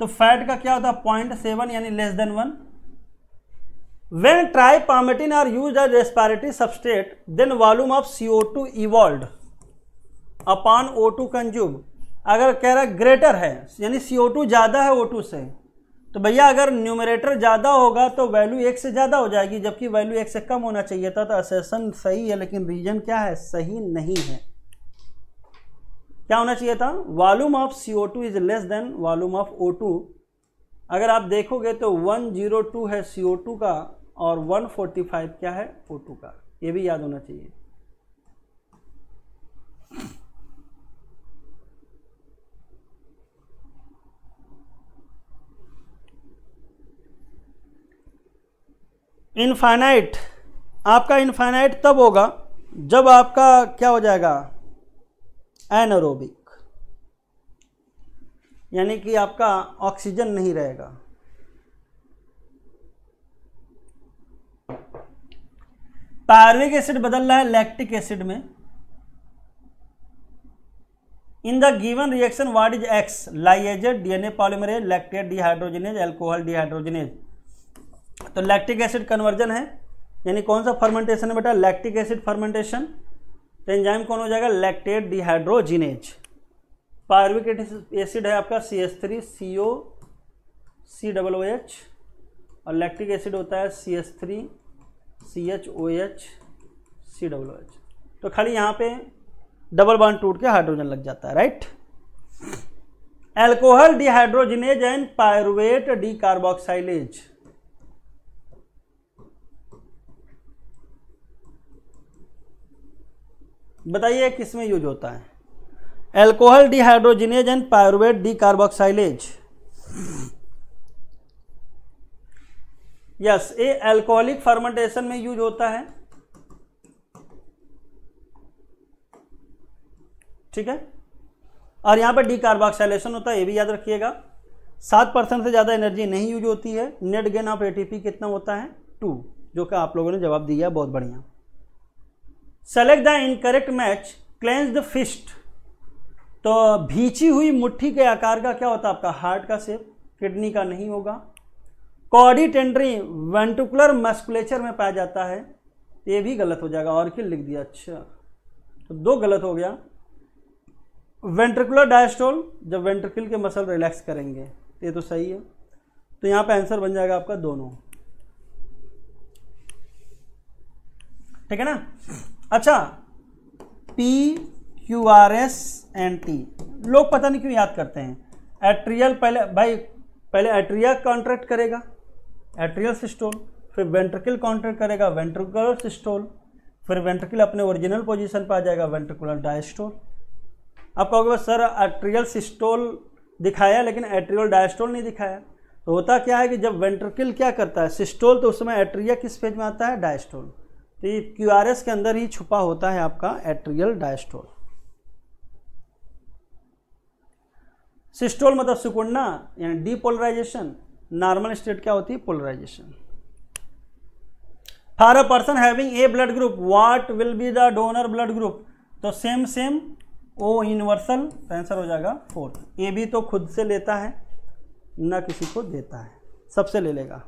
तो फैट का क्या होता है? 0.7 यानी less than 1। When tripalmitin are use as respiratory substrate then volume of CO2 evolve upon O2 consume. अगर कह रहा ग्रेटर है यानी CO2 ज़्यादा है O2 से, तो भैया अगर न्यूमरेटर ज़्यादा होगा तो वैल्यू 1 से ज़्यादा हो जाएगी, जबकि वैल्यू 1 से कम होना चाहिए था। तो असेसन सही है, लेकिन रीजन क्या है? सही नहीं है। क्या होना चाहिए था? Volume of CO2 is less than volume of O2। अगर आप देखोगे तो 102 है CO2 का और 145 क्या है? O2 का। ये भी याद होना चाहिए। इनफाइनाइट, आपका इनफाइनाइट तब होगा जब आपका क्या हो जाएगा एनारोबिक, यानी कि आपका ऑक्सीजन नहीं रहेगा। पायरुविक एसिड बदल रहा है लैक्टिक एसिड में। In the given reaction what is X? Lyase, DNA polymerase, lactate dehydrogenase, alcohol dehydrogenase. तो लैक्टिक एसिड कन्वर्जन है, यानी कौन सा फर्मेंटेशन है बेटा? Lactic acid fermentation. तो एंजाइम कौन हो जाएगा? Lactate dehydrogenase. पायरुविक एसिड है आपका CH3COCOOH और लैक्टिक एसिड होता है CH3CHOH COOH। तो खाली यहाँ पे डबल बॉन्ड टूट के हाइड्रोजन लग जाता है, right. Alcohol dehydrogenase and pyruvate decarboxylase. बताइए किसमें यूज होता है alcohol dehydrogenase and pyruvate decarboxylase? Yes, ये एल्कोहलिक फर्मेंटेशन में यूज होता है, ठीक है। और यहाँ पर डीकार्बोक्साइलेशन होता है, ये भी याद रखिएगा। 7% से ज़्यादा एनर्जी नहीं यूज होती है। नेट गेन ऑफ एटीपी कितना होता है? 2, जो कि आप लोगों ने जवाब दिया, बहुत बढ़िया। Select the incorrect match, clench the fist. तो भींची हुई मुट्ठी के आकार का क्या होता है आपका? हार्ट का शेप, किडनी का नहीं होगा। कॉर्डी टेंड्री वेंट्रुकुलर मस्कुलेचर में पाया जाता है, ये भी गलत हो जाएगा। और क्या लिख दिया? अच्छा, तो 2 गलत हो गया। वेंट्रिकुलर डायस्टोल, जब वेंट्रिकल के मसल रिलैक्स करेंगे, ये तो सही है। तो यहाँ पे आंसर बन जाएगा आपका दोनों, ठीक है ना। अच्छा, PQRS and T लोग पता नहीं क्यों याद करते हैं। एट्रियल पहले, भाई पहले एट्रिया कॉन्ट्रैक्ट करेगा, एट्रियल सिस्टोल, फिर वेंट्रिकल कॉन्ट्रैक्ट करेगा, वेंट्रिकुलर सिस्टोल, फिर वेंट्रिकल अपने ओरिजिनल पोजीशन पर आ जाएगा, वेंट्रिकुलर डायस्टोल। आप कहोगे सर एट्रियल सिस्टोल दिखाया लेकिन एट्रियल डायस्टोल नहीं दिखाया। तो होता क्या है कि जब वेंट्रिकल क्या करता है सिस्टोल, तो उस समय एट्रिया किस फेज में आता है? डायस्टोल। तो ये QRS के अंदर ही छुपा होता है आपका एट्रियल डायस्टोल। सिस्टोल मतलब सिकुड़ना, यानी डीपोलराइजेशन। नॉर्मल स्टेट क्या होती है? Polarisation. For a person having A blood group, what will be the donor blood group? तो सेम ओ यूनिवर्सल, आंसर हो जाएगा 4। ए भी तो खुद से लेता है ना, किसी को देता है। सबसे ले लेगा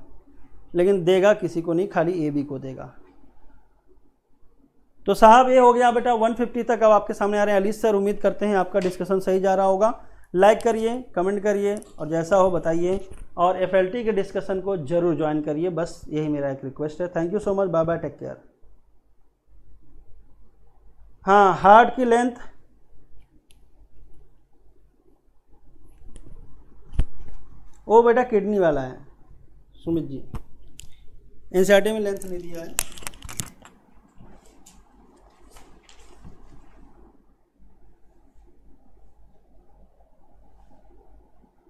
लेकिन देगा किसी को नहीं, खाली ए बी को देगा। तो साहब ये हो गया बेटा 150 तक अब आपके सामने आ रहे हैं। अलीस सर, उम्मीद करते हैं आपका डिस्कशन सही जा रहा होगा। लाइक करिए, कमेंट करिए और जैसा हो बताइए, और FLT के डिस्कशन को जरूर ज्वाइन करिए। बस यही मेरा एक रिक्वेस्ट है। Thank you so much, bye bye, take care. हाँ, हार्ट की लेंथ वो बेटा किडनी वाला है सुमित जी, एनसीईआरटी में लेंथ नहीं दिया है।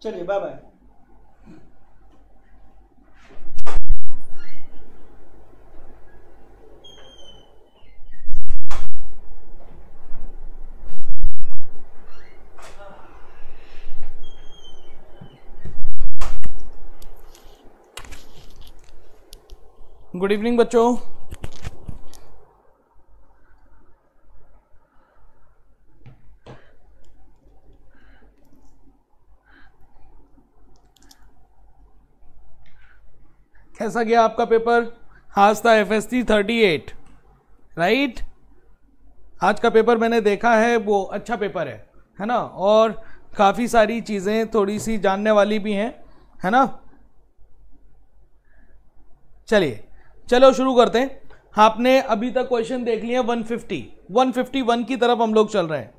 चलिए, बाय बाय। गुड इवनिंग बच्चों। कैसा गया आपका पेपर? आज था FST 38, राइट। आज का पेपर मैंने देखा है, वो अच्छा पेपर है ना, और काफ़ी सारी चीज़ें थोड़ी सी जानने वाली भी हैं, है ना। चलिए, चलो शुरू करते हैं। आपने अभी तक क्वेश्चन देख लिए 151 की तरफ हम लोग चल रहे हैं।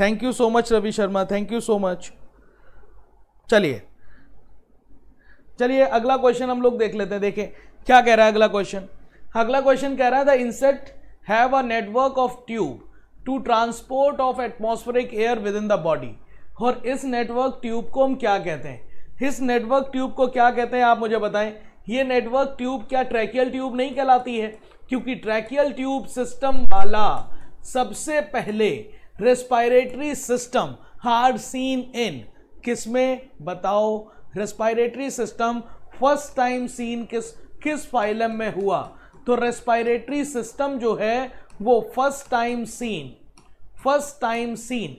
Thank you so much Ravi Sharma, thank you so much. चलिए अगला क्वेश्चन हम लोग देख लेते हैं। देखें क्या कह रहा है अगला क्वेश्चन। अगला क्वेश्चन कह रहा है the insect have a network of tube to transport of atmospheric air within the body. और इस नेटवर्क ट्यूब को हम क्या कहते हैं? इस नेटवर्क ट्यूब को क्या कहते हैं आप मुझे बताएं। ये नेटवर्क ट्यूब क्या ट्रैकियल ट्यूब नहीं कहलाती है, क्योंकि ट्रैकियल ट्यूब सिस्टम वाला सबसे पहले respiratory system hard seen in किसमें बताओ, respiratory system first time seen किस फाइलम में हुआ, तो रेस्पिरेटरी सिस्टम जो है वो फर्स्ट टाइम सीन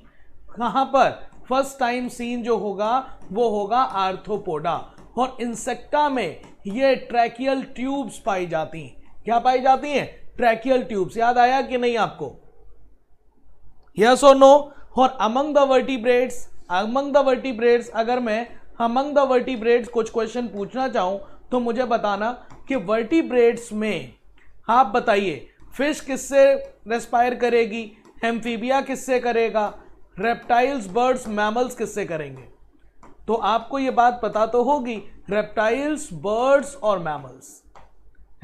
कहाँ पर, फर्स्ट टाइम सीन जो होगा वो होगा आर्थ्रोपोडा। और इंसेक्टा में ये ट्रैकियल ट्यूब्स पाई जाती हैं, क्या पाई जाती हैं, ट्रैकियल ट्यूब्स। याद आया कि नहीं आपको, यस और नो। और अमंग द वर्टिब्रेट्स अगर मैं अमंग द वर्टिब्रेट्स कुछ क्वेश्चन पूछना चाहूं तो मुझे बताना कि वर्टिब्रेट्स में आप बताइए फिश किससे रेस्पायर करेगी, एम्फीबिया किससे करेगा, रेप्टाइल्स बर्ड्स मैमल्स किससे करेंगे। तो आपको ये बात पता तो होगी, रेप्टाइल्स बर्ड्स और मैमल्स,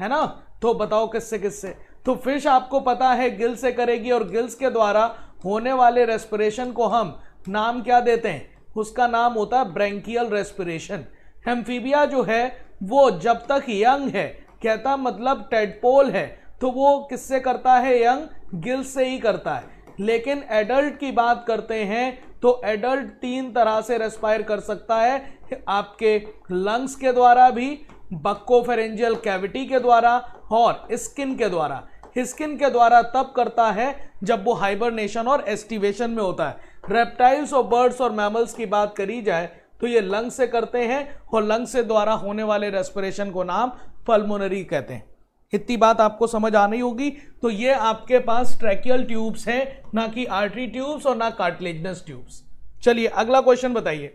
है ना। तो बताओ किससे किससे, तो फिश आपको पता है गिल से करेगी, और गिल्स के द्वारा होने वाले रेस्पिरेशन को हम नाम क्या देते हैं, उसका नाम होता है ब्रैंकियल रेस्पिरेशन। एम्फीबिया जो है वो जब तक यंग है, कहता मतलब टेडपोल है, तो वो किससे करता है, यंग गिल से ही करता है। लेकिन एडल्ट की बात करते हैं तो एडल्ट 3 तरह से रेस्पायर कर सकता है, आपके लंग्स के द्वारा भी, बक्कोफेरेंजियल कैविटी के द्वारा, और स्किन के द्वारा। स्किन के द्वारा तब करता है जब वो हाइबरनेशन और एस्टिवेशन में होता है। रेप्टाइल्स और बर्ड्स और मैमल्स की बात करी जाए तो ये लंग से करते हैं, और लंग से द्वारा होने वाले रेस्पिरेशन को नाम पल्मोनरी कहते हैं। इतनी बात आपको समझ आनी होगी। तो ये आपके पास ट्रैकियल ट्यूब्स हैं, ना कि आर्टरी ट्यूब्स और ना कार्टिलेजनस ट्यूब्स। चलिए अगला क्वेश्चन बताइए,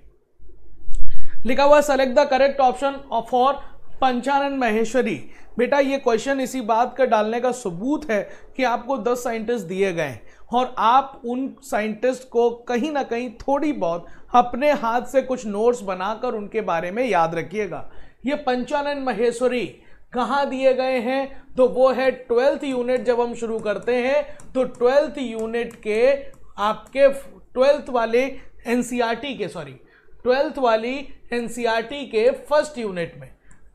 लिखा हुआ select the correct option for Panchanan Maheshwari. बेटा ये क्वेश्चन इसी बात का डालने का सबूत है कि आपको 10 साइंटिस्ट दिए गए हैं, और आप उन साइंटिस्ट को कहीं ना कहीं थोड़ी बहुत अपने हाथ से कुछ नोट्स बनाकर उनके बारे में याद रखिएगा। ये पंचानन महेश्वरी कहाँ दिए गए हैं, तो वो है 12th यूनिट। जब हम शुरू करते हैं तो 12th यूनिट के आपके 12th वाले एनसीईआरटी के 12th वाली एनसीईआरटी के फर्स्ट यूनिट में,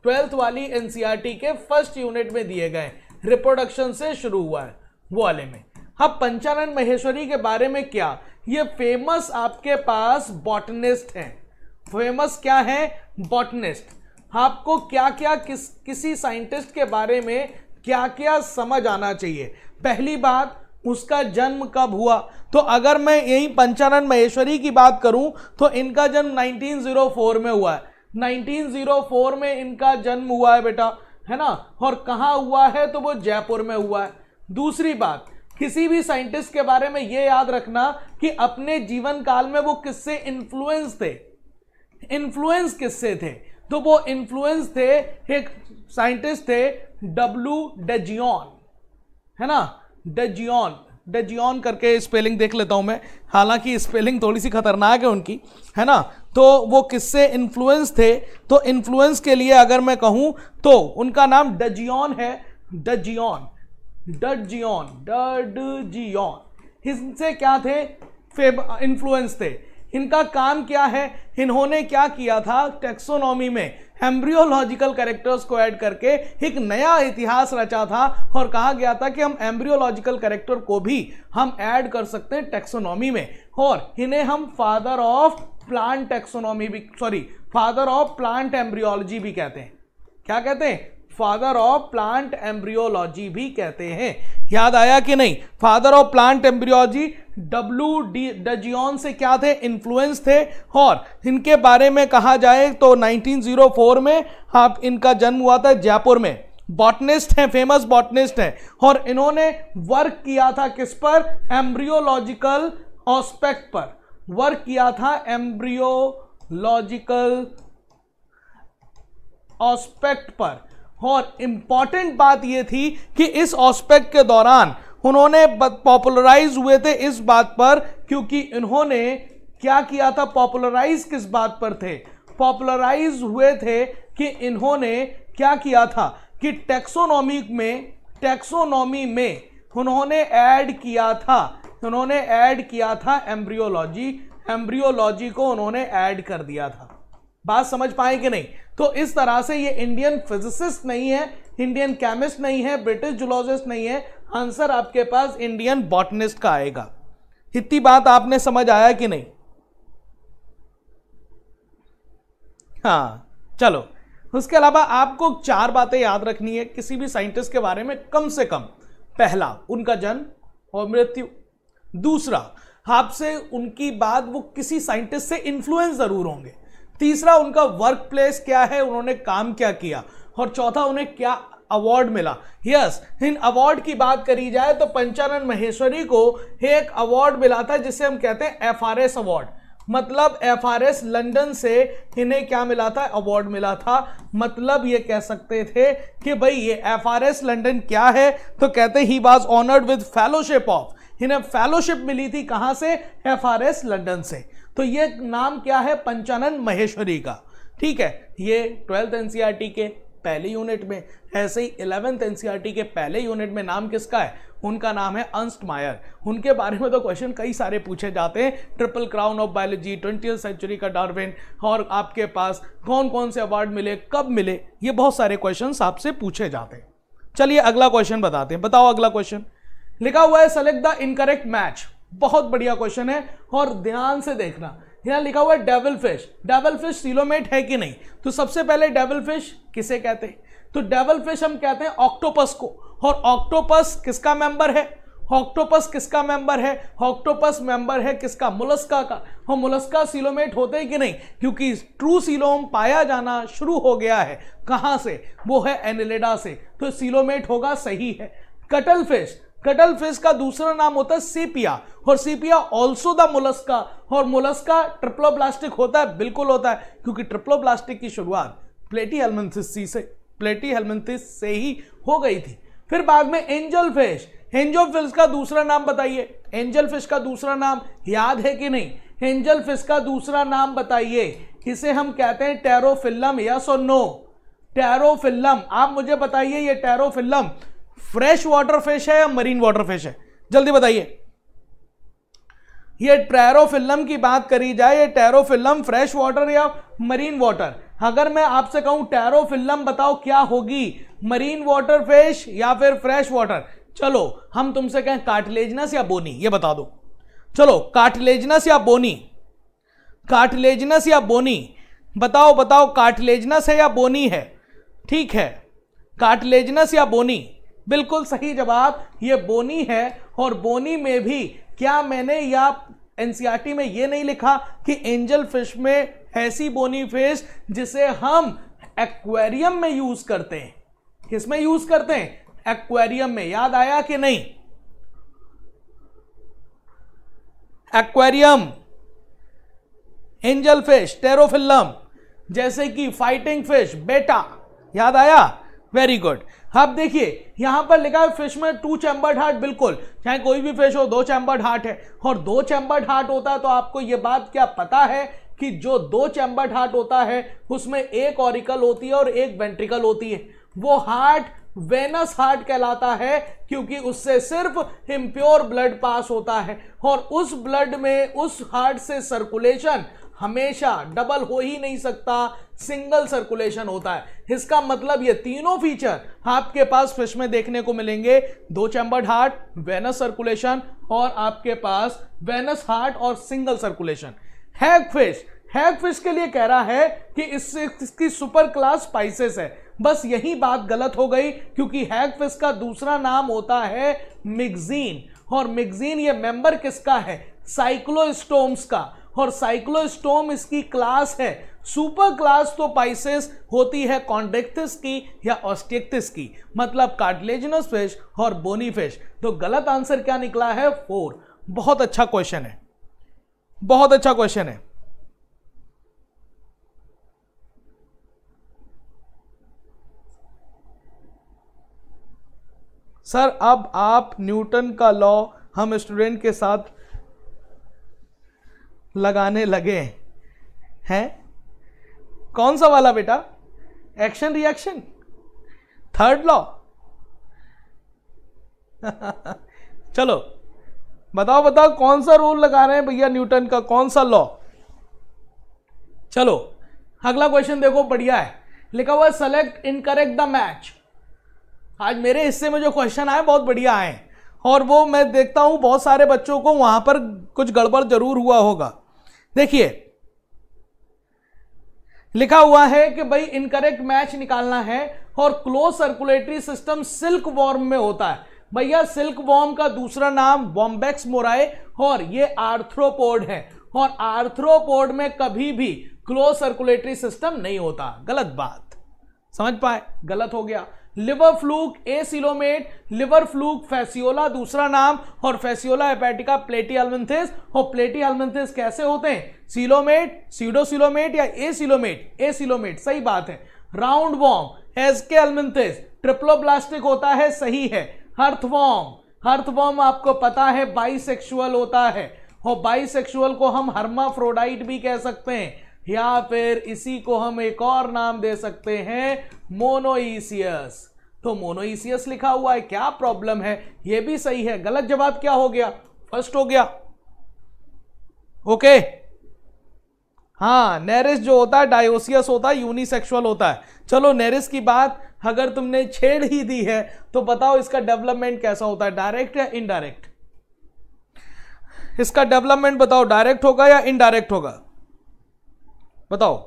12th वाली एनसीईआरटी के फर्स्ट यूनिट में दिए गए, रिप्रोडक्शन से शुरू हुआ है वो वाले में। अब पंचानन महेश्वरी के बारे में क्या, ये फेमस आपके पास बॉटनिस्ट हैं। फेमस क्या है, बॉटनिस्ट। आपको क्या क्या किसी साइंटिस्ट के बारे में क्या क्या समझ आना चाहिए। पहली बात, उसका जन्म कब हुआ। तो अगर मैं यही पंचानन महेश्वरी की बात करूं तो इनका जन्म 1904 में हुआ है, 1904 में इनका जन्म हुआ है बेटा, है ना। और कहाँ हुआ है, तो वो जयपुर में हुआ है। दूसरी बात, किसी भी साइंटिस्ट के बारे में ये याद रखना कि अपने जीवन काल में वो किससे इन्फ्लुएंस थे, इन्फ्लुएंस किससे थे, तो वो इन्फ्लुएंस थे, एक साइंटिस्ट थे डब्ल्यू डेजियन, है ना, डेजियन करके स्पेलिंग देख लेता हूं मैं, हालांकि स्पेलिंग थोड़ी सी खतरनाक है उनकी, है ना। तो वो किससे इन्फ्लुएंस थे, तो इन्फ्लुएंस के लिए अगर मैं कहूं तो उनका नाम डेजियन है, डेजियन। इनसे क्या थे, इन्फ्लुएंस थे। इनका काम क्या है, इन्होंने क्या किया था, टैक्सोनॉमी में एम्ब्रियोलॉजिकल कैरेक्टर्स को ऐड करके एक नया इतिहास रचा था, और कहा गया था कि हम एम्ब्रियोलॉजिकल कैरेक्टर को भी हम ऐड कर सकते हैं टैक्सोनॉमी में, और इन्हें हम फादर ऑफ प्लांट टैक्सोनॉमी भी, फादर ऑफ प्लांट एम्ब्रियोलॉजी भी कहते हैं। क्या कहते हैं, फादर ऑफ प्लांट एम्ब्रियोलॉजी भी कहते हैं। याद आया कि नहीं, father of plant embryology W डेजियन से क्या थे, इन्फ्लुएंस थे। और इनके बारे में कहा जाए तो 1904 में आप इनका जन्म हुआ था जयपुर में। बॉटनिस्ट हैं, फेमस बॉटनिस्ट हैं, और इन्होंने वर्क किया था किस पर, एम्ब्रियोलॉजिकल ऑस्पेक्ट पर वर्क किया था, एम्ब्रियोलॉजिकल ऑस्पेक्ट पर। और इंपॉर्टेंट बात यह थी कि इस ऑस्पेक्ट के दौरान उन्होंने पॉपुलराइज हुए थे इस बात पर, क्योंकि इन्होंने क्या किया था, पॉपुलराइज किस बात पर थे, पॉपुलराइज हुए थे कि इन्होंने क्या किया था कि टैक्सोनॉमी में उन्होंने ऐड किया था, एम्ब्रियोलॉजी को उन्होंने ऐड कर दिया था। बात समझ पाए कि नहीं। तो इस तरह से ये इंडियन फिजिसिस्ट नहीं है, इंडियन केमिस्ट नहीं है, ब्रिटिश जूलॉजिस्ट नहीं है, आंसर आपके पास इंडियन बॉटनिस्ट का आएगा। इतनी बात आपने समझ आया कि नहीं? हाँ चलो, उसके अलावा आपको 4 बातें याद रखनी है किसी भी साइंटिस्ट के बारे में कम से कम। पहला, उनका जन्म और मृत्यु। दूसरा, आपसे उनकी बात वो किसी साइंटिस्ट से इन्फ्लुएंस जरूर होंगे। तीसरा, उनका वर्क प्लेस क्या है, उन्होंने काम क्या किया। और चौथा, उन्हें क्या अवार्ड मिला। यस, इन अवार्ड की बात करी जाए तो पंचानन महेश्वरी को एक अवार्ड मिला था जिसे हम कहते हैं FRS अवार्ड, मतलब FRS लंदन से इन्हें क्या मिला था, अवार्ड मिला था। मतलब ये कह सकते थे कि भाई ये FRS लंदन क्या है, तो कहते he was honoured with fellowship of, इन्हें फेलोशिप मिली थी कहाँ से, FRS लंदन से। तो ये नाम क्या है, पंचानन महेश्वरी का। ठीक है, ये 12th NCERT के पहले यूनिट में, ऐसे ही 11th NCERT के पहले यूनिट में नाम किसका है, उनका नाम है अर्न्स्ट मायर। उनके बारे में तो क्वेश्चन कई सारे पूछे जाते हैं, triple crown of biology, 20th century का डार्विन, और आपके पास कौन कौन से अवार्ड मिले, कब मिले, ये बहुत सारे क्वेश्चन आपसे पूछे जाते हैं। चलिए अगला क्वेश्चन बताते हैं। बताओ अगला क्वेश्चन, लिखा हुआ है सेलेक्ट द इनकरेक्ट मैच। बहुत बढ़िया क्वेश्चन है और ध्यान से देखना। यहाँ लिखा हुआ है devil fish. Devil fish coelomate है कि नहीं, तो सबसे पहले डेविल फिश किसे कहते हैं, तो डेविल फिश हम कहते हैं ऑक्टोपस को। और ऑक्टोपस किसका मेंबर है, ऑक्टोपस किसका मेंबर है, ऑक्टोपस मेंबर है किसका, मोलस्का का। और मोलस्का सिलोमेट होते हैं कि नहीं, क्योंकि ट्रू सिलोम पाया जाना शुरू हो गया है कहाँ से, वो है एनिलिडा से, तो सिलोमेट होगा, सही है। कटल फिश, कटल फिश का दूसरा नाम होता है सीपिया, और सीपिया ऑल्सो द मोलस्का। और मोलस्का ट्रिप्लोब्लास्टिक होता है, बिल्कुल होता है, क्योंकि ट्रिप्लोब्लास्टिक की शुरुआत प्लेटी हेलमिंथिस से ही हो गई थी। फिर बाद में एंजल फिश, एंजल फिश का दूसरा नाम बताइए, एंजल फिश का दूसरा नाम याद है कि नहीं, एंजल फिश का दूसरा नाम बताइए, इसे हम कहते हैं टेरोफिल्लम, यस और नो, टेरोफिल्लम। आप मुझे बताइए ये टेरोफिल्लम फ्रेश वाटर फिश है या मरीन वाटर फिश है, जल्दी बताइए। ये टेरोफिल्लम की बात करी जाए, ये टेरोफिल्लम फ्रेश वाटर या मरीन वाटर, अगर मैं आपसे कहूं टेरोफिल्लम बताओ क्या होगी, मरीन वाटर फिश या फिर फ्रेश वाटर। चलो हम तुमसे कहें कार्टिलेजनस या बोनी, ये बता दो। चलो कार्टिलेजनस या बोनी, कार्टिलेजनस या बोनी, बताओ बताओ कार्टिलेजनस है या बोनी है। ठीक है, कार्टिलेजनस या बोनी, बिल्कुल सही जवाब, ये बोनी है। और बोनी में भी क्या मैंने या एनसीईआरटी में ये नहीं लिखा कि एंजल फिश में ऐसी बोनी फिश जिसे हम एक्वेरियम में यूज करते हैं, किसमें यूज करते हैं, एक्वेरियम में, याद आया कि नहीं, एक्वेरियम। एंजल फिश, टेरोफिल्लम, जैसे कि फाइटिंग फिश, बेटा, याद आया, वेरी गुड। आप देखिए यहां पर लिखा है फिश में 2 चैम्बर्ड हार्ट, बिल्कुल, चाहे कोई भी फिश हो 2 चैम्बर्ड हार्ट है। और 2 चैम्बर्ड हार्ट होता है तो आपको यह बात क्या पता है कि जो 2 चैम्बर्ड हार्ट होता है उसमें एक ऑरिकल होती है और एक वेंट्रिकल होती है। वो हार्ट वेनस हार्ट कहलाता है क्योंकि उससे सिर्फ इम्प्योर ब्लड पास होता है, और उस ब्लड में, उस हार्ट से सर्कुलेशन हमेशा डबल हो ही नहीं सकता, सिंगल सर्कुलेशन होता है। इसका मतलब ये तीनों फीचर आपके पास फिश में देखने को मिलेंगे, 2 चैम्बर्ड हार्ट, वेनस सर्कुलेशन, और आपके पास वेनस हार्ट और सिंगल सर्कुलेशन। हैगफिश, हैगफिश के लिए कह रहा है कि इससे इसकी सुपर क्लास स्पाइसेस है, बस यही बात गलत हो गई क्योंकि हैगफिश का दूसरा नाम होता है मिगजीन। और मिगजीन ये मेंबर किसका है, साइक्लोस्टोम्स का, और साइक्लोस्टोम इसकी क्लास है। सुपर क्लास तो पाइसेस होती है कॉन्डेक्टिस की या ऑस्टिक्टिस की, मतलब कार्टिलेजिनस फिश और बोनी फिश। तो गलत आंसर क्या निकला है, 4। बहुत अच्छा क्वेश्चन है, बहुत अच्छा क्वेश्चन है। सर अब आप न्यूटन का लॉ हम स्टूडेंट के साथ लगाने लगे हैं, कौन सा वाला बेटा, एक्शन रिएक्शन, थर्ड लॉ। चलो बताओ बताओ कौन सा रूल लगा रहे हैं भैया न्यूटन का, कौन सा लॉ। चलो अगला क्वेश्चन देखो, बढ़िया है, लिखा हुआ सेलेक्ट इनकरेक्ट द मैच। आज मेरे हिस्से में जो क्वेश्चन आए बहुत बढ़िया आए, और वो मैं देखता हूं बहुत सारे बच्चों को वहां पर कुछ गड़बड़ जरूर हुआ होगा। देखिए लिखा हुआ है कि भाई इनकरेक्ट मैच निकालना है, और close circulatory system silkworm में होता है। भैया सिल्क वॉर्म का दूसरा नाम वॉम्बैक्स मोराई, और ये आर्थ्रोपोड है, और आर्थ्रोपोड में कभी भी क्लोज सर्कुलेटरी सिस्टम नहीं होता। गलत बात समझ पाए, गलत हो गया। Liver fluke acoelomate, liver fluke Fasciola दूसरा नाम, और फैसियोला हेपेटिका प्लेटी अल्मेंथिस, और प्लेटी अल्मेंथिस कैसे होते हैं, सिलोमेट, सीडोसिलोमेट या एसिलोमेट, एसिलोमेट सही बात है। राउंड वॉर्म एसके अल्मेंथिस ट्रिप्लोब्लास्टिक होता है, सही है। अर्थवॉर्म, अर्थवॉर्म आपको पता है बाइसेक्सुअल होता है, और बाइसेक्सुअल को हम हर्माफ्रोडाइट भी कह सकते हैं, या फिर इसी को हम एक और नाम दे सकते हैं मोनोइसियस। तो मोनोइसियस लिखा हुआ है, क्या प्रॉब्लम है, ये भी सही है। गलत जवाब क्या हो गया, फर्स्ट हो गया। ओके हाँ, नेरिस जो होता है डायोसियस होता है, यूनिसेक्सुअल होता है। चलो नेरिस की बात अगर तुमने छेड़ ही दी है तो बताओ इसका डेवलपमेंट कैसा होता है, डायरेक्ट या इनडायरेक्ट। इसका डेवलपमेंट बताओ, डायरेक्ट होगा या इनडायरेक्ट होगा, बताओ।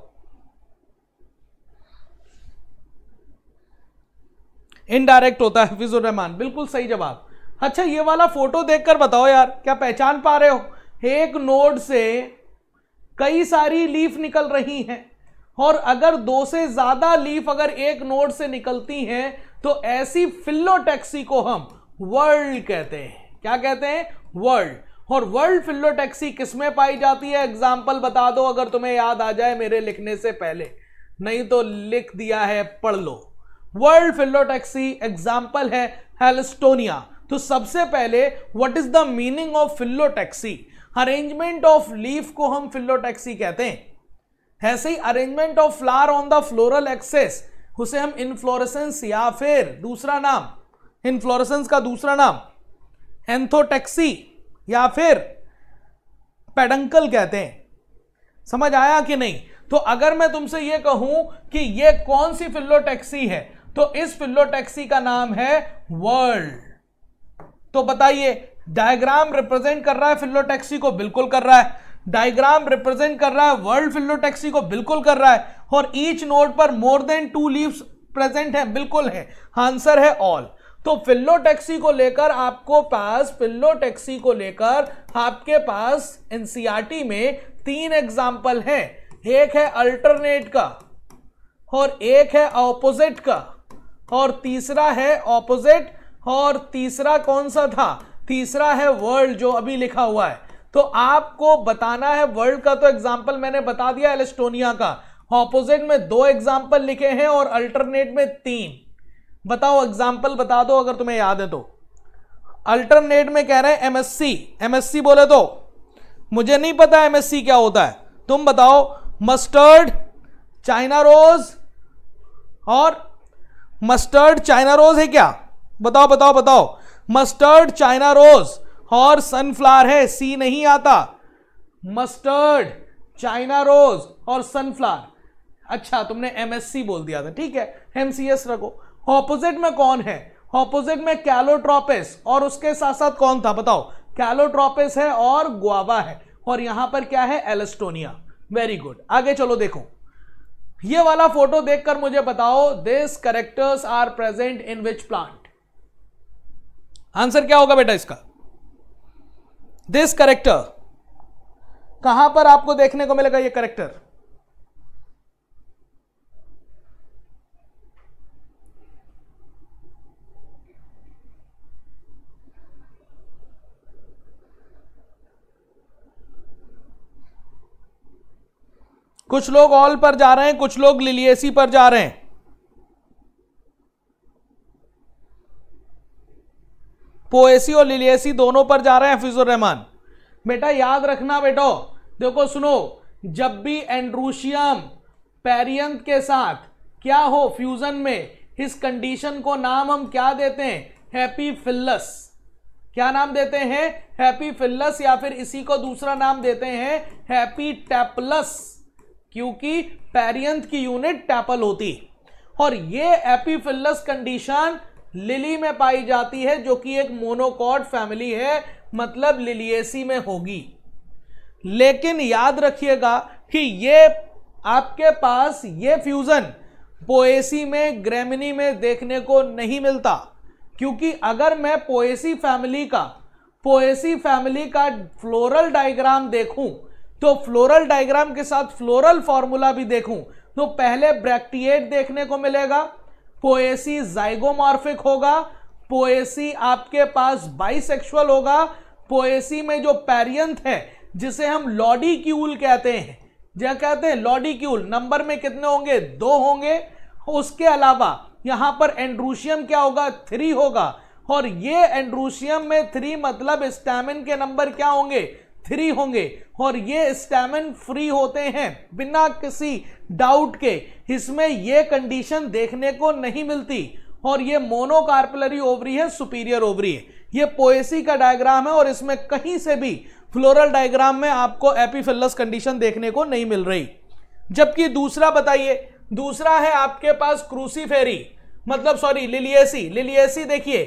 इनडायरेक्ट होता है, फिजुर रहमान बिल्कुल सही जवाब। अच्छा ये वाला फोटो देखकर बताओ यार, क्या पहचान पा रहे हो, एक नोड से कई सारी लीफ निकल रही हैं, और अगर दो से ज्यादा लीफ अगर एक नोड से निकलती हैं तो ऐसी फिलोटैक्सी को हम वर्ल्ड कहते हैं। क्या कहते हैं, वर्ल्ड। और वर्ल्ड फिलोटैक्सी किसमें पाई जाती है, एग्जाम्पल बता दो अगर तुम्हें याद आ जाए मेरे लिखने से पहले, नहीं तो लिख दिया है पढ़ लो। वर्ल्ड फिलोटैक्सी एग्जाम्पल है हेलस्टोनिया। तो सबसे पहले what is the meaning of phyllotaxy, arrangement of leaf को हम फिलोटैक्सी कहते हैं। ऐसे ही arrangement of flower on the floral axis, उसे हम इन्फ्लोरेसेंस या फिर दूसरा नाम, इन्फ्लोरेसेंस का दूसरा नाम एंथोटैक्सी या फिर पेडंकल कहते हैं। समझ आया कि नहीं। तो अगर मैं तुमसे यह कहूं कि यह कौन सी फिलोटैक्सी है, तो इस फिलोटैक्सी का नाम है वर्ल्ड। तो बताइए डायग्राम रिप्रेजेंट कर रहा है फिलोटैक्सी को, बिल्कुल कर रहा है। डायग्राम रिप्रेजेंट कर रहा है वर्ल्ड फिलोटैक्सी को, बिल्कुल कर रहा है। और ईच नोड पर मोर देन 2 लीव्स प्रेजेंट है, बिल्कुल है, आंसर है ऑल। तो फिलोटैक्सी को लेकर आपको पास, फिलोटैक्सी को लेकर आपके पास एनसीईआरटी में 3 एग्जाम्पल हैं, एक है अल्टरनेट का, और एक है ऑपोजिट का, और तीसरा है ऑपोजिट, और तीसरा कौन सा था, तीसरा है वर्ल्ड जो अभी लिखा हुआ है। तो आपको बताना है, वर्ल्ड का तो एग्जाम्पल मैंने बता दिया एलेस्टोनिया का, ऑपोजिट में 2 एग्जाम्पल लिखे हैं और अल्टरनेट में 3। बताओ एग्जाम्पल बता दो अगर तुम्हें याद है तो। अल्टरनेट में कह रहे हैं एमएससी, एमएससी बोले तो मुझे नहीं पता एमएससी क्या होता है, तुम बताओ। मस्टर्ड चाइना रोज, और मस्टर्ड चाइना रोज है क्या, बताओ बताओ बताओ। मस्टर्ड चाइना रोज और सनफ्लावर है, सी नहीं आता। मस्टर्ड चाइना रोज और सनफ्लावर, अच्छा तुमने एमएससी बोल दिया था, ठीक है एमसीएस रखो। ऑपोजिट में कौन है, ऑपोजिट में कैलोट्रोपिस, और उसके साथ साथ कौन था बताओ, कैलोट्रोपिस है और गुआवा है, और यहां पर क्या है एलेस्टोनिया। वेरी गुड, आगे चलो। देखो ये वाला फोटो देखकर मुझे बताओ, this characters are present in which plant, answer क्या होगा बेटा इसका। दिस कैरेक्टर कहां पर आपको देखने को मिलेगा, यह कैरेक्टर कुछ लोग ऑल पर जा रहे हैं, कुछ लोग लिलियेसी पर जा रहे हैं। पोएसी और लिलियेसी दोनों पर जा रहे हैं फिजुर रहमान। बेटा याद रखना बेटो, देखो सुनो, जब भी एंड्रूशियम पेरियंथ के साथ क्या हो फ्यूजन में, इस कंडीशन को नाम हम क्या देते हैं, एपिफिलस। क्या नाम देते हैं, एपिफिलस, या फिर इसी को दूसरा नाम देते हैं एपिटेपलस। क्योंकि पेरियंथ की यूनिट टैपल होती, और ये एपिफिलस कंडीशन लिली में पाई जाती है जो कि एक मोनोकॉट फैमिली है, मतलब लिलियेसी में होगी। लेकिन याद रखिएगा कि ये आपके पास ये फ्यूजन पोएसी में, ग्रेमिनी में देखने को नहीं मिलता, क्योंकि अगर मैं पोएसी फैमिली का फ्लोरल डायग्राम देखूं, तो फ्लोरल डायग्राम के साथ फ्लोरल फॉर्मूला भी देखूं, तो पहले ब्रैक्टिएट देखने को मिलेगा, पोएसी जाइगोमॉर्फिक होगा, पोएसी आपके पास बाइसेक्सुअल होगा, पोएसी में जो पेरियंथ है जिसे हम लॉडिक्यूल कहते हैं, जो कहते हैं लॉडिक्यूल, नंबर में कितने होंगे? 2 होंगे। उसके अलावा यहां पर एंड्रूशियम क्या होगा? 3 होगा, और ये एंड्रूशियम में 3 मतलब स्टैमिन के नंबर क्या होंगे? 3 होंगे, और ये स्टैमिन फ्री होते हैं बिना किसी डाउट के। इसमें ये कंडीशन देखने को नहीं मिलती, और ये मोनोकार्पलरी ओवरी है, सुपीरियर ओवरी है। ये पोएसी का डायग्राम है और इसमें कहीं से भी फ्लोरल डायग्राम में आपको एपिफिलस कंडीशन देखने को नहीं मिल रही। जबकि दूसरा बताइए, दूसरा है आपके पास क्रूसीफेरी, मतलब सॉरी लिलियेसी। लिलियेसी देखिए,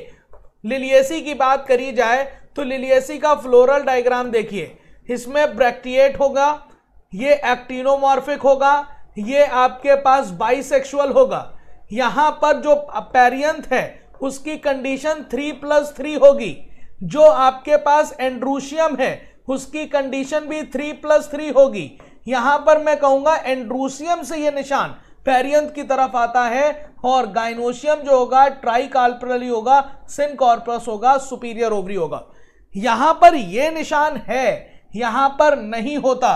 लिलियेसी की बात करी जाए तो लिलियेसी का फ्लोरल डायग्राम देखिए, इसमें ब्रैक्टिएट होगा, ये एक्टिनोमॉर्फिक होगा, ये आपके पास बाइसेक्सुअल होगा। यहां पर जो पेरियंथ है उसकी कंडीशन 3+3 होगी, जो आपके पास एंड्रूशियम है उसकी कंडीशन भी 3+3 होगी। यहां पर मैं कहूंगा एंड्रूशियम से ये निशान पेरियंथ की तरफ आता है, और गाइनोशियम जो होगा ट्राइकार्पलरी होगा, सिनकॉर्पस होगा, सुपीरियर ओवरी होगा। यहां पर ये निशान है, यहां पर नहीं होता।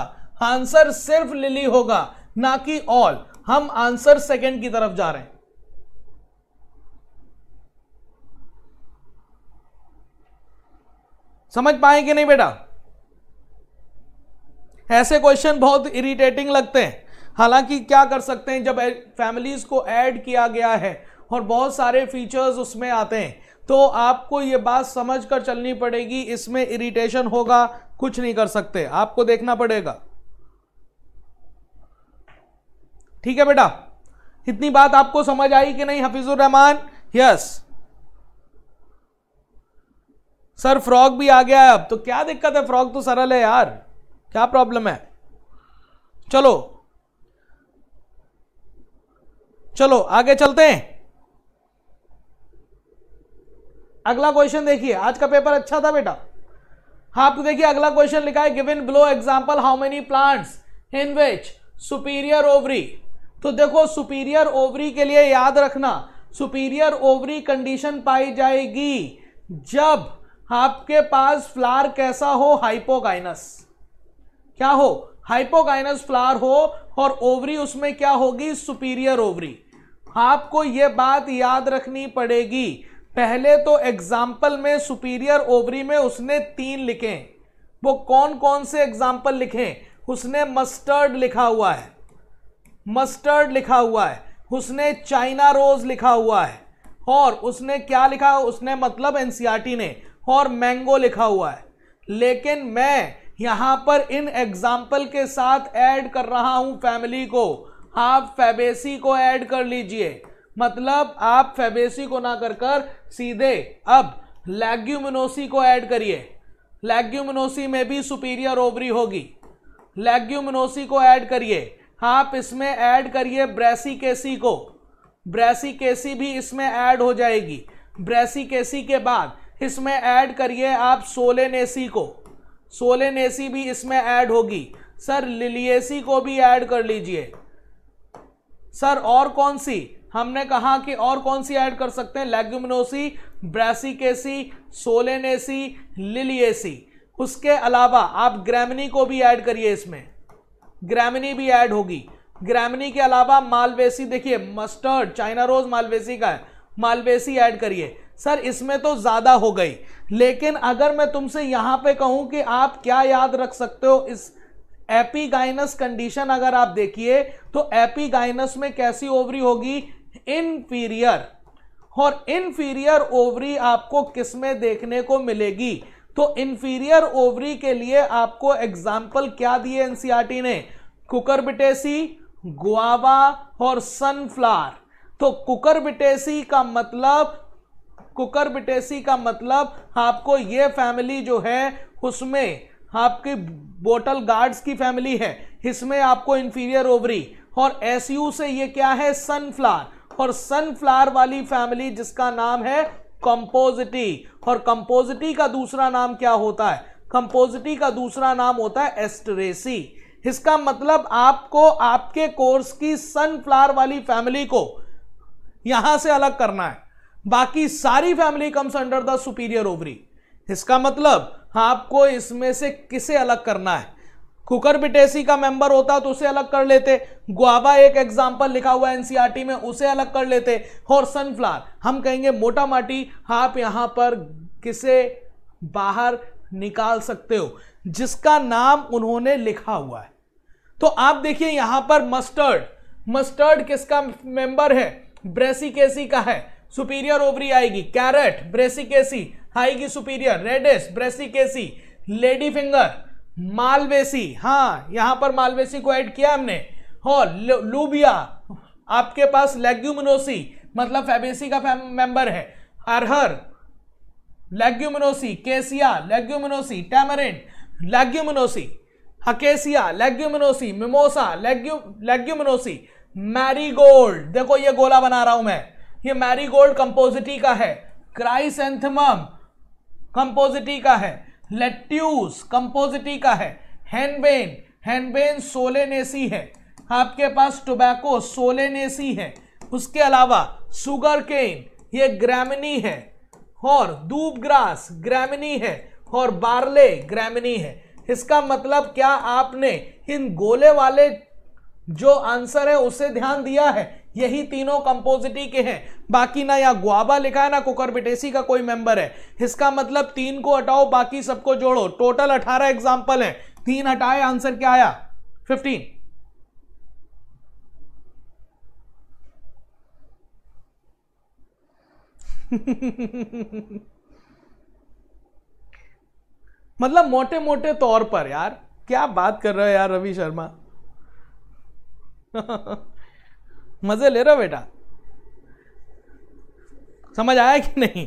आंसर सिर्फ लिली होगा, ना कि ऑल। हम आंसर सेकंड की तरफ जा रहे हैं। समझ पाए कि नहीं बेटा? ऐसे क्वेश्चन बहुत इरिटेटिंग लगते हैं। हालांकि क्या कर सकते हैं, जब फैमिलीज को ऐड किया गया है और बहुत सारे फीचर्स उसमें आते हैं, तो आपको ये बात समझ कर चलनी पड़ेगी, इसमें इरिटेशन होगा, कुछ नहीं कर सकते, आपको देखना पड़ेगा। ठीक है बेटा, इतनी बात आपको समझ आई कि नहीं Hafizur Rahman? Yes sir, frog भी आ गया है अब तो, क्या दिक्कत है? फ्रॉग तो सरल है यार, क्या प्रॉब्लम है? चलो चलो आगे चलते हैं। अगला क्वेश्चन देखिए, आज का पेपर अच्छा था बेटा। आप देखिए अगला क्वेश्चन लिखा है, given below example how many plants in which superior ovary. तो देखो सुपीरियर ओवरी के लिए याद रखना, सुपीरियर ओवरी कंडीशन पाई जाएगी जब आपके पास फ्लावर कैसा हो? हाइपोगाइनस। क्या हो? हाइपोगाइनस फ्लावर हो, और ओवरी उसमें क्या होगी? Superior ovary. आपको यह बात याद रखनी पड़ेगी। पहले तो एग्जाम्पल में सुपीरियर ओवरी में उसने 3 लिखे। वो कौन कौन से एग्जाम्पल लिखे? उसने मस्टर्ड लिखा हुआ है, मस्टर्ड लिखा हुआ है, उसने चाइना रोज लिखा हुआ है, और उसने क्या लिखा? उसने मतलब एनसीईआरटी ने, और मैंगो लिखा हुआ है। लेकिन मैं यहां पर इन एग्जाम्पल के साथ ऐड कर रहा हूं फैमिली को। आप फैबेसी को ऐड कर लीजिए, मतलब आप फैबेसी को ना कर सीधे अब लैग्यूमिनोसी को ऐड करिए। लैग्यूमिनोसी में भी सुपीरियर ओवरी होगी, लैग्यूमिनोसी को ऐड करिए। आप इसमें ऐड करिए ब्रैसिकेसी को, ब्रैसिकेसी भी इसमें ऐड हो जाएगी। ब्रैसिकेसी के बाद इसमें ऐड करिए आप सोलेनेसी को, सोलेनेसी भी इसमें ऐड होगी। सर लिलियेसी को भी ऐड कर लीजिए। सर और कौन सी? हमने कहा कि और कौन सी ऐड कर सकते हैं? Leguminosae, brassicaceae, Solanaceae, Liliaceae. उसके अलावा आप ग्रेमिनी को भी ऐड करिए, इसमें ग्रेमिनी भी ऐड होगी। ग्रामिनी के अलावा मालवेसी, देखिए मस्टर्ड, चाइना रोज मालवेसी का है, मालवेसी ऐड करिए। सर इसमें तो ज्यादा हो गई, लेकिन अगर मैं तुमसे यहां पे कहूं कि आप क्या याद रख सकते हो इस एपिगाइनस कंडीशन, अगर आप देखिए तो एपिगाइनस में कैसी ओवरी होगी? इनफीरियर। और इनफीरियर ओवरी आपको किसमें देखने को मिलेगी? तो इनफीरियर ओवरी के लिए आपको एग्जाम्पल क्या दिए एनसीईआरटी ने? कुकुरबिटेसी, गुआवा और सनफ्लावर। तो कुकुरबिटेसी का मतलब आपको ये फैमिली जो है उसमें आपकी बोटल गार्ड्स की फैमिली है, इसमें आपको इंफीरियर ओवरी और एसयू से ये क्या है सनफ्लावर, और सनफ्लावर वाली फैमिली जिसका नाम है कंपोजिटी, और कंपोजिटी का दूसरा नाम क्या होता है, कंपोजिटी का दूसरा नाम होता है एस्टरेसी। इसका मतलब आपको आपके कोर्स की सनफ्लावर वाली फैमिली को यहां से अलग करना है, बाकी सारी family comes under the superior ovary. इसका मतलब आपको इसमें से किसे अलग करना है, कुकुरबिटेसी का मेंबर होता तो उसे अलग कर लेते, गुआवा एक एग्जाम्पल लिखा हुआ है एनसीईआरटी में उसे अलग कर लेते, और सनफ्लावर हम कहेंगे मोटा माटी आप यहां पर किसे बाहर निकाल सकते हो जिसका नाम उन्होंने लिखा हुआ है। तो आप देखिए यहां पर मस्टर्ड किसका मेंबर है, ब्रेसिकेसी का है, सुपीरियर ओवरी आएगी। कैरेट ब्रेसिकेसी आएगी superior, radish Brassicaceae, lady finger Malvaceae, हाँ यहां पर मालवेसी को ऐड किया हमने, और लूबिया आपके पास लेग्यूमिनोसी मतलब फैबेसी का मेंबर है, अरहर लेग्यूमिनोसी, केसिया Leguminosae, tamarind Leguminosae, acacia Leguminosae, mimosa Leguminosae, marigold, देखो ये गोला बना रहा हूं मैं, ये मैरीगोल्ड कंपोजिटी का है, क्राइसेंथेमम कंपोजिटी का है, लेट्यूस कंपोजिटी का है, हैनबेन सोलेनेसी है, आपके पास टोबैको सोलेनेसी है, उसके अलावा सुगर केन ये ग्रैमिनी है, और दूब ग्रास ग्रैमिनी है, और बार्ले ग्रैमिनी है। इसका मतलब क्या आपने इन गोले वाले जो आंसर है उसे ध्यान दिया है, यही तीनों कंपोजिटी के हैं, बाकी ना यहाँ गुआवा लिखा है ना कुकुरबिटेसी का कोई मेंबर है। इसका मतलब तीन को हटाओ बाकी सबको जोड़ो, टोटल 18 एग्जाम्पल है, तीन हटाए आंसर क्या आया 15। मतलब मोटे मोटे तौर पर यार क्या बात कर रहे हो यार रवि शर्मा। मजे ले रहा बेटा, समझ आया कि नहीं।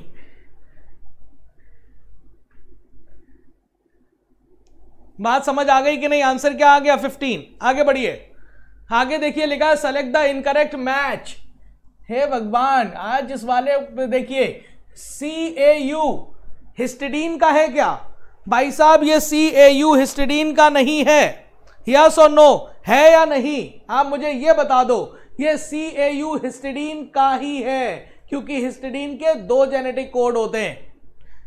बात समझ आ गई कि नहीं, आंसर क्या आ गया 15। आगे बढ़िए, आगे देखिए लिखा है सेलेक्ट द इनकरेक्ट मैच। हे भगवान आज इस वाले देखिए CAU हिस्टिडीन का है क्या भाई साहब, ये CAU हिस्टिडीन का नहीं है, यस और नो है या नहीं आप मुझे ये बता दो। ये CAU हिस्टिडीन का ही है क्योंकि हिस्टिडीन के दो जेनेटिक कोड होते हैं।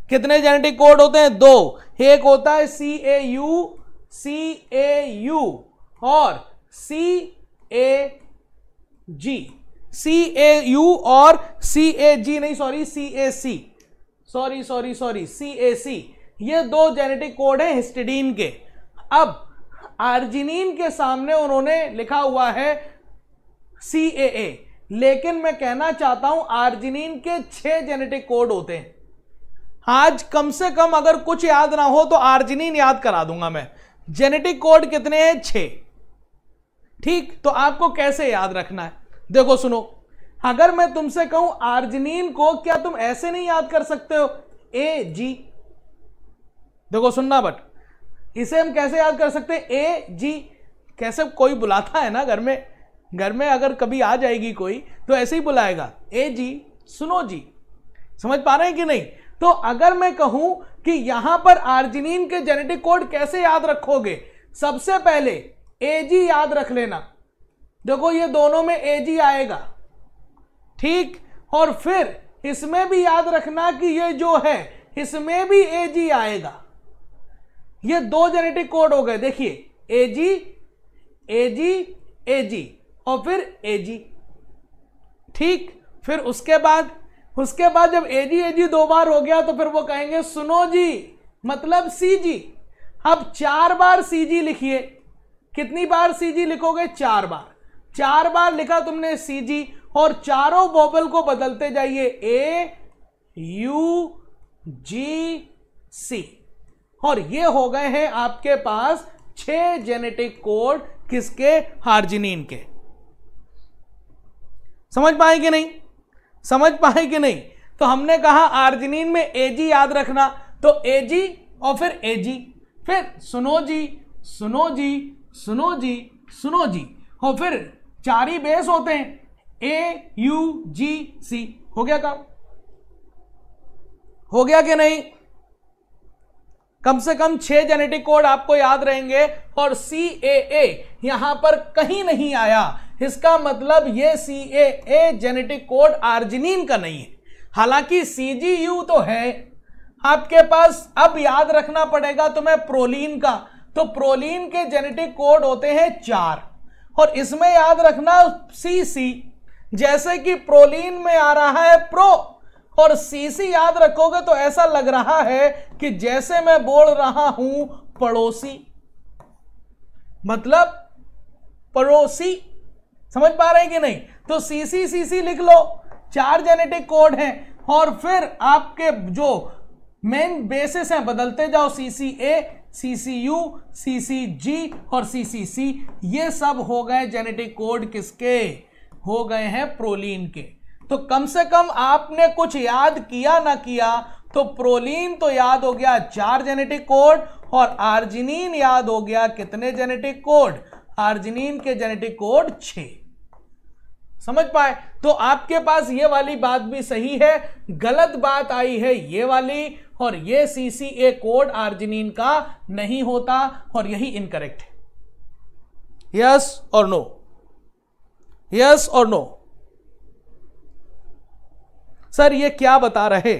कितने जेनेटिक कोड होते हैं, दो, एक होता है CAU और CAG, CAU और CAG नहीं सॉरी CAC, ये दो जेनेटिक कोड है हिस्टिडीन के। अब आर्जिनिन के सामने उन्होंने लिखा हुआ है CAA, लेकिन मैं कहना चाहता हूं आर्जिनिन के 6 जेनेटिक कोड होते हैं। आज कम से कम अगर कुछ याद ना हो तो आर्जिनिन याद करा दूंगा मैं। जेनेटिक कोड कितने हैं, 6। ठीक, तो आपको कैसे याद रखना है, देखो सुनो, अगर मैं तुमसे कहूं आर्जिनिन को क्या तुम ऐसे नहीं याद कर सकते हो AG, देखो सुनना, बट इसे हम कैसे याद कर सकते हैं AG, कैसे कोई बुलाता है ना घर में अगर कभी आ जाएगी कोई तो ऐसे ही बुलाएगा AG, सुनो जी, समझ पा रहे हैं कि नहीं। तो अगर मैं कहूं कि यहां पर आर्जिनिन के जेनेटिक कोड कैसे याद रखोगे, सबसे पहले AG याद रख लेना, देखो ये दोनों में AG आएगा, ठीक, और फिर इसमें भी याद रखना कि ये जो है इसमें भी AG आएगा। ये दो जेनेटिक कोड हो गए, देखिए AG और फिर AG, ठीक, फिर उसके बाद जब AG दो बार हो गया तो फिर वो कहेंगे सुनो जी मतलब CG। अब 4 बार CG लिखिए, कितनी बार CG लिखोगे, 4 बार। 4 बार लिखा तुमने CG और चारों वोवेल को बदलते जाइए AUGC, और ये हो गए हैं आपके पास 6 जेनेटिक कोड किसके? हार्जिनिन के। समझ पाए कि नहीं? समझ पाए कि नहीं? तो हमने कहा आर्जिनिन में एजी याद रखना, तो एजी और फिर एजी, फिर सुनोजी सुनोजी सुनोजी सुनोजी, और फिर चार ही बेस होते हैं ए यू जी सी। हो गया काम? हो गया कि नहीं? कम से कम 6 जेनेटिक कोड आपको याद रहेंगे। और सी ए ए यहां पर कहीं नहीं आया, इसका मतलब ये C A A genetic code arginine का नहीं है। हालांकि सी जी यू तो है आपके पास, अब याद रखना पड़ेगा तुम्हें प्रोलीन का। तो प्रोलीन के जेनेटिक कोड होते हैं 4, और इसमें याद रखना सी सी, जैसे कि प्रोलीन में आ रहा है प्रो, और सीसी याद रखोगे तो ऐसा लग रहा है कि जैसे मैं बोल रहा हूं पड़ोसी, मतलब पड़ोसी। समझ पा रहे हैं कि नहीं? तो सीसी सीसी लिख लो, 4 जेनेटिक कोड हैं, और फिर आपके जो मेन बेसिस हैं बदलते जाओ, C C A C C U C C G और सीसी सी। ये सब हो गए जेनेटिक कोड किसके? हो गए हैं प्रोलीन के। तो कम से कम आपने कुछ याद किया ना किया, तो प्रोलीन तो याद हो गया 4 जेनेटिक कोड, और आर्जिनिन याद हो गया कितने जेनेटिक कोड? आर्जिनिन के जेनेटिक कोड 6। समझ पाए? तो आपके पास ये वाली बात भी सही है, गलत बात आई है ये वाली, और ये सीसीए कोड आर्जिनिन का नहीं होता और यही इनकरेक्ट है। यस और नो? यस और नो? सर ये क्या बता रहे?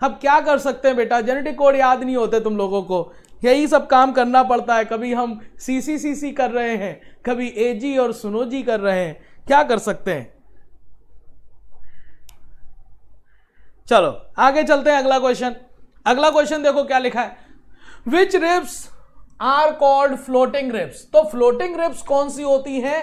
हम क्या कर सकते हैं बेटा, जेनेटिक कोड याद नहीं होते तुम लोगों को, यही सब काम करना पड़ता है। कभी हम सीसीसीसी कर रहे हैं, कभी एजी और सुनोजी कर रहे हैं, क्या कर सकते हैं। चलो आगे चलते हैं, अगला क्वेश्चन। अगला क्वेश्चन देखो क्या लिखा है, which ribs are called floating ribs. तो फ्लोटिंग रिब्स कौन सी होती है?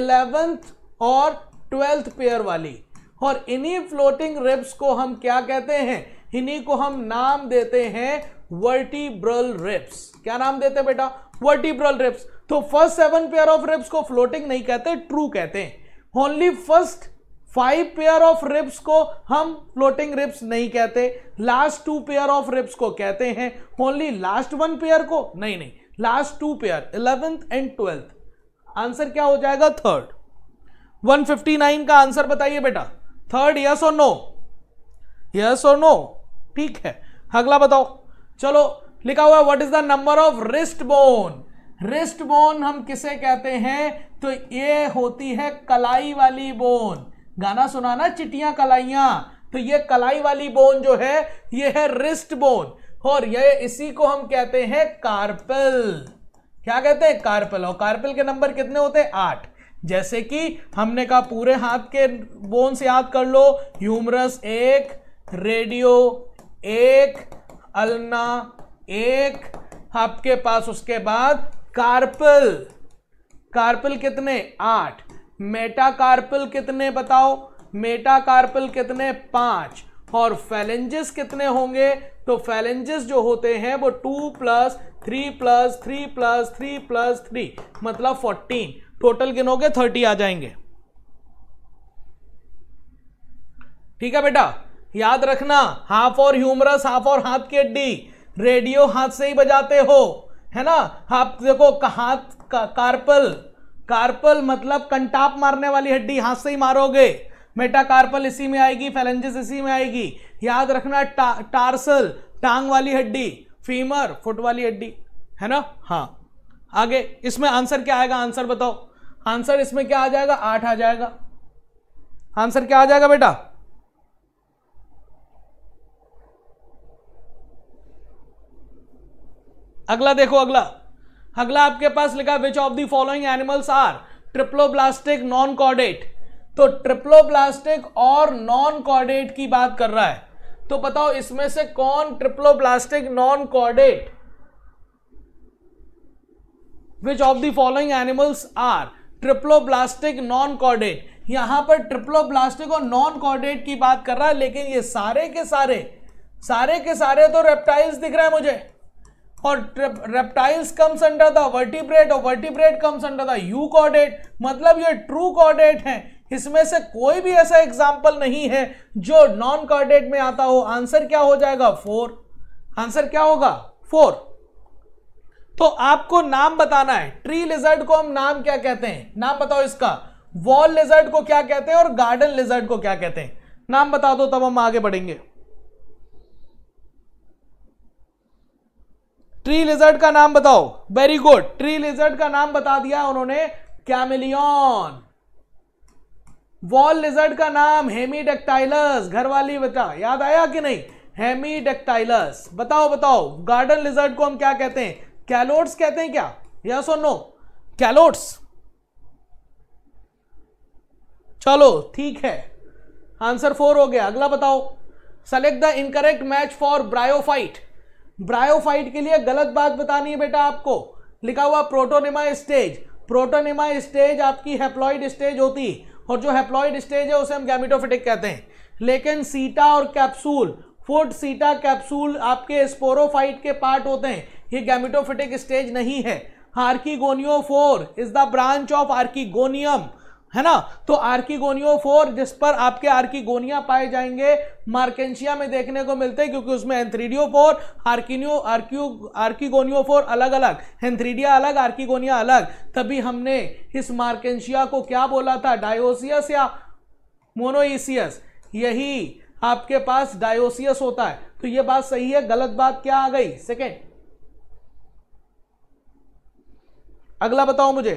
11th और 12th पेयर वाली, और इन्हीं फ्लोटिंग रिब्स को हम क्या कहते हैं? इन्हीं को हम नाम देते हैं वर्टिब्रल रिब्स। क्या नाम देते हैं बेटा? Vertebral ribs. तो फर्स्ट 7 पेयर ऑफ रिब्स को फ्लोटिंग नहीं कहते, ट्रू कहते हैं। Only first 5 pair of ribs को हम फ्लोटिंग रिब्स नहीं कहते, लास्ट 2 पेयर ऑफ रिब्स को कहते हैं। ओनली लास्ट 1 पेयर को नहीं, last 2 pair 11th and 12th। Answer क्या हो जाएगा? थर्ड। 159 का आंसर बताइए बेटा, थर्ड। यस और नो? यस और नो? ठीक है, अगला बताओ। चलो लिखा हुआ what is the number of wrist bone. Wrist bone हम किसे कहते हैं? तो ये होती है कलाई वाली बोन। गाना सुना ना, चिटियां कलाइयां, तो ये कलाई वाली बोन जो है ये है रिस्ट बोन, और ये इसी को हम कहते हैं कार्पल। क्या कहते हैं? कार्पल। और कार्पल के नंबर कितने होते हैं? 8। जैसे कि हमने कहा पूरे हाथ के बोन्स याद कर लो, ह्यूमरस 1, रेडियो 1, अल्ना 1, आपके पास उसके बाद कार्पल। कार्पल कितने? 8। मेटाकार्पल कितने बताओ? मेटाकार्पल कितने? 5। और फैलेंजेस कितने होंगे? तो फैलेंजेस जो होते हैं वो 2 + 3 + 3 + 3 + 3 मतलब 14। टोटल गिनोगे 30 आ जाएंगे। ठीक है बेटा, याद रखना। हाफ और ह्यूमरस, हाफ और हाथ की हड्डी, रेडियो हाथ से ही बजाते हो है ना, आप देखो हाथ का कार्पल। कार्पल मतलब कंटाप मारने वाली हड्डी, हाथ से ही मारोगे। मेटाकार्पल इसी में आएगी, फैलेंजेस इसी में आएगी। याद रखना टार्सल टांग वाली हड्डी, फीमर फुट वाली हड्डी है ना। हाँ आगे, इसमें आंसर क्या आएगा? आंसर बताओ, आंसर इसमें क्या आ जाएगा? 8 आ जाएगा। आंसर क्या आ जाएगा बेटा? अगला देखो, अगला आपके पास लिखा which of the following animals are triploblastic non chordate. तो ट्रिप्लोब्लास्टिक और नॉन कॉर्डेट की बात कर रहा है, तो बताओ इसमें से कौन triploblastic non chordate? Which of the following animals are triploblastic non chordate. यहां पर ट्रिप्लोब्लास्टिक और नॉन कॉर्डेट की बात कर रहा है, लेकिन ये सारे के सारे तो रेप्टाइल्स दिख रहे हैं मुझे। और reptiles comes under the vertebrate और vertebrate comes under the euchordate, मतलब ये ट्रू कॉर्डेट हैं, इसमें से कोई भी ऐसा एग्जाम्पल नहीं है जो नॉन कॉर्डेट में आता हो। आंसर क्या हो जाएगा? 4। आंसर क्या होगा? 4। तो आपको नाम बताना है। ट्री लिजर्ड को हम नाम क्या कहते हैं? नाम बताओ इसका। वॉल लिजर्ड को क्या कहते हैं और गार्डन लिजर्ड को क्या कहते हैं? नाम बता दो तब हम आगे बढ़ेंगे। ट्री लिजर्ड का नाम बताओ। वेरी गुड, ट्री लिजर्ड का नाम बता दिया उन्होंने, कैमेलियन। वॉल लिजर्ड का नाम हेमीडेक्टाइलस, घरवाली बता, याद आया कि नहीं? हेमीडेक्टाइलस। बताओ बताओ, गार्डन लिजर्ड को हम क्या कहते हैं? कैलोट्स कहते हैं क्या? यस और नो? कैलोट्स। चलो ठीक है, आंसर 4 हो गया। अगला बताओ। Select the incorrect match for bryophyte. Bryophyte के लिए गलत बात बतानी है बेटा आपको। लिखा हुआ प्रोटोनेमा स्टेज। प्रोटोनेमा स्टेज आपकी हैप्लॉइड स्टेज होती है, और जो हैप्लॉइड स्टेज है उसे हम गैमेटोफिटिक कहते हैं। लेकिन सीटा और कैप्सूल, फुट सीटा कैप्सूल आपके स्पोरोफाइट के पार्ट होते हैं, ये गैमेटोफिटिक स्टेज नहीं है। Archegoniophore is the branch of archegonium, है ना? तो आर्कीगोनियोफोर जिस पर आपके आर्कीगोनिया पाए जाएंगे, मार्केशिया में देखने को मिलते हैं, क्योंकि उसमें एंथ्रीडियोफोर, आर्कीगोनियोफोर अलग अलग, एंथ्रीडिया अलग, आर्कीगोनिया अलग। तभी हमने इस मार्केशिया को क्या बोला था? डायोसियस या मोनोइसियस? यही आपके पास डायोसियस होता है। तो ये बात सही है। गलत बात क्या आ गई? सेकेंड। अगला बताओ मुझे।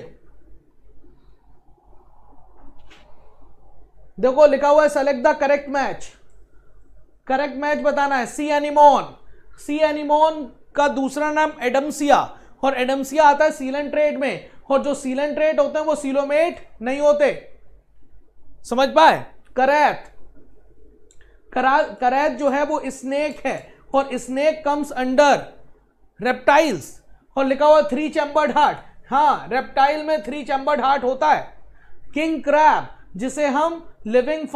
देखो लिखा हुआ है select the correct match. Correct match बताना है। सी एनिमोन। सी एनिमोन का दूसरा नाम एडम्सिया, और एडम्सिया आता है सीलेंट्रेट में, और जो सीलेंट्रेट होते हैं वो सीलोमेट नहीं होते। समझ पाए? करैत। करैत जो है वो स्नेक है, और स्नेक कम्स अंडर रेप्टाइल्स। और लिखा हुआ 3 चैम्बर्ड हार्ट। हाँ, रेप्टाइल में 3 चैम्बर्ड हार्ट होता है। किंग क्रैब जिसे हम लिविंग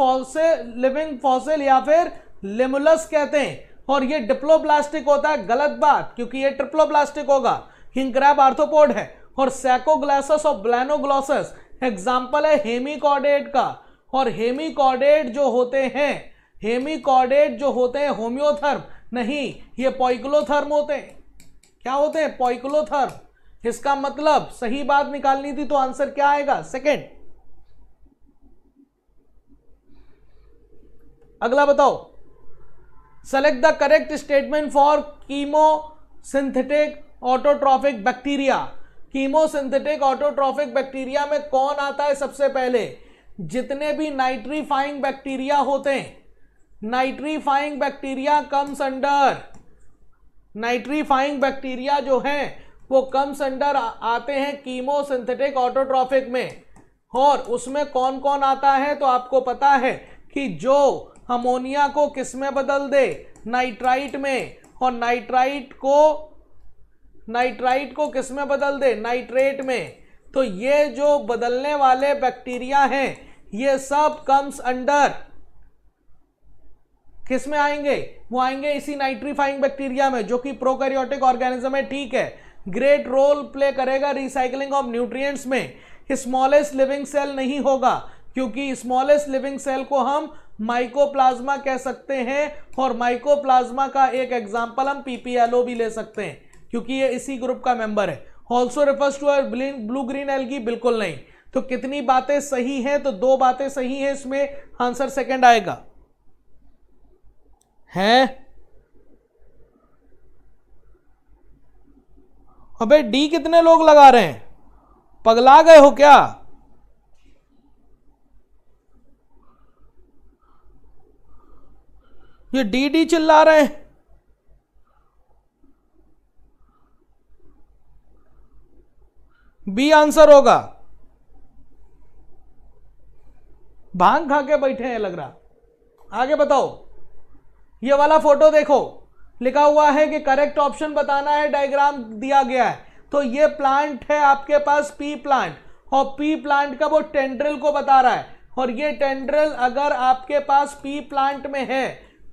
फॉसिल या फिर लेमुलस कहते हैं, और ये डिप्लोब्लास्टिक होता है। गलत बात, क्योंकि ये ट्रिप्लोब्लास्टिक होगा। किंग क्रैब आर्थ्रोपोड है। और सैकोग्लासस और ब्लैनोग्लॉसस एग्जाम्पल है हेमीकॉर्डेट का, और हेमीकॉर्डेट जो होते हैं, होम्योथर्म नहीं, ये पॉइक्लोथर्म होते हैं। क्या होते हैं? पॉइक्लोथर्म। इसका मतलब सही बात निकालनी थी, तो आंसर क्या आएगा? सेकेंड। अगला बताओ। Select the correct statement for chemosynthetic autotrophic bacteria. Chemosynthetic autotrophic bacteria में कौन आता है सबसे पहले? जितने भी नाइट्रीफाइंग बैक्टीरिया होते हैं, nitrifying bacteria comes under, nitrifying bacteria जो हैं वो कम्स अंडर आते हैं कीमोसिंथेटिक ऑटोट्रॉफिक में। और उसमें कौन कौन आता है? तो आपको पता है कि जो अमोनिया को किस में बदल दे? नाइट्राइट में। और नाइट्राइट को किस में बदल दे? नाइट्रेट में। तो ये जो बदलने वाले बैक्टीरिया हैं, ये सब कम्स अंडर किस में आएंगे? वो आएंगे इसी नाइट्रीफाइंग बैक्टीरिया में, जो कि प्रोकैरियोटिक ऑर्गेनिज्म है। ठीक है, ग्रेट रोल प्ले करेगा रिसाइकलिंग ऑफ न्यूट्रिएंट्स में। स्मॉलेस्ट लिविंग सेल नहीं होगा, क्योंकि स्मॉलेस्ट लिविंग सेल को हम माइकोप्लाज्मा कह सकते हैं, और माइकोप्लाज्मा का एक एग्जाम्पल हम पीपीएलओ भी ले सकते हैं, क्योंकि ये इसी ग्रुप का मेंबर है। Also refers to blue green algae, बिल्कुल नहीं। तो कितनी बातें सही हैं? तो 2 बातें सही हैं इसमें। आंसर सेकंड आएगा। हैं अबे डी कितने लोग लगा रहे हैं? पगला गए हो क्या? ये डी डी चिल्ला रहे हैं। बी आंसर होगा। भांग खा के बैठे हैं लग रहा। आगे बताओ। ये वाला फोटो देखो, लिखा हुआ है कि करेक्ट ऑप्शन बताना है, डायग्राम दिया गया है। तो ये प्लांट है आपके पास, पी प्लांट, और पी प्लांट का वो टेंड्रिल को बता रहा है। और ये टेंड्रिल अगर आपके पास पी प्लांट में है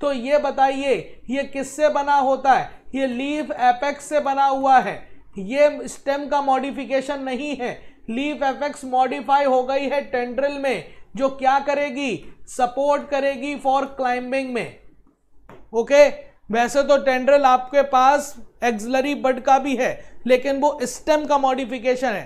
तो ये बताइए ये किससे बना होता है? ये लीफ एपेक्स से बना हुआ है, ये स्टेम का मॉडिफिकेशन नहीं है। लीफ एपेक्स मॉडिफाई हो गई है टेंड्रिल में, जो क्या करेगी? सपोर्ट करेगी फॉर क्लाइंबिंग में। ओके, वैसे तो टेंड्रिल आपके पास एक्सिलरी बड का भी है, लेकिन वो स्टेम का मॉडिफिकेशन है।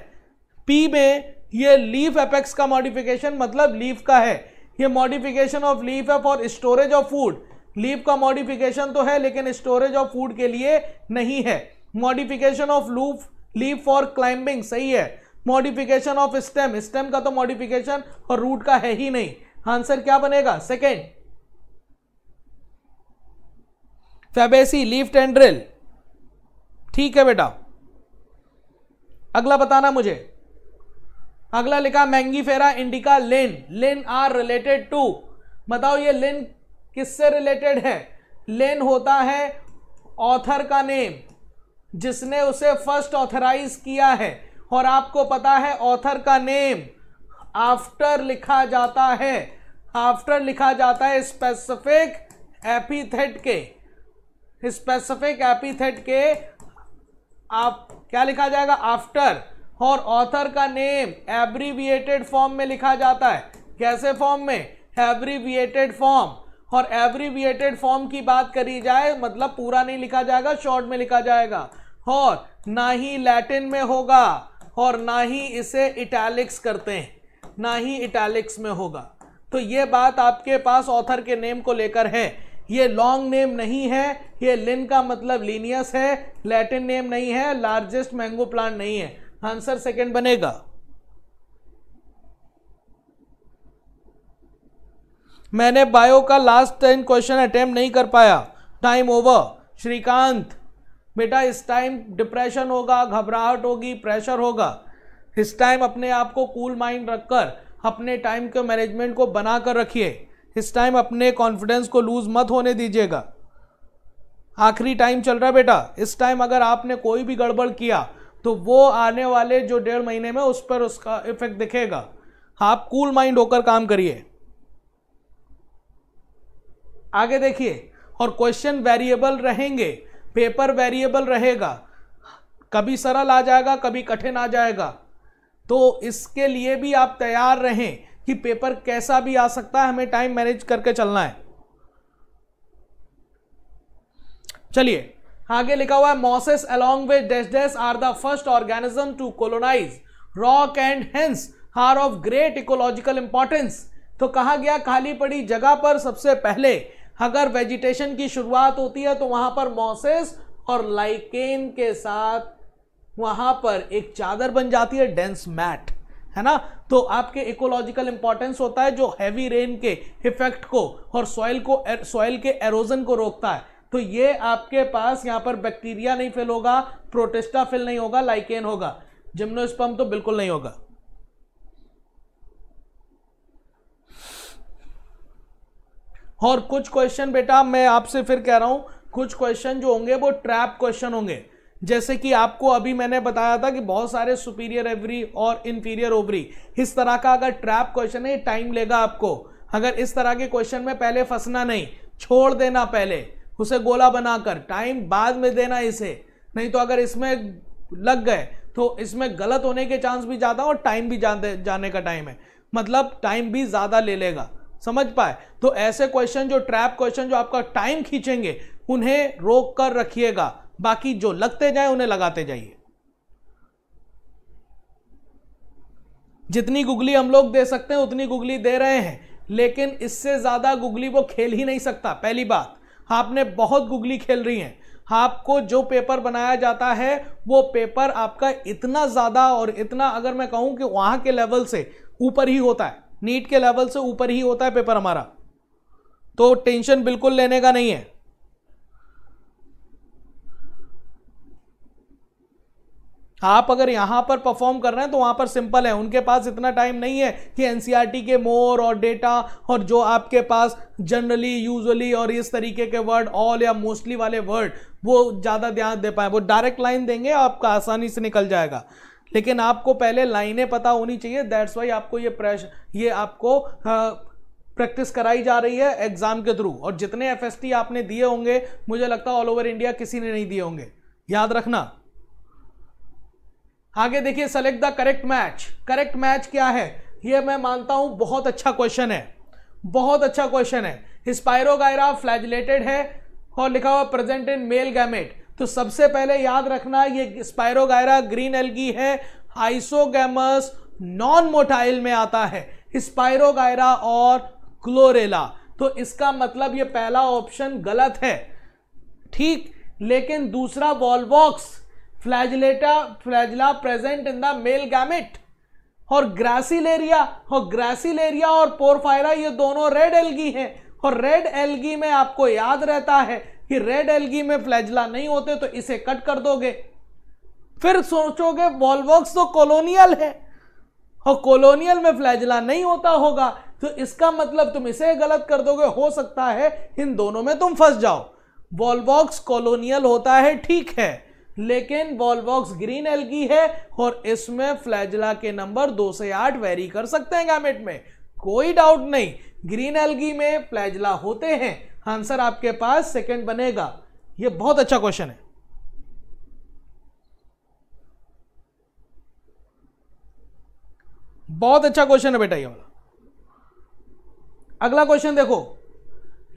पी में ये लीफ एपेक्स का मॉडिफिकेशन मतलब लीफ का है, ये मॉडिफिकेशन ऑफ लीफ है for storage of food. Leaf का मॉडिफिकेशन तो है लेकिन स्टोरेज ऑफ फूड के लिए नहीं है। मॉडिफिकेशन ऑफ लूफ लीफ फॉर क्लाइंबिंग सही है। मॉडिफिकेशन ऑफ स्टेम, स्टेम का तो मॉडिफिकेशन और रूट का है ही नहीं। आंसर क्या बनेगा? सेकेंड। फैबेसी लीफ टेंड्रिल, ठीक है बेटा। अगला बताना मुझे। अगला लिखा Mangifera indica Linn, Linn are related to. बताओ ये लिन किससे रिलेटेड है? लिन होता है ऑथर का नेम जिसने उसे फर्स्ट ऑथराइज किया है, और आपको पता है ऑथर का नेम आफ्टर लिखा जाता है, आफ्टर लिखा जाता है स्पेसिफिक एपिथेट के आप क्या लिखा जाएगा? आफ्टर। और ऑथर का नेम एब्रीविएटेड फॉर्म में लिखा जाता है। कैसे फॉर्म में? Abbreviated form. और एब्रीविएटेड फॉर्म की बात करी जाए मतलब पूरा नहीं लिखा जाएगा, शॉर्ट में लिखा जाएगा, और ना ही लैटिन में होगा, और ना ही इसे इटैलिक्स करते हैं, ना ही इटैलिक्स में होगा। तो ये बात आपके पास ऑथर के नेम को लेकर है। ये लॉन्ग नेम नहीं है, ये लिन का मतलब लीनियस है, लैटिन नेम नहीं है, लार्जेस्ट मैंगो प्लांट नहीं है। आंसर सेकंड बनेगा। मैंने बायो का लास्ट 10 क्वेश्चन अटेम्प्ट नहीं कर पाया, टाइम ओवर। श्रीकांत बेटा, इस टाइम डिप्रेशन होगा, घबराहट होगी, प्रेशर होगा। इस टाइम अपने आप को कूल माइंड रखकर अपने टाइम के मैनेजमेंट को बना कर रखिए। इस टाइम अपने कॉन्फिडेंस को लूज मत होने दीजिएगा। आखिरी टाइम चल रहा है बेटा, इस टाइम अगर आपने कोई भी गड़बड़ किया तो वो आने वाले जो 1.5 महीने में उस पर उसका इफेक्ट दिखेगा। आप कूल माइंड होकर काम करिए। आगे देखिए, और क्वेश्चन वेरिएबल रहेंगे, पेपर वेरिएबल रहेगा, कभी सरल आ जाएगा कभी कठिन आ जाएगा, तो इसके लिए भी आप तैयार रहें कि पेपर कैसा भी आ सकता है, हमें टाइम मैनेज करके चलना है। चलिए आगे लिखा हुआ है mosses along with dash dash are the first organism to colonise rock and hence are of great ecological importance. तो कहा गया खाली पड़ी जगह पर सबसे पहले अगर वेजिटेशन की शुरुआत होती है तो वहां पर मॉसेस और लाइकेन के साथ वहां पर एक चादर बन जाती है, डेंस मैट, है ना। तो आपके इकोलॉजिकल इंपॉर्टेंस होता है जो हैवी रेन के इफेक्ट को और सॉइल के एरोजन को रोकता है। तो ये आपके पास यहाँ पर बैक्टीरिया नहीं फेल होगा, प्रोटिस्टा फेल नहीं होगा, लाइकेन होगा, जिम्नोस्पर्म तो बिल्कुल नहीं होगा। और कुछ क्वेश्चन बेटा मैं आपसे फिर कह रहा हूं, कुछ क्वेश्चन जो होंगे वो ट्रैप क्वेश्चन होंगे। जैसे कि आपको अभी मैंने बताया था कि बहुत सारे सुपीरियर ओवरी और इन्फीरियर ओवरी, इस तरह का अगर ट्रैप क्वेश्चन है टाइम लेगा आपको। अगर इस तरह के क्वेश्चन में पहले फंसना नहीं, छोड़ देना पहले उसे गोला बनाकर, टाइम बाद में देना इसे, नहीं तो अगर इसमें लग गए तो इसमें गलत होने के चांस भी ज़्यादा और टाइम भी जाने का टाइम है, मतलब टाइम भी ज़्यादा ले लेगा, समझ पाए। तो ऐसे क्वेश्चन जो ट्रैप क्वेश्चन जो आपका टाइम खींचेंगे उन्हें रोक कर रखिएगा, बाकी जो लगते जाए उन्हें लगाते जाइए। जितनी गुगली हम लोग दे सकते हैं उतनी गुगली दे रहे हैं, लेकिन इससे ज़्यादा गुगली वो खेल ही नहीं सकता। पहली बात, आपने बहुत गुगली खेल रही हैं, आपको जो पेपर बनाया जाता है वो पेपर आपका इतना ज़्यादा और इतना अगर मैं कहूँ कि वहाँ के लेवल से ऊपर ही होता है, नीट के लेवल से ऊपर ही होता है पेपर हमारा। तो टेंशन बिल्कुल लेने का नहीं है। आप अगर यहां पर परफॉर्म कर रहे हैं तो वहां पर सिंपल है, उनके पास इतना टाइम नहीं है कि एनसीईआरटी के मोर और डेटा और जो आपके पास जनरली यूजुअली और इस तरीके के वर्ड ऑल या मोस्टली वाले वर्ड वो ज़्यादा ध्यान दे पाए। वो डायरेक्ट लाइन देंगे, आपका आसानी से निकल जाएगा, लेकिन आपको पहले लाइनें पता होनी चाहिए। दैट्स वाई आपको ये आपको प्रैक्टिस कराई जा रही है एग्जाम के थ्रू। और जितने एफएसटी आपने दिए होंगे, मुझे लगता है ऑल ओवर इंडिया किसी ने नहीं दिए होंगे, याद रखना। आगे देखिए, select the correct match. Correct match क्या है, यह मैं मानता हूं बहुत अच्छा क्वेश्चन है, बहुत अच्छा क्वेश्चन है। स्पायरोगायरा फ्लैजिलेटेड है और लिखा हुआ प्रेजेंट इन मेल गैमेट। तो सबसे पहले याद रखना ये स्पायरोगायरा ग्रीन एल्गी है, आइसोगैमस नॉन मोटाइल में आता है स्पायरोगायरा और क्लोरेला। तो इसका मतलब ये पहला ऑप्शन गलत है, ठीक। लेकिन दूसरा Volvox flagella present in the male gamete और ग्रासिलेरिया और पोरफायरा ये दोनों रेड एल्गी हैं। और रेड एल्गी में आपको याद रहता है कि रेड एल्गी में फ्लैजिला नहीं होते, तो इसे कट कर दोगे। फिर सोचोगे वॉलवॉक्स तो कॉलोनियल है और कॉलोनियल में फ्लैजिला नहीं होता होगा, तो इसका मतलब तुम इसे गलत कर दोगे। हो सकता है इन दोनों में तुम फंस जाओ। वॉलवॉक्स कॉलोनियल होता है, ठीक है, लेकिन वॉलवॉक्स ग्रीन एल्गी है और इसमें फ्लैजिला के नंबर 2 से 8 वेरी कर सकते हैं गैमेट में, कोई डाउट नहीं। ग्रीन एल्गी में फ्लैजिला होते हैं। आंसर आपके पास सेकंड बनेगा। यह बहुत अच्छा क्वेश्चन है। बहुत अच्छा क्वेश्चन है बेटा ये वाला। अगला क्वेश्चन देखो,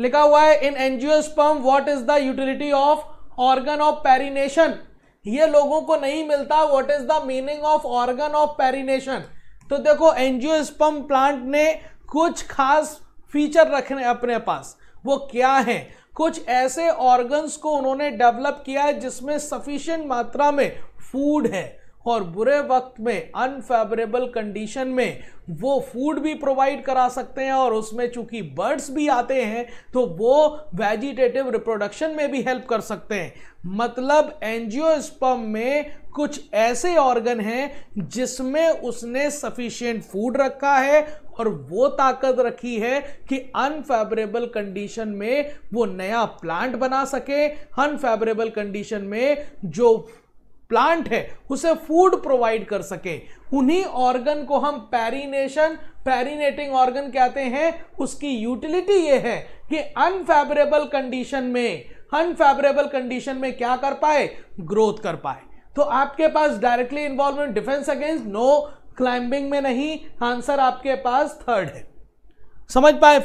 लिखा हुआ है in angiosperm what is the utility of organ of perennation. ये लोगों को नहीं मिलता, what is the meaning of organ of perennation. तो देखो, एंजियोस्पर्म प्लांट ने कुछ खास फीचर रखने अपने पास, वो क्या है, कुछ ऐसे ऑर्गन्स को उन्होंने डेवलप किया है जिसमें सफिशिएंट मात्रा में फूड है और बुरे वक्त में, अनफेवरेबल कंडीशन में, वो फूड भी प्रोवाइड करा सकते हैं। और उसमें चूंकि बर्ड्स भी आते हैं, तो वो वेजिटेटिव रिप्रोडक्शन में भी हेल्प कर सकते हैं। मतलब एंजियोस्पर्म में कुछ ऐसे ऑर्गन हैं जिसमें उसने सफिशिएंट फूड रखा है और वो ताकत रखी है कि अनफेवरेबल कंडीशन में वो नया प्लांट बना सके, अनफेवरेबल कंडीशन में जो प्लांट है उसे फूड प्रोवाइड कर सके। उन्हीं ऑर्गन को हम पैरिनेटिंग ऑर्गन कहते हैं। उसकी यूटिलिटी ये है कि अनफेवरेबल कंडीशन में क्या कर पाए, ग्रोथ कर पाए। तो आपके पास directly involvement defence against, no, climbing में नहीं। आंसर आपके पास थर्ड है। समझ पाए?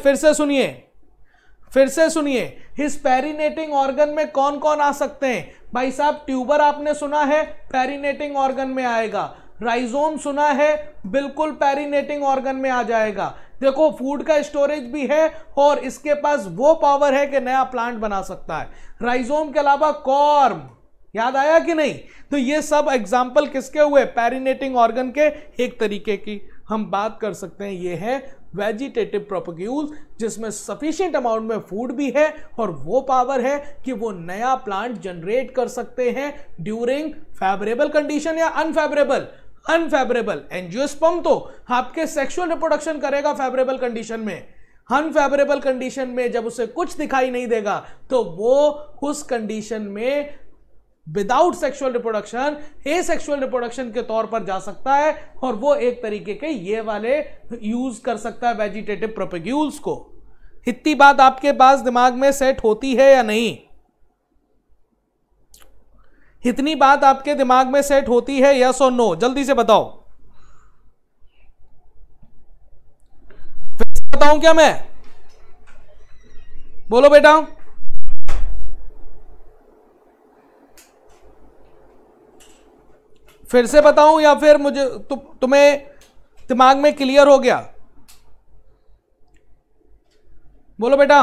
फिर से सुनिए, इस पैरिनेटिंग ऑर्गन में कौन कौन आ सकते हैं। भाई साहब, ट्यूबर आपने सुना है, पैरिनेटिंग ऑर्गन में आएगा। राइजोम सुना है, बिल्कुल पैरिनेटिंग ऑर्गन में आ जाएगा। देखो, फूड का स्टोरेज भी है और इसके पास वो पावर है कि नया प्लांट बना सकता है। राइजोम के अलावा कॉर्म, याद आया कि नहीं? तो ये सब एग्जाम्पल किसके हुए, पैरिनेटिंग ऑर्गन के। एक तरीके की हम बात कर सकते हैं, ये है वेजिटेटिव प्रोपोग्यूल्स, जिसमें सफिशिएंट अमाउंट में फूड भी है और वो पावर है कि वो नया प्लांट जनरेट कर सकते हैं ड्यूरिंग फेवरेबल कंडीशन या अनफेवरेबल। एंजियोस्पर्म तो आपके सेक्सुअल रिप्रोडक्शन करेगा फेवरेबल कंडीशन में, अनफेवरेबल कंडीशन में जब उसे कुछ दिखाई नहीं देगा तो वो उस कंडीशन में without sexual reproduction, asexual reproduction के तौर पर जा सकता है और वो एक तरीके के ये वाले यूज कर सकता है वेजिटेटिव प्रोपेग्यूल्स को। इतनी बात आपके पास दिमाग में सेट होती है या नहीं? इतनी बात आपके दिमाग में सेट होती है, यस और नो? जल्दी से बताओ। फिर से बताऊं क्या मैं? बोलो बेटा। फिर से बताऊं या फिर मुझे तुम्हें दिमाग में क्लियर हो गया? बोलो बेटा।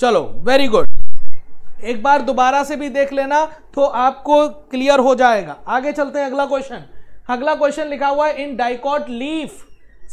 चलो, वेरी गुड। एक बार दोबारा से भी देख लेना तो आपको क्लियर हो जाएगा। आगे चलते हैं। अगला क्वेश्चन लिखा हुआ है in dicot leaf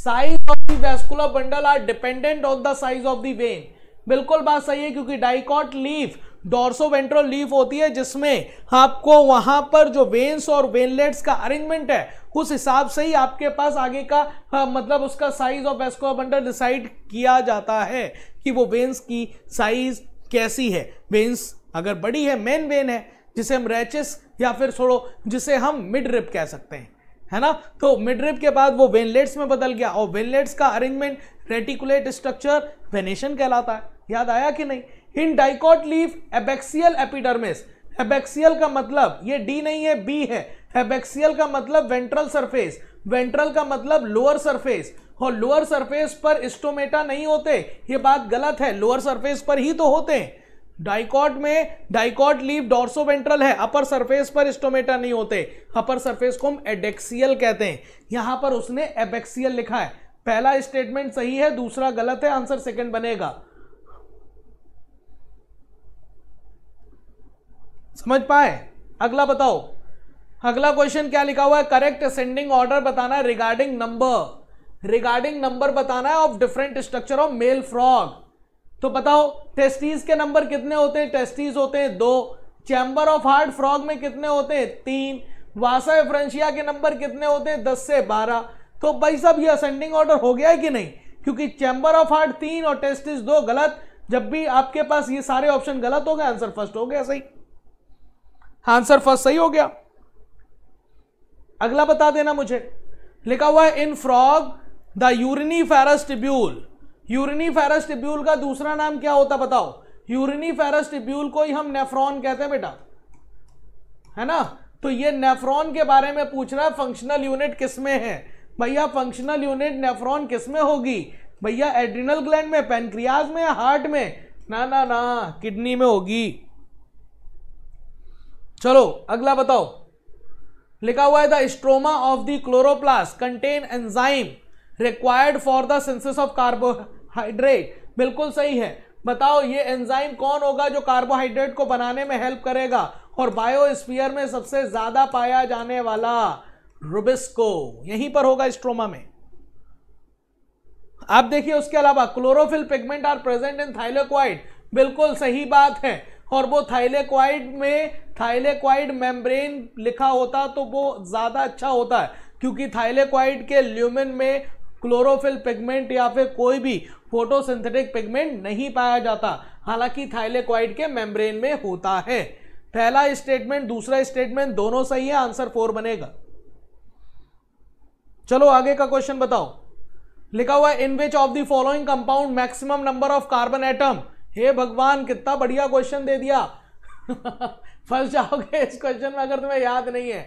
size of the vascular bundle are dependent on the size of the vein. बिल्कुल बात सही है, क्योंकि dicot leaf dorsoventral leaf होती है जिसमें आपको वहां पर जो वेन्स और वेनलेट्स का अरेंजमेंट है उस हिसाब से ही आपके पास आगे का मतलब उसका size of vascular bundle decide किया जाता है कि वो वेन्स की साइज कैसी है। वेन्स अगर बड़ी है, मेन वेन है जिसे हम रैचेस या फिर छोड़ो जिसे हम मिड रिप कह सकते हैं, है ना। तो मिडरिप के बाद वो वेनलेट्स में बदल गया और वेनलेट्स का अरेंजमेंट रेटिकुलेट स्ट्रक्चर वेनेशन कहलाता है। याद आया कि नहीं। In dicot leaf abaxial epidermis, abaxial का मतलब ये डी नहीं है बी है, एबेक्सियल का मतलब वेंट्रल सरफेस, वेंट्रल का मतलब लोअर सरफेस, और लोअर सरफेस पर स्टोमेटा नहीं होते, ये बात गलत है, लोअर सरफेस पर ही तो होते हैं। डाइकॉट में डाइकॉट लीफ डॉर्सो वेंट्रल है, अपर सरफेस पर स्टोमेटा नहीं होते, अपर सरफेस को हम एडेक्सियल कहते हैं। यहां पर उसने एबेक्सियल लिखा है। पहला स्टेटमेंट सही है, दूसरा गलत है, आंसर सेकंड बनेगा। समझ पाए। अगला बताओ, अगला क्वेश्चन क्या लिखा हुआ है। करेक्ट असेंडिंग ऑर्डर बताना है रिगार्डिंग नंबर, रिगार्डिंग नंबर बताना है of different structure of male frog. तो बताओ टेस्टीज के नंबर कितने होते हैं। टेस्टीज होते हैं 2। चैम्बर ऑफ हार्ट फ्रॉग में कितने होते हैं 3। वासा एफ्रेंशिया के नंबर कितने होते हैं 10 से 12। तो भाई साहब ये असेंडिंग ऑर्डर हो गया है कि नहीं, क्योंकि चैम्बर ऑफ हार्ट 3 और टेस्टीज 2 गलत। जब भी आपके पास ये सारे ऑप्शन गलत हो गए आंसर फर्स्ट हो गया सही, आंसर फर्स्ट सही हो गया। अगला बता देना मुझे, लिखा हुआ है in frog the uriniferous tubule, uriniferous tubule का दूसरा नाम क्या होता बताओ। यूरिनीफेरस टिब्यूल को ही हम नेफ्रॉन कहते हैं बेटा, है ना। तो ये नेफ्रॉन के बारे में पूछ रहा है, फंक्शनल यूनिट किसमें है भैया, फंक्शनल यूनिट नेफ्रॉन किसमें होगी भैया, एड्रिनल ग्लैंड में, पेनक्रियाज में, हार्ट में, ना ना ना किडनी में होगी। चलो अगला बताओ, लिखा हुआ है the stroma of the chloroplast contain enzyme required for the synthesis of carbohydrate. बिल्कुल सही है। बताओ ये एंजाइम कौन होगा जो कार्बोहाइड्रेट को बनाने में हेल्प करेगा और बायोस्फीयर में सबसे ज्यादा पाया जाने वाला रुबिस्को यहीं पर होगा स्ट्रोमा में। आप देखिए उसके अलावा chlorophyll pigment are present in thylakoid, बिल्कुल सही बात है। और वो थाइलेक्वाइड में थाइलेक्वाइड मेम्ब्रेन लिखा होता तो वो ज्यादा अच्छा होता है, क्योंकि थाइलेक्वाइड के ल्यूमेन में क्लोरोफिल पिगमेंट या फिर कोई भी फोटोसिंथेटिक पिगमेंट नहीं पाया जाता, हालांकि थाइलेक्वाइड के मेम्ब्रेन में होता है। पहला स्टेटमेंट दूसरा स्टेटमेंट दोनों सही है, आंसर 4 बनेगा। चलो आगे का क्वेश्चन बताओ, लिखा हुआ है in which of the following compound maximum number of carbon atom. हे भगवान कितना बढ़िया क्वेश्चन दे दिया फंस जाओगे इस क्वेश्चन में अगर तुम्हें याद नहीं है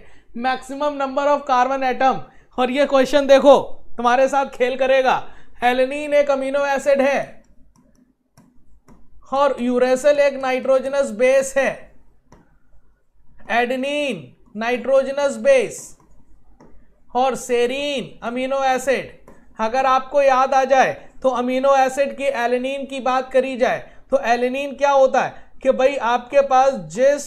maximum number of carbon atom. और ये क्वेश्चन देखो तुम्हारे साथ खेल करेगा। एलेनिन एक अमीनो एसिड है और यूरेसिल एक नाइट्रोजनस बेस है। एडेनिन नाइट्रोजनस बेस और सेरीन अमीनो एसिड। अगर आपको याद आ जाए तो अमीनो एसिड की एलेनिन की बात करी जाए तो एलेनिन क्या होता है कि भाई आपके पास जिस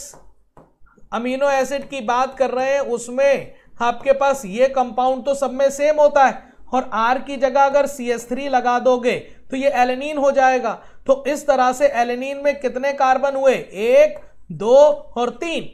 अमीनो एसिड की बात कर रहे हैं उसमें आपके पास ये कंपाउंड तो सब में सेम होता है और आर की जगह अगर CH3 लगा दोगे तो ये एलेनिन हो जाएगा। तो इस तरह से एलेनिन में कितने कार्बन हुए 1, 2 और 3।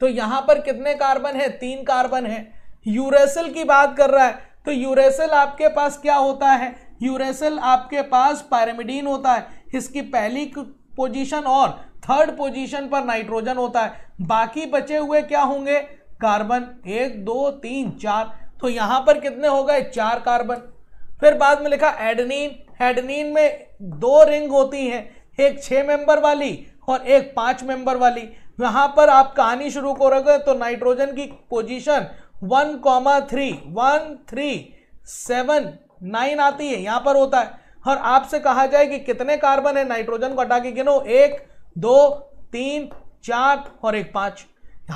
तो यहां पर कितने कार्बन है 3 कार्बन है। यूरेसिल की बात कर रहा है तो यूरेसिल आपके पास क्या होता है, यूरेसिल आपके पास पायरिमिडीन होता है, इसकी पहली पोजीशन और थर्ड पोजीशन पर नाइट्रोजन होता है, बाकी बचे हुए क्या होंगे कार्बन 1, 2, 3, 4। तो यहां पर कितने हो गए 4 कार्बन। फिर बाद में लिखा एडेनिन, एडेनिन में 2 रिंग होती हैं, एक 6 मेंबर वाली और एक 5 मेंबर वाली। यहां पर आप कहानी शुरू करोगे तो नाइट्रोजन की पोजीशन 1, 3, 1, 3, 7, 9 आती है यहां पर होता है। और आपसे कहा जाए कि कितने कार्बन है नाइट्रोजन को हटा के गिनो 1, 2, 3, 4 और 1, 5।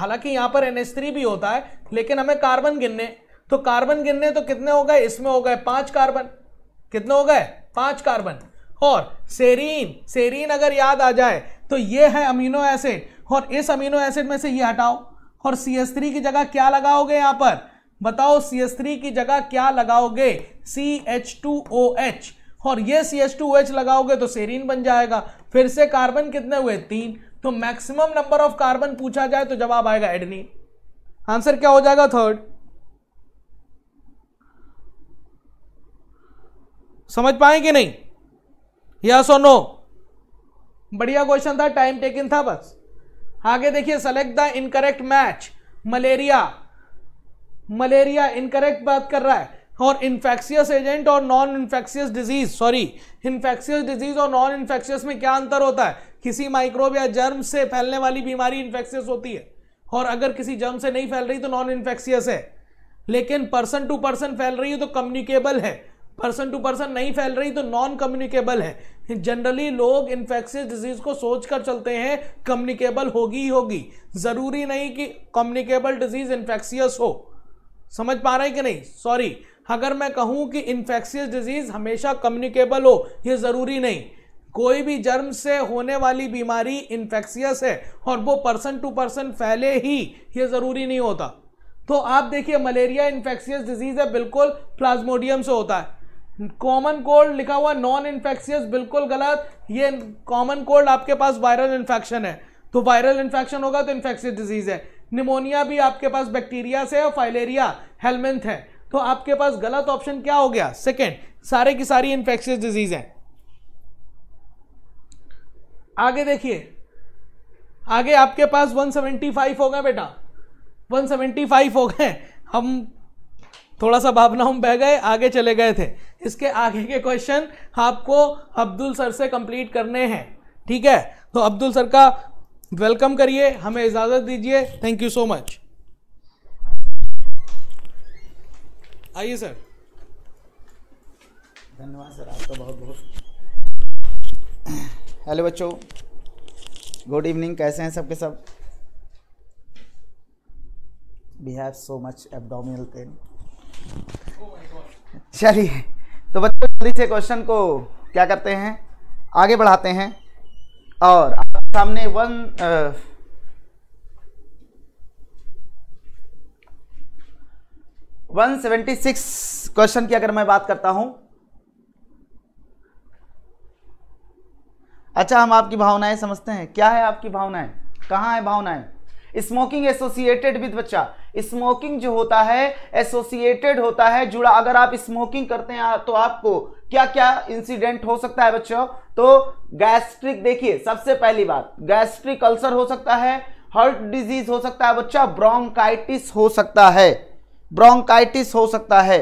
हालांकि यहां पर NH3 भी होता है लेकिन हमें कार्बन गिनने, तो कार्बन गिनने तो कितने हो गए इसमें हो गए 5 कार्बन, कितने हो गए 5 कार्बन। और सेरीन, सेरीन अगर याद आ जाए तो ये है अमीनो एसिड और इस अमीनो एसिड में से ये हटाओ और CH3 की जगह क्या लगाओगे, यहां पर बताओ CH3 की जगह क्या लगाओगे CH2OH और ये CH2OH लगाओगे तो सेरीन बन जाएगा। फिर से कार्बन कितने हुए 3। तो मैक्सिमम नंबर ऑफ कार्बन पूछा जाए तो जवाब आएगा एडेनिन। आंसर क्या हो जाएगा थर्ड। समझ पाएंगे नहीं, यस और नो। बढ़िया क्वेश्चन था, टाइम टेकिंग था बस। आगे देखिए, select the incorrect match. Malaria, malaria incorrect बात कर रहा है। और इन्फेक्शियस एजेंट और non infectious disease, sorry infectious disease और नॉन इन्फेक्शियस में क्या अंतर होता है? किसी माइक्रोब या जर्म से फैलने वाली बीमारी इन्फेक्शियस होती है और अगर किसी जर्म से नहीं फैल रही तो नॉन इन्फेक्शियस है, लेकिन पर्सन टू पर्सन फैल रही है तो कम्युनिकेबल है, पर्सन टू पर्सन नहीं फैल रही तो नॉन कम्युनिकेबल है। जनरली लोग इन्फेक्शियस डिजीज को सोचकर चलते हैं कम्युनिकेबल होगी ही होगी, जरूरी नहीं कि कम्युनिकेबल डिजीज इन्फेक्शियस हो। समझ पा रहे हैं कि नहीं? सॉरी, अगर मैं कहूं कि इन्फेक्शियस डिजीज हमेशा कम्युनिकेबल हो, यह जरूरी नहीं। कोई भी जर्म से होने वाली बीमारी इन्फेक्शियस है और वो पर्सन टू पर्सन फैले ही, ये जरूरी नहीं होता। तो आप देखिए मलेरिया इन्फेक्शियस डिजीज है, बिल्कुल प्लाज्मोडियम से होता है। कॉमन कोल्ड लिखा हुआ नॉन इन्फेक्शियस, बिल्कुल गलत। ये कॉमन कोल्ड आपके पास वायरल इन्फेक्शन है, तो वायरल इन्फेक्शन होगा तो इन्फेक्शियस डिजीज है। निमोनिया भी आपके पास बैक्टीरिया से और फाइलेरिया हेलमिंथ है, तो आपके पास गलत ऑप्शन क्या हो गया? सेकंड, सारे की सारी इन्फेक्शियस डिजीज है। आगे देखिए, आगे आपके पास 175 हो गए बेटा, 175 हो गए। हम थोड़ा सा भावनाओं में बह गए, आगे चले गए थे। इसके आगे के क्वेश्चन आपको अब्दुल सर से कंप्लीट करने हैं, ठीक है? तो अब्दुल सर का वेलकम करिए, हमें इजाजत दीजिए, थैंक यू सो मच। आइए सर। धन्यवाद सर, आपका बहुत बहुत। हेलो बच्चों, गुड इवनिंग, कैसे हैं सबके सब? We have so much abdominal pain. चलिए तो बच्चों जल्दी से क्वेश्चन को क्या करते हैं, आगे बढ़ाते हैं। और आपके सामने 176 क्वेश्चन की अगर मैं बात करता हूं। अच्छा, हम आपकी भावनाएं समझते हैं, क्या है आपकी भावनाएं, कहां है भावनाएं? स्मोकिंग एसोसिएटेड विद, बच्चा स्मोकिंग जो होता है एसोसिएटेड होता है, जुड़ा। अगर आप स्मोकिंग करते हैं तो आपको क्या क्या इंसिडेंट हो सकता है बच्चों? तो गैस्ट्रिक, देखिए सबसे पहली बात, गैस्ट्रिक अल्सर हो सकता है, हार्ट डिजीज हो सकता है बच्चा, ब्रोंकाइटिस हो सकता है, ब्रोंकाइटिस हो सकता है,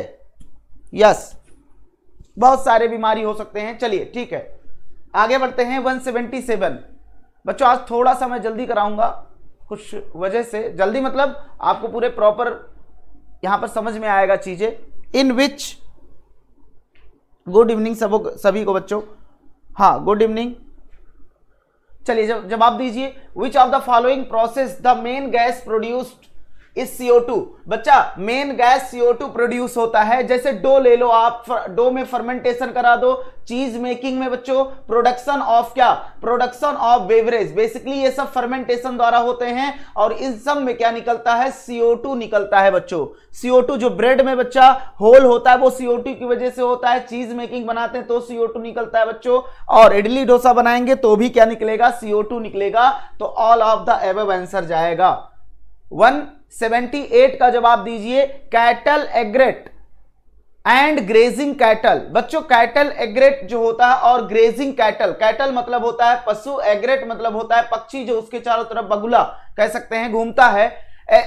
यस, बहुत सारे बीमारी हो सकते हैं। चलिए ठीक है, आगे बढ़ते हैं। 177 बच्चों, आज थोड़ा सा मैं जल्दी कराऊंगा कुछ वजह से, जल्दी मतलब आपको पूरे प्रॉपर यहां पर समझ में आएगा चीजें। इन विच, गुड इवनिंग सभी को बच्चों, हाँ गुड इवनिंग। चलिए जवाब दीजिए, which of the following process the main gas produced is CO2, बच्चा मेन गैस CO2 प्रोड्यूस होता है। जैसे डो ले लो आप, डो में फर्मेंटेशन करा दो, चीज मेकिंग में बच्चों प्रोडक्शन ऑफ क्या, प्रोडक्शन ऑफ बेवरेज, बेसिकली ये सब फर्मेंटेशन द्वारा होते हैं। और इन सब में क्या निकलता है? CO2 निकलता है बच्चों, CO2। जो ब्रेड में बच्चा होल होता है वो CO2 की वजह से होता है, चीज मेकिंग बनाते हैं तो CO2 निकलता है बच्चों, और इडली डोसा बनाएंगे तो भी क्या निकलेगा? CO2 निकलेगा। तो all of the above answer जाएगा। 178 का जवाब दीजिए, cattle egret and grazing cattle. बच्चों कैटल एग्रेट जो होता है और ग्रेजिंग कैटल, कैटल मतलब होता है पशु, एग्रेट मतलब होता है पक्षी जो उसके चारों तरफ बगुला कह सकते हैं घूमता है।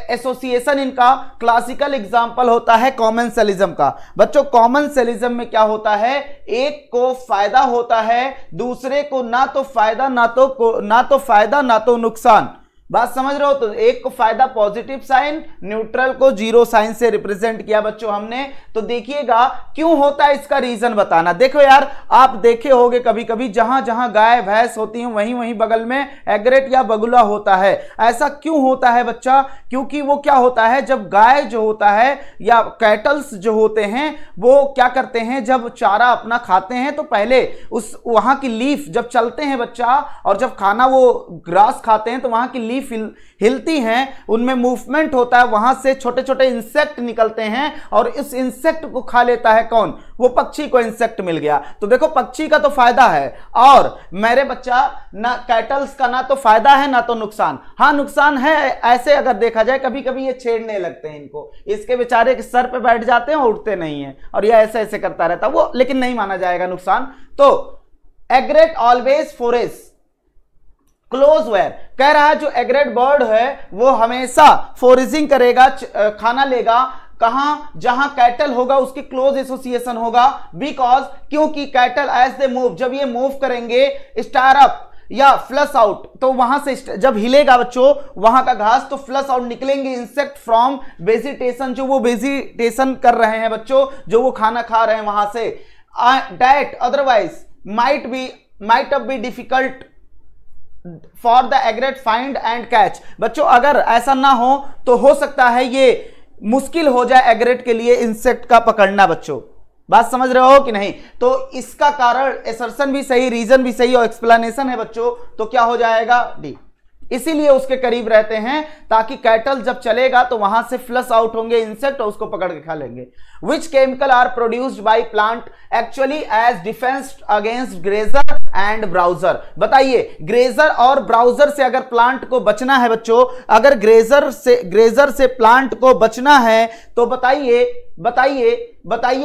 एसोसिएशन इनका क्लासिकल एग्जाम्पल होता है कॉमन सेलिज्म का। बच्चों कॉमन सेलिज्म में क्या होता है, एक को फायदा होता है, दूसरे को ना तो फायदा ना तो नुकसान। बात समझ रहे हो? तो एक को फायदा पॉजिटिव साइन, न्यूट्रल को जीरो साइन से रिप्रेजेंट किया बच्चों हमने। तो देखिएगा क्यों होता है, इसका रीजन बताना। देखो यार, आप देखे होगे कभी कभी जहां जहां गाय भैंस होती हैं वहीं बगल में एग्रेट या बगुला होता है। ऐसा क्यों होता है बच्चा? क्योंकि वो क्या होता है, जब गाय जो होता है या कैटल्स जो होते हैं वो क्या करते हैं, जब चारा अपना खाते हैं तो पहले उस वहां की लीफ, जब चलते हैं बच्चा और जब खाना वो ग्रास खाते हैं तो वहां की हिलती हैं, उनमें मूवमेंट होता है, वहां से छोटे छोटे इंसेक्ट निकलते हैं और इस इंसेक्ट को खा लेता है कौन? वो पक्षी को इंसेक्ट मिल गया। तो देखो पक्षी का तो फायदा है, और मेरे बच्चा ना कैटल्स का ना तो फायदा है ना तो नुकसान। हाँ नुकसान है, ऐसे अगर देखा जाए कभी कभी ये छेड़ने लगते हैं इनको, इसके बेचारे के सर पे बैठ जाते हैं, उठते नहीं है और यह ऐसे ऐसे करता रहता है वो, लेकिन नहीं माना जाएगा नुकसान। तो egret always forest close where, कह रहा है जो एग्रेट बर्ड है वो हमेशा फोरेजिंग करेगा, खाना लेगा कहां? जहां कैटल होगा उसके क्लोज एसोसिएशन होगा, बिकॉज क्योंकि कैटल एज दे मूव, जब ये मूव करेंगे स्टार अप या फ्लश आउट, तो वहां से जब हिलेगा बच्चों वहां का घास तो फ्लश आउट निकलेंगे इंसेक्ट फ्रॉम वेजिटेशन, जो वो वेजिटेशन कर रहे हैं बच्चों, जो वो खाना खा रहे हैं वहां से। That otherwise might be difficult for the egret find and catch. बच्चों अगर ऐसा ना हो तो हो सकता है ये मुश्किल हो जाए एग्रेट के लिए इंसेक्ट का पकड़ना। बच्चों बात समझ रहे हो कि नहीं? तो इसका कारण एसर्शन भी सही, रीजन भी सही और एक्सप्लेनेशन है बच्चों, तो क्या हो जाएगा डी। इसीलिए उसके करीब रहते हैं ताकि कैटल जब चलेगा तो वहां से फ्लश आउट होंगे इंसेक्ट और उसको पकड़ के खा लेंगे। Which chemical are produced by plant actually as defence against grazer and browser. बताइए ग्रेजर और ब्राउजर से अगर प्लांट को बचना है बच्चों, अगर ग्रेजर से प्लांट को बचना है तो बताइए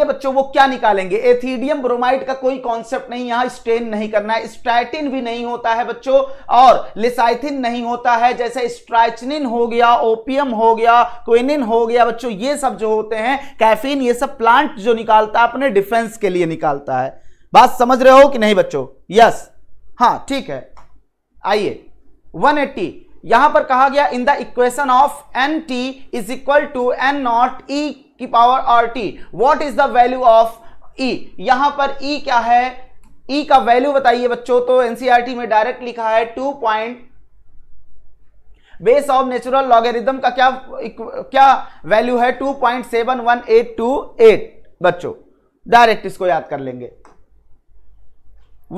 बच्चों वो क्या निकालेंगे। एथिडियम ब्रोमाइड का कोई कॉन्सेप्ट नहीं, यहां स्टेन नहीं करना है, स्ट्रैटिन भी नहीं होता है बच्चों और लिसाइथिन नहीं होता है, जैसे स्ट्रैचनिन हो गया, ओपियम हो गया, क्विनिन हो गया बच्चों, ये सब जो होते हैं, कैफीन, ये सब प्लांट जो निकालता है अपने डिफेंस के लिए निकालता है। बात समझ रहे हो कि नहीं बच्चों? यस, हाँ ठीक है। आइए 180 यहां पर कहा गया in the equation of N T is equal to N not e की power R T, what is the value of e. यहां पर ई क्या है, ई का वैल्यू बताइए बच्चों, तो एनसीईआरटी में डायरेक्ट लिखा है 2. बेस ऑफ नेचुरल लॉगरिथम का क्या वैल्यू है, 2.71828 बच्चों, डायरेक्ट इसको याद कर लेंगे।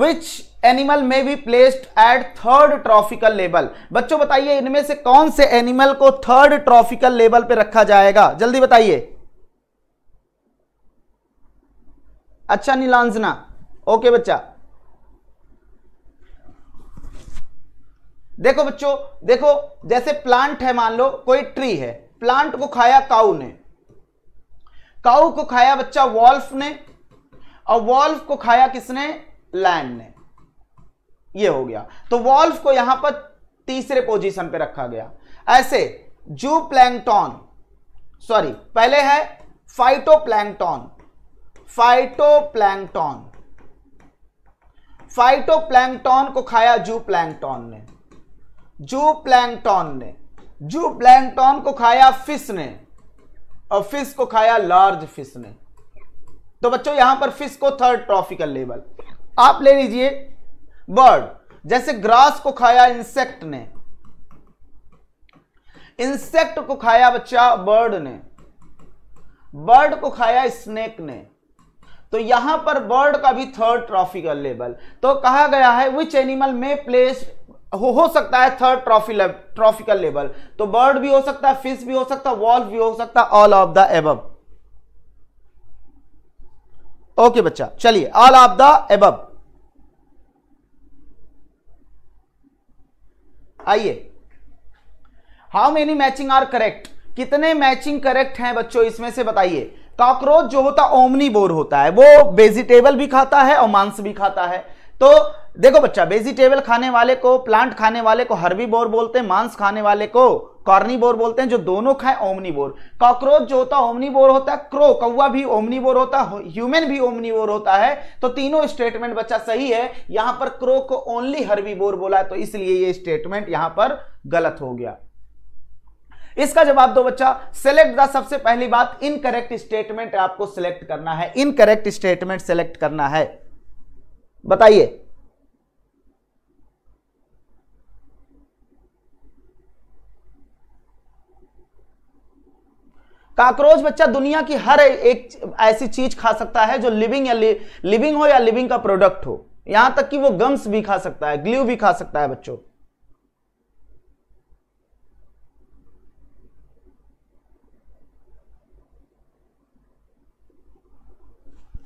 विच एनिमल में be placed at third tropical level. बच्चों बताइए इनमें से कौन से एनिमल को थर्ड ट्रॉफिकल लेवल पे रखा जाएगा, जल्दी बताइए। अच्छा नीलांजना, ओके बच्चा। देखो बच्चों, देखो जैसे प्लांट है, मान लो कोई ट्री है, प्लांट को खाया काऊ ने, काऊ को खाया बच्चा वॉल्फ ने, और वॉल्फ को खाया किसने, लायन ने। ये हो गया, तो वॉल्फ को यहां पर तीसरे पोजीशन पे रखा गया। ऐसे जू प्लैंकटॉन, सॉरी पहले है फाइटोप्लैंकटॉन को खाया जू प्लैंकटॉन ने, जू प्लैंकटॉन को खाया फिश ने, और फिश को खाया लार्ज फिश ने। तो बच्चों यहां पर फिश को थर्ड ट्रॉफिकल लेवल आप ले लीजिए। बर्ड, जैसे ग्रास को खाया इंसेक्ट ने, इंसेक्ट को खाया बच्चा बर्ड ने, बर्ड को खाया स्नेक ने, तो यहां पर बर्ड का भी थर्ड ट्रॉफिकल लेवल। तो कहा गया है विच एनिमल में प्लेस हो सकता है थर्ड ट्रॉफिकल लेवल, तो बर्ड भी हो सकता है, फिश भी हो सकता है, वॉल्फ भी हो सकता है, all of the above. Okay बच्चा, चलिए ऑल ऑफ द एबव। आइए how many matching are correct, कितने मैचिंग करेक्ट हैं बच्चों इसमें से बताइए। कॉकरोच जो होता है ओमनीबोर होता है, वो वेजिटेबल भी खाता है और मांस भी खाता है। तो देखो बच्चा, वेजिटेबल खाने वाले को, प्लांट खाने वाले को हर्बीबोर बोलते हैं, मांस खाने वाले को कॉर्निबोर बोलते हैं। जो दोनों खाएं ओमनीबोर। कॉकरोच जो होता है ओमनीबोर होता है, क्रो कौवा भी ओमनीबोर होता है, ह्यूमन भी ओमनीबोर होता है। तो तीनों स्टेटमेंट बच्चा सही है। यहां पर क्रो को ओनली हर्बीबोर बोला है, तो इसलिए ये स्टेटमेंट यहां पर गलत हो गया। इसका जवाब दो बच्चा, सेलेक्ट द, सबसे पहली बात इनकरेक्ट स्टेटमेंट आपको सिलेक्ट करना है, इनकरेक्ट स्टेटमेंट सेलेक्ट करना है। बताइए कॉकरोच बच्चा दुनिया की हर एक ऐसी चीज खा सकता है जो लिविंग हो या लिविंग का प्रोडक्ट हो, यहां तक कि वो गम्स भी खा सकता है, ग्लू भी खा सकता है बच्चों।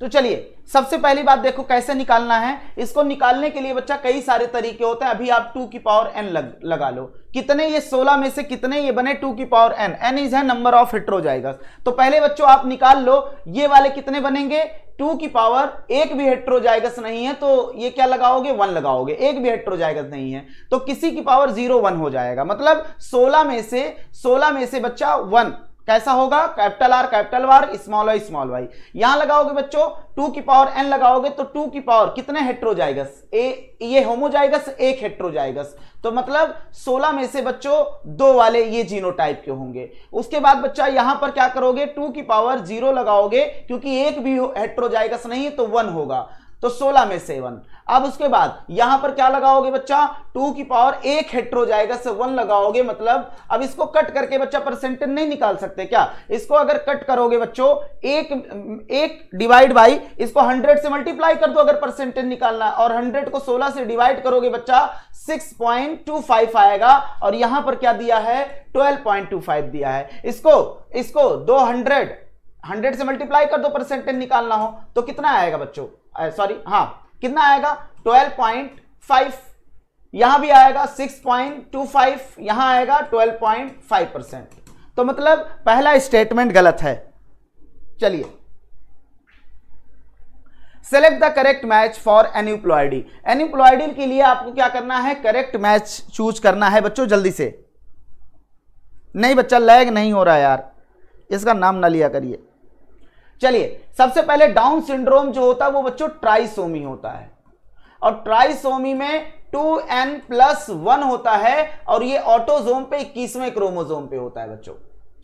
तो चलिए सबसे पहली बात देखो कैसे निकालना है। इसको निकालने के लिए बच्चा कई सारे तरीके होते हैं। अभी आप 2 की पावर n लगा लो, कितने ये 16 में से कितने ये बने 2 की पावर n, n इज है नंबर ऑफ हेट्रोजाइगस। तो पहले बच्चों आप निकाल लो ये वाले कितने बनेंगे, 2 की पावर, एक भी हेट्रोजाइगस नहीं है तो ये क्या लगाओगे 1 लगाओगे, एक भी हेट्रोजाइगस नहीं है तो किसी की पावर 0 1 हो जाएगा। मतलब 16 में से बच्चा 1 कैसा होगा, capital R capital Y, small Y small Y. यहां लगाओगे बच्चों 2 की पावर n लगाओगे तो 2 की पावर कितने हेट्रोजाइगस, ये होमोजाइगस एक हेट्रोजाइगस, तो मतलब 16 में से बच्चों 2 वाले ये जीनोटाइप के होंगे। उसके बाद बच्चा यहां पर क्या करोगे 2 की पावर 0 लगाओगे क्योंकि एक भी हेट्रोजाइगस नहीं है तो 1 होगा, तो 16 में 7। अब उसके बाद यहां पर क्या लगाओगे बच्चा 2 की पावर 1 हेट्रोजाइगस 1 लगाओगे, मतलब अब इसको कट करके बच्चा परसेंटेज नहीं निकाल सकते क्या, इसको अगर कट करोगे बच्चों 1 डिवाइड बाई इसको 100 से मल्टीप्लाई कर दो अगर परसेंटेज निकालना, और 100 को 16 से डिवाइड करोगे बच्चा 6.25 आएगा, और यहां पर क्या दिया है 12.25 दिया है। इसको 100 से मल्टीप्लाई कर दो परसेंटेज निकालना हो तो कितना आएगा बच्चों, सॉरी हाँ कितना आएगा 12.5, यहां भी आएगा 6.25, यहां आएगा 12.5%, तो मतलब पहला स्टेटमेंट गलत है। चलिए select the correct match for aneuploidy, aneuploidy के लिए आपको क्या करना है करेक्ट मैच चूज करना है बच्चों जल्दी से। नहीं बच्चा लैग नहीं हो रहा है यार, इसका नाम ना लिया करिए। चलिए सबसे पहले डाउन सिंड्रोम जो होता है वो बच्चों ट्राइसोमी होता है, और ट्राइसोमी में 2n+1 होता है, और ये ऑटोसोम पे 21वें क्रोमोसोम पे होता है बच्चों।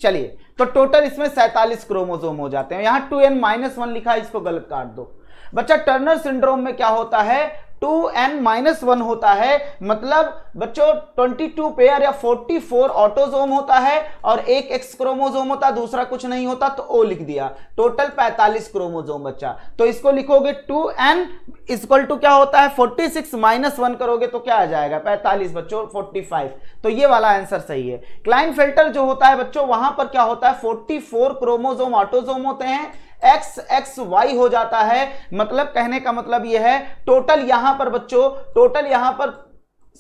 चलिए तो टोटल इसमें 47 क्रोमोसोम हो जाते हैं, यहाँ 2n-1 लिखा है इसको गलत काट दो। बच्चा टर्नर सिंड्रोम में क्या होता है 2n-1 होता है, मतलब बच्चों 22 पेयर या 44 ऑटोसोम होता है और एक एक्स क्रोमोसोम होता, दूसरा कुछ नहीं होता तो ओ लिख दिया, टोटल 45 क्रोमोसोम बच्चा। तो इसको लिखोगे 2n इक्वल टू क्या होता है 46-1 करोगे तो क्या आ जाएगा 45 बच्चों 45, तो ये वाला आंसर सही है। क्लाइनफेल्टर जो होता है बच्चों वहां पर क्या होता है 44 क्रोमोसोम ऑटोसोम होते हैं, XXY हो जाता है, मतलब कहने का मतलब यह है टोटल यहां पर बच्चों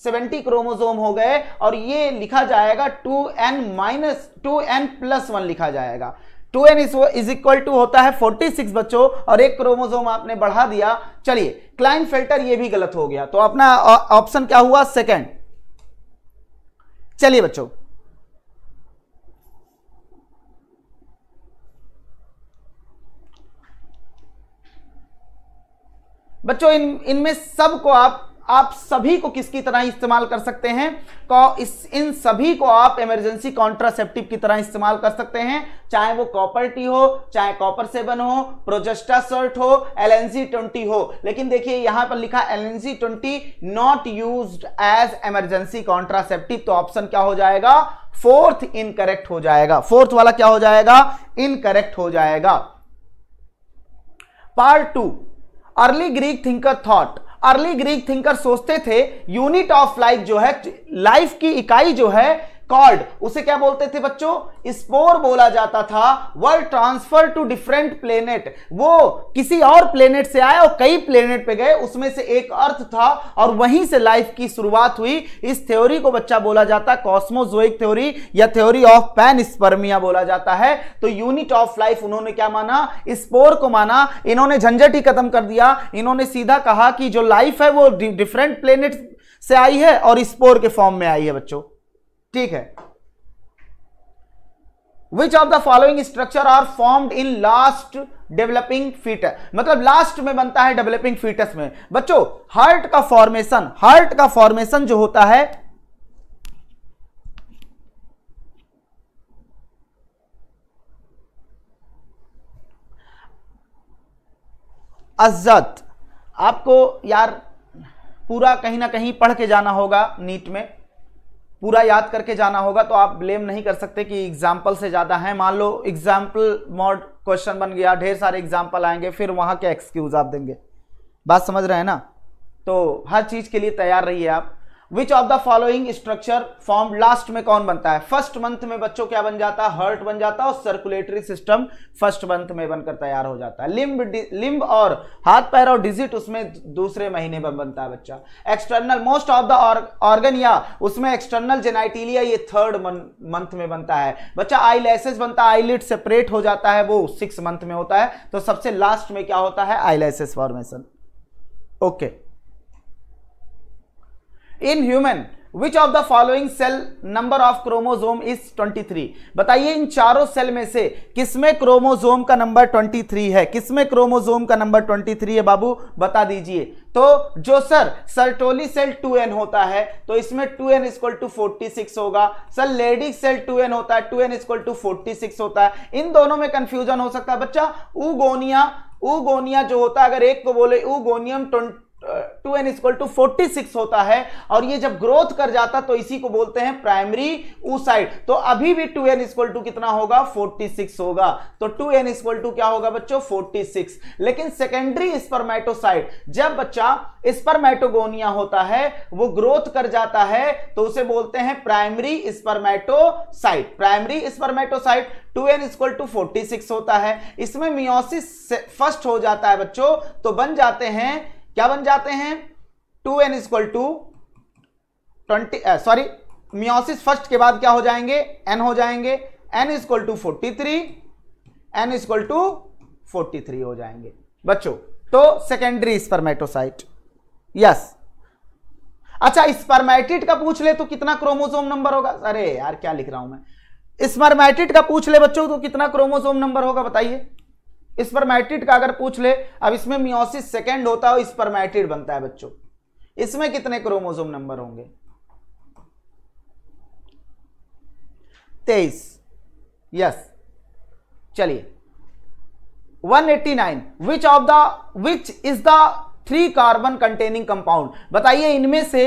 70 क्रोमोसोम हो गए, और ये लिखा जाएगा 2n+1 लिखा जाएगा। 2n = होता है 46 बच्चों, और एक क्रोमोसोम आपने बढ़ा दिया। चलिए क्लाइनफेल्टर ये भी गलत हो गया, तो अपना ऑप्शन क्या हुआ सेकंड। चलिए बच्चों इनमें सबको आप सभी को किसकी तरह इस्तेमाल कर सकते हैं, इन सभी को आप इमरजेंसी कॉन्ट्रासेप्टिव की तरह इस्तेमाल कर सकते हैं, चाहे वो कॉपर टी हो, चाहे कॉपर 7 हो, प्रोजेस्टा सर्ट हो, LNC 20 हो। लेकिन देखिए यहां पर लिखा LNC 20 not used as emergency contraceptive, तो ऑप्शन क्या हो जाएगा फोर्थ इनकरेक्ट हो जाएगा, फोर्थ वाला क्या हो जाएगा इनकरेक्ट हो जाएगा। Part 2 early Greek thinker thought, early Greek thinker सोचते थे, यूनिट ऑफ लाइफ जो है लाइफ की इकाई जो है कॉर्ड, उसे क्या बोलते थे बच्चों स्पोर बोला जाता था, world transfer to different planet, वो किसी और प्लेनेट से आया और कई प्लेनेट पे गए, उसमें से एक अर्थ था और वहीं से लाइफ की शुरुआत हुई। इस थ्योरी को बच्चा बोला जाता कॉस्मोजोइक थ्योरी या थ्योरी ऑफ पैनस्पर्मिया बोला जाता है। तो यूनिट ऑफ लाइफ उन्होंने क्या माना स्पोर को माना, इन्होंने झंझट ही खत्म कर दिया, इन्होंने सीधा कहा कि जो लाइफ है वो डिफरेंट प्लेनेट से आई है और स्पोर के फॉर्म में आई है बच्चों, ठीक है। Which of the following structure are formed in last developing foetus, मतलब लास्ट में बनता है डेवलपिंग फीटस में बच्चों हार्ट का फॉर्मेशन, हार्ट का फॉर्मेशन जो होता है अज्जत, आपको यार पूरा कहीं ना कहीं पढ़ के जाना होगा, नीट में पूरा याद करके जाना होगा, तो आप ब्लेम नहीं कर सकते कि एग्जाम्पल से ज़्यादा है। मान लो एग्जाम्पल मॉड क्वेश्चन बन गया, ढेर सारे एग्जाम्पल आएंगे, फिर वहाँ क्या एक्सक्यूज आप देंगे, बात समझ रहे हैं ना, तो हर चीज़ के लिए तैयार रहिए आप। Which of the following structure form last में कौन बनता है, फर्स्ट मंथ में बच्चों क्या बन जाता है हार्ट बन जाता है, और सर्कुलेटरी सिस्टम फर्स्ट मंथ में बनकर तैयार हो जाता है, लिम्ब और हाथ पैर और डिजिट उसमें दूसरे महीने में बनता है बच्चा। External most of the organ या उसमें एक्सटर्नल जेनाइटीलिया ये थर्ड मंथ में बनता है बच्चा। आई लैसेस बनता है, आईलिड सेपरेट हो जाता है वो 6 मंथ में होता है, तो सबसे लास्ट में क्या होता है आई लैसेस formation. Okay in human Which of the following cell number of chromosome is 23? बताइए इन चारों सेल में से किसमें क्रोमोजोम का नंबर 23 है, किसमें क्रोमोजोम का नंबर 23 है बाबू बता दीजिए। तो जो सर सर्टोली सेल 2n होता है तो इसमें 2n इक्वल टू 46 होगा। सर लेडिक सेल 2n होता है 2n इक्वल टू 46 होता है। इन दोनों में कंफ्यूजन हो सकता है बच्चा। उगोनिया जो होता है अगर एक को बोले उगोनियम 2n इक्वल टू 46 होता है और ये जब ग्रोथ कर जाता तो इसी को बोलते हैं प्राइमरी oocyte। तो अभी भी 2n इक्वल टू कितना होगा 46 होगा। तो 2n इक्वल टू क्या होगा बच्चों 46। लेकिन सेकेंडरी स्पर्मेटोसाइट जब बच्चा स्पर्मेटोगोनिया होता है वो ग्रोथ कर जाता है तो उसे बोलते हैं primary spermatocyte. Primary spermatocyte 2n equal to 46 होता है। इसमें मियोसिस फर्स्ट हो जाता है बच्चों तो बन जाते हैं क्या बन जाते हैं 2n equal to 20 meiosis first के बाद क्या हो जाएंगे n हो जाएंगे। n equal to 43 n equal to 43 हो जाएंगे बच्चों। तो सेकेंडरी स्पर्मेटोसाइट यस। अच्छा स्पर्मेटिड का पूछ ले तो कितना क्रोमोसोम नंबर होगा? अरे यार क्या लिख रहा हूं मैं। स्पर्मेटिड का पूछ ले बच्चों तो कितना क्रोमोसोम नंबर होगा बताइए। स्पर्मेटिड का अगर पूछ ले, अब इसमें मियोसिस सेकंड होता है और स्पर्मेटिड बनता है बच्चों, इसमें कितने क्रोमोसोम नंबर होंगे 23 यस। चलिए 189 which is the 3 carbon containing compound. बताइए इनमें से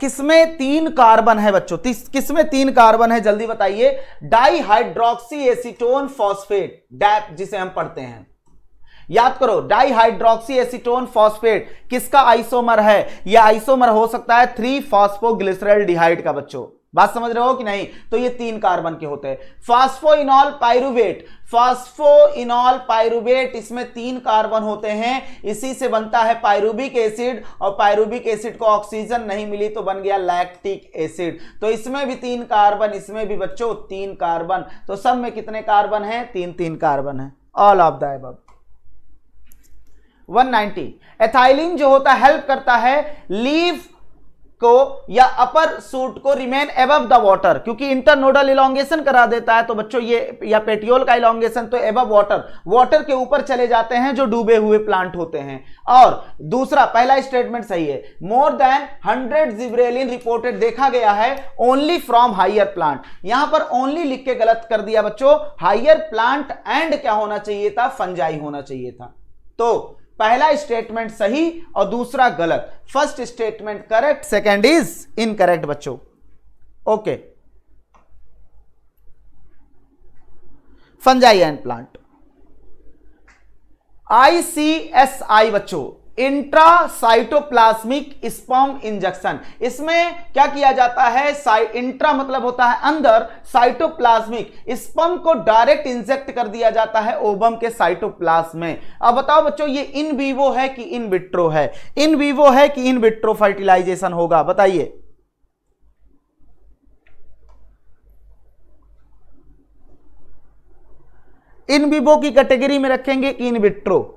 किसमें 3 कार्बन है बच्चों, किसमें 3 कार्बन है जल्दी बताइए। डाईहाइड्रोक्सी एसीटोन फॉस्फेट डैप जिसे हम पढ़ते हैं, याद करो डाईहाइड्रोक्सी एसीटोन फॉस्फेट किसका आइसोमर है? यह आइसोमर हो सकता है 3 फॉस्फोग्लिसरॉल्डिहाइड का बच्चों। बात समझ रहे हो कि नहीं? तो ये 3 कार्बन के होते हैं। फास्फोइनॉल पाइरूवेट इसमें 3 कार्बन होते हैं, इसी से बनता है पाइरूबिक एसिड और पाइरूबिक एसिड को ऑक्सीजन नहीं मिली तो बन गया लैक्टिक एसिड। तो इसमें भी 3 कार्बन, इसमें भी बच्चों 3 कार्बन। तो सब में कितने कार्बन हैं 3 कार्बन है। All of the above. 190 ethylene जो होता है हेल्प करता है लीव को या अपर सूट को रिमेन एबव द वाटर क्योंकि इंटरनोडल इलोंगेशन करा देता है। तो बच्चों ये या पेटियोल का इलोंगेशन तो एबव वाटर के ऊपर चले जाते हैं जो डूबे हुए प्लांट होते हैं। और दूसरा पहला स्टेटमेंट सही है। मोर देन 100 जिब्रेलिन रिपोर्टेड देखा गया है ओनली फ्रॉम हायर प्लांट। यहां पर ओनली लिख के गलत कर दिया बच्चों, हायर प्लांट एंड क्या होना चाहिए था फंजाई होना चाहिए था। तो पहला स्टेटमेंट सही और दूसरा गलत। First statement correct, second is incorrect बच्चों। Okay fungi and plant. ICSI बच्चों इंट्रा साइटोप्लाज्मिक स्पर्म इंजेक्शन। इसमें क्या किया जाता है इंट्रा मतलब होता है अंदर, साइटोप्लाज्मिक स्पर्म को डायरेक्ट इंजेक्ट कर दिया जाता है ओबम के साइटोप्लाज्म में। अब बताओ बच्चों ये इन वीवो है कि इन विट्रो है? इन वीवो है कि इन विट्रो फर्टिलाइजेशन होगा बताइए। इन वीवो की कैटेगरी में रखेंगे कि इन विट्रो?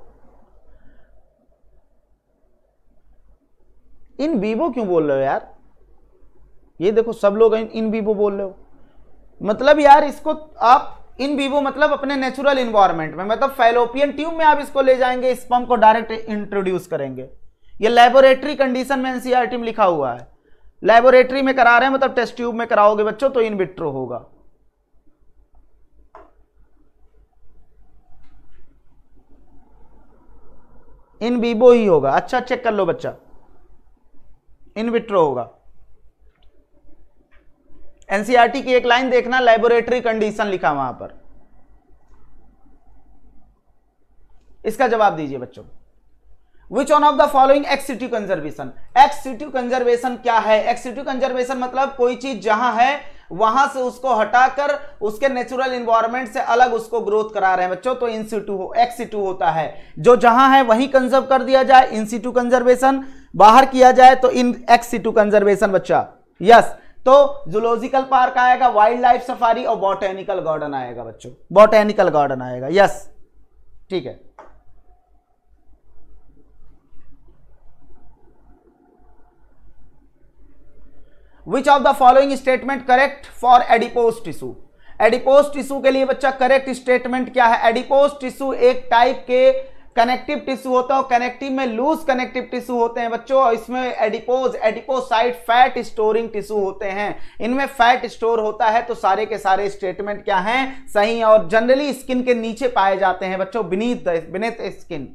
इन वीवो क्यों बोल रहे हो यार? ये देखो सब लोग इन वीवो बोल रहे हो। मतलब यार इसको आप इन वीवो मतलब अपने नेचुरल इन्वायरमेंट में मतलब फैलोपियन ट्यूब में आप इसको ले जाएंगे, स्पर्म को डायरेक्ट इंट्रोड्यूस करेंगे। ये लैबोरेटरी कंडीशन में एनसीईआरटी में लिखा हुआ है, लैबोरेटरी में करा रहे हैं मतलब टेस्ट ट्यूब में कराओगे बच्चों तो इन विट्रो होगा। इन वीवो ही होगा। अच्छा चेक कर लो बच्चा, इन विट्रो होगा। एनसीईआरटी की एक लाइन देखना, लैबोरेटरी कंडीशन लिखा वहां पर। इसका जवाब दीजिए बच्चों। Which one of the following ex situ conservation? Ex situ conservation क्या है? Ex situ conservation मतलब कोई चीज जहां है वहां से उसको हटाकर उसके नेचुरल इन्वायरमेंट से अलग उसको ग्रोथ करा रहे हैं बच्चों। तो इन सिटू एक्स सिटू होता है जो जहां है वहीं कंजर्व कर दिया जाए, इन सिटू कंजर्वेशन। बाहर किया जाए तो इन एक्स सिटू कंजर्वेशन बच्चा यस। तो जूलॉजिकल पार्क आएगा, वाइल्ड लाइफ सफारी और बॉटेनिकल गार्डन आएगा बच्चों, बॉटेनिकल गार्डन आएगा यस ठीक है। 191 which of the following statement correct for adipose tissue. Adipose tissue के लिए बच्चा करेक्ट स्टेटमेंट क्या है। एडिपोज टिश्यू एक टाइप के कनेक्टिव टिश्यू होता है। कनेक्टिव में लूज कनेक्टिव टिश्यू होते हैं बच्चों, और इसमें एडिपोसाइट फैट स्टोरिंग टिश्यू होते हैं। इनमें फैट स्टोर होता है, तो सारे के सारे स्टेटमेंट क्या हैं, सही है, और जनरली स्किन के नीचे पाए जाते हैं बच्चों, beneath skin.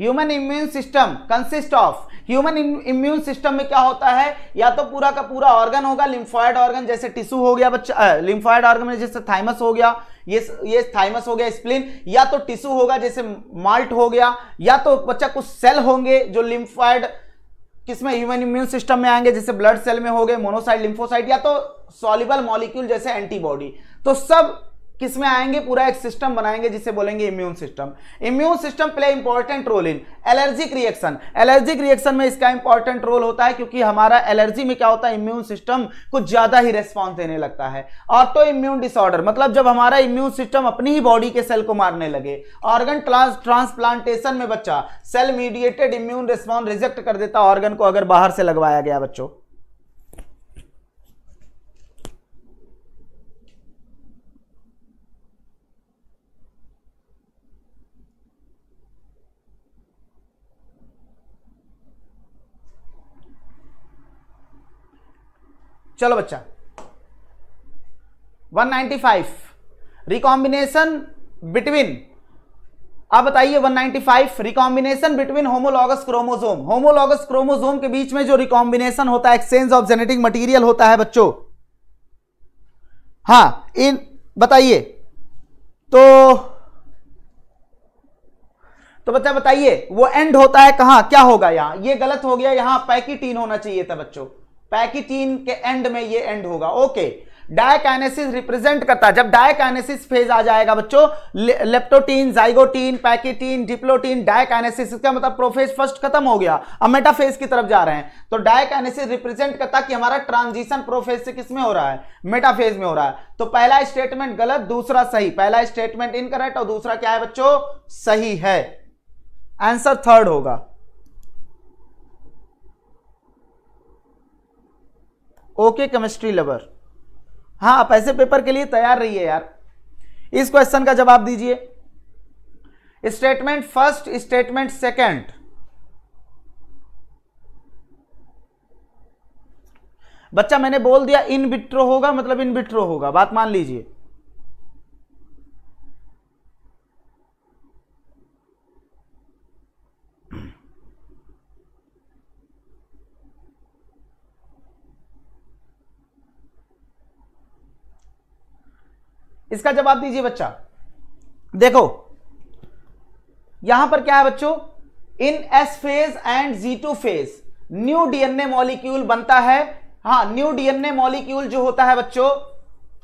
Human immune system consist of, human immune system में क्या होता है, या तो पूरा का पूरा ऑर्गन होगा, लिम्फॉइड ऑर्गन जैसे टिश्यू हो गया बच्चा, लिम्फॉइड ऑर्गन में जैसे थाइमस हो गया, ये थाइमस हो गया स्प्लीन, या तो टिश्यू होगा जैसे माल्ट हो गया, या तो बच्चा कुछ सेल होंगे जो लिम्फॉइड किसमें ह्यूमन इम्यून सिस्टम में आएंगे जैसे ब्लड सेल में हो गए मोनोसाइट लिम्फोसाइट, या तो सॉल्युबल मॉलिक्यूल जैसे एंटीबॉडी। तो सब किसमें आएंगे, पूरा एक सिस्टम बनाएंगे जिसे बोलेंगे immune system. Immune system play important role in allergic reaction. Allergic reaction में इसका इंपॉर्टेंट रोल होता है, क्योंकि हमारा एलर्जी में क्या होता है, इम्यून सिस्टम कुछ ज्यादा ही रेस्पॉन्स देने लगता है। ऑटो इम्यून डिसऑर्डर मतलब जब हमारा इम्यून सिस्टम अपनी ही बॉडी के सेल को मारने लगे। ऑर्गन ट्रांसप्लांटेशन में बच्चा cell mediated immune response reject कर देता ऑर्गन को अगर बाहर से लगवाया गया बच्चों। चलो बच्चा 195 रिकॉम्बिनेशन बिटवीन, आप बताइए 195 recombination between homologous chromosome. Homologous chromosome के बीच में जो रिकॉम्बिनेशन होता है, एक्सचेंज ऑफ जेनेटिक मटेरियल होता है बच्चों। हां इन बताइए तो बच्चा बताइए वो एंड होता है कहां, क्या होगा, यहां ये गलत हो गया, यहां पैकिटीन होना चाहिए था बच्चों, पैकिटीन के एंड में ये एंड होगा। ओके, डायकाइनेसिस रिप्रेजेंट करता है, जब डायकाइनेसिस फेज आ जाएगा बच्चों, leptotene zygotene pachytene diplotene diakinesis, इसका मतलब प्रोफेज फर्स्ट खत्म हो गया, अब मेटाफेज की तरफ जा रहे हैं। तो डायकाइनेसिस रिप्रेजेंट करता कि हमारा ट्रांजिशन प्रोफेज से किसमें हो रहा है, मेटाफेज में हो रहा है। तो पहला स्टेटमेंट गलत, दूसरा सही। पहला स्टेटमेंट इनकरेक्ट और दूसरा क्या है बच्चों, सही है। आंसर थर्ड होगा। ओके केमिस्ट्री लवर, हाँ आप ऐसे पेपर के लिए तैयार रहिए यार। इस क्वेश्चन का जवाब दीजिए, स्टेटमेंट फर्स्ट स्टेटमेंट सेकंड। बच्चा मैंने बोल दिया इन विट्रो होगा, मतलब इन विट्रो होगा, बात मान लीजिए। इसका जवाब दीजिए बच्चा, देखो यहां पर क्या है बच्चों, in S phase and G two phase new DNA molecule बनता है। हाँ, न्यू डीएनए मॉलिक्यूल जो होता है बच्चों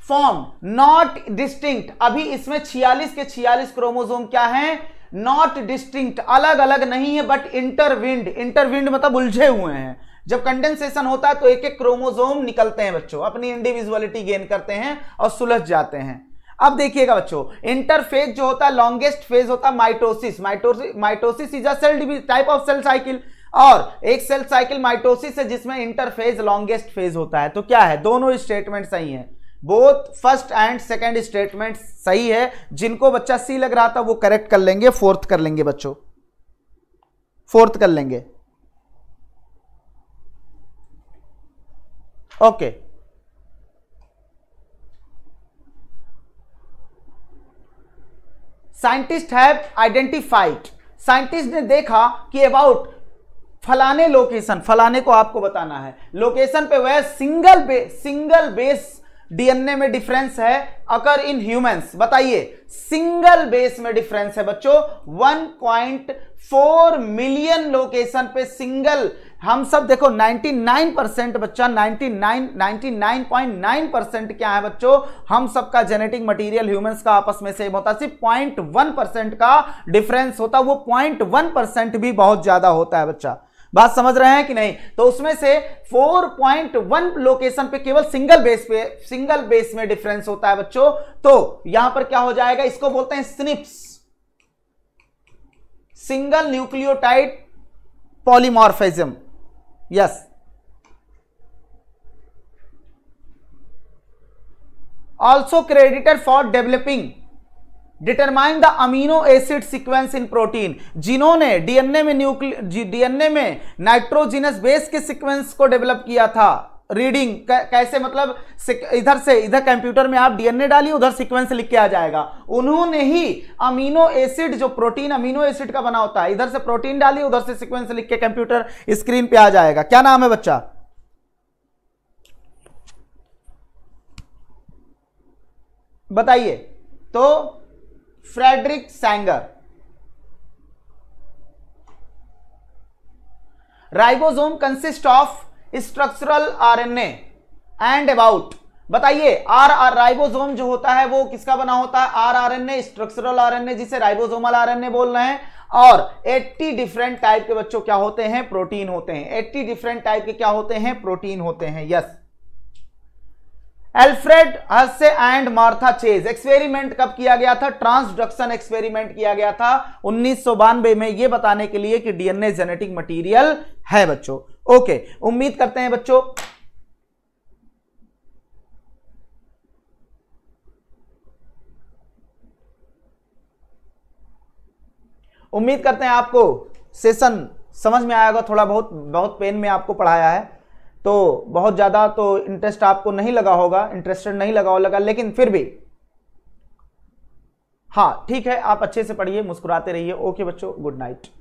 फॉर्म नॉट डिस्टिंक्ट। अभी इसमें 46 के 46 क्रोमोसोम क्या हैं, नॉट डिस्टिंक्ट, अलग अलग नहीं है, बट इंटरविंड मतलब उलझे हुए हैं। जब कंडेंसेशन होता है तो एक एक क्रोमोसोम निकलते हैं बच्चों, अपनी इंडिविजुअलिटी गेन करते हैं और सुलझ जाते हैं। अब देखिएगा बच्चों, इंटरफेज जो होता है लॉन्गेस्ट फेज होता है mitosis. Mitosis is a cell division type of cell cycle, और एक सेल साइकिल माइटोसिस है जिसमें इंटरफेज लॉन्गेस्ट फेज होता है। तो क्या है, दोनों स्टेटमेंट सही है, both first and second statement सही है। जिनको बच्चा सी लग रहा था वो करेक्ट कर लेंगे, फोर्थ कर लेंगे बच्चों, फोर्थ कर लेंगे। Okay scientist have identified, scientist ने देखा कि अबाउट फलाने लोकेशन, फलाने को आपको बताना है लोकेशन पे वह सिंगल बेस डीएनए में डिफरेंस है अगर इन ह्यूमंस। बताइए सिंगल बेस में डिफरेंस है बच्चों 1.4 मिलियन लोकेशन पे सिंगल। हम सब देखो 99% बच्चा 99.9% क्या है बच्चों, हम सब का जेनेटिक मटेरियल ह्यूमंस का आपस में सेम होता है, सिर्फ 0.1% का डिफरेंस होता है। वो 0.1% भी बहुत ज्यादा होता है बच्चा, बात समझ रहे हैं कि नहीं। तो उसमें से 4.1 लोकेशन पे केवल सिंगल बेस में डिफरेंस होता है बच्चों। तो यहां पर क्या हो जाएगा, इसको बोलते हैं snips. single nucleotide polymorphism. Yes. Also credited for developing determine the amino acid sequence in protein. जिन्होंने डीएनए में नाइट्रोजिनस बेस के सीक्वेंस को डेवलप किया था. रीडिंग कैसे, मतलब इधर से इधर कंप्यूटर में आप डीएनए डालिए, उधर सीक्वेंस लिख के आ जाएगा. उन्होंने ही अमीनो एसिड, जो प्रोटीन अमीनो एसिड का बना होता है, इधर से प्रोटीन डालिए उधर से सीक्वेंस लिख के कंप्यूटर स्क्रीन पे आ जाएगा. क्या नाम है बच्चा? बताइए. तो Frederick Sanger. Ribosome consist of structural RNA and about. बताइए राइबोसोम जो होता है वो किसका बना होता है? आरआरएनए, स्ट्रक्चरल आरएनए, जिसे राइबोसोमल आरएनए बोल रहे हैं. और 80 डिफरेंट टाइप के बच्चों क्या होते हैं? प्रोटीन होते हैं. 80 डिफरेंट टाइप के क्या होते हैं? प्रोटीन होते हैं. Yes. Alfred Hershey and Martha Chase. Experiment कब किया गया था? ट्रांसडक्शन एक्सपेरिमेंट किया गया था 1992 में, यह बताने के लिए कि डीएनए जेनेटिक मटेरियल है. बच्चों ओके, उम्मीद करते हैं बच्चों आपको सेशन समझ में आएगा. थोड़ा बहुत पेन में आपको पढ़ाया है, तो बहुत ज़्यादा तो इंटरेस्ट आपको नहीं लगा होगा, इंटरेस्टेड नहीं लगा होगा, लेकिन फिर भी हाँ ठीक है, आप अच्छे से पढ़िए, मुस्कुराते रहिए. ओके बच्चों, गुड नाइट.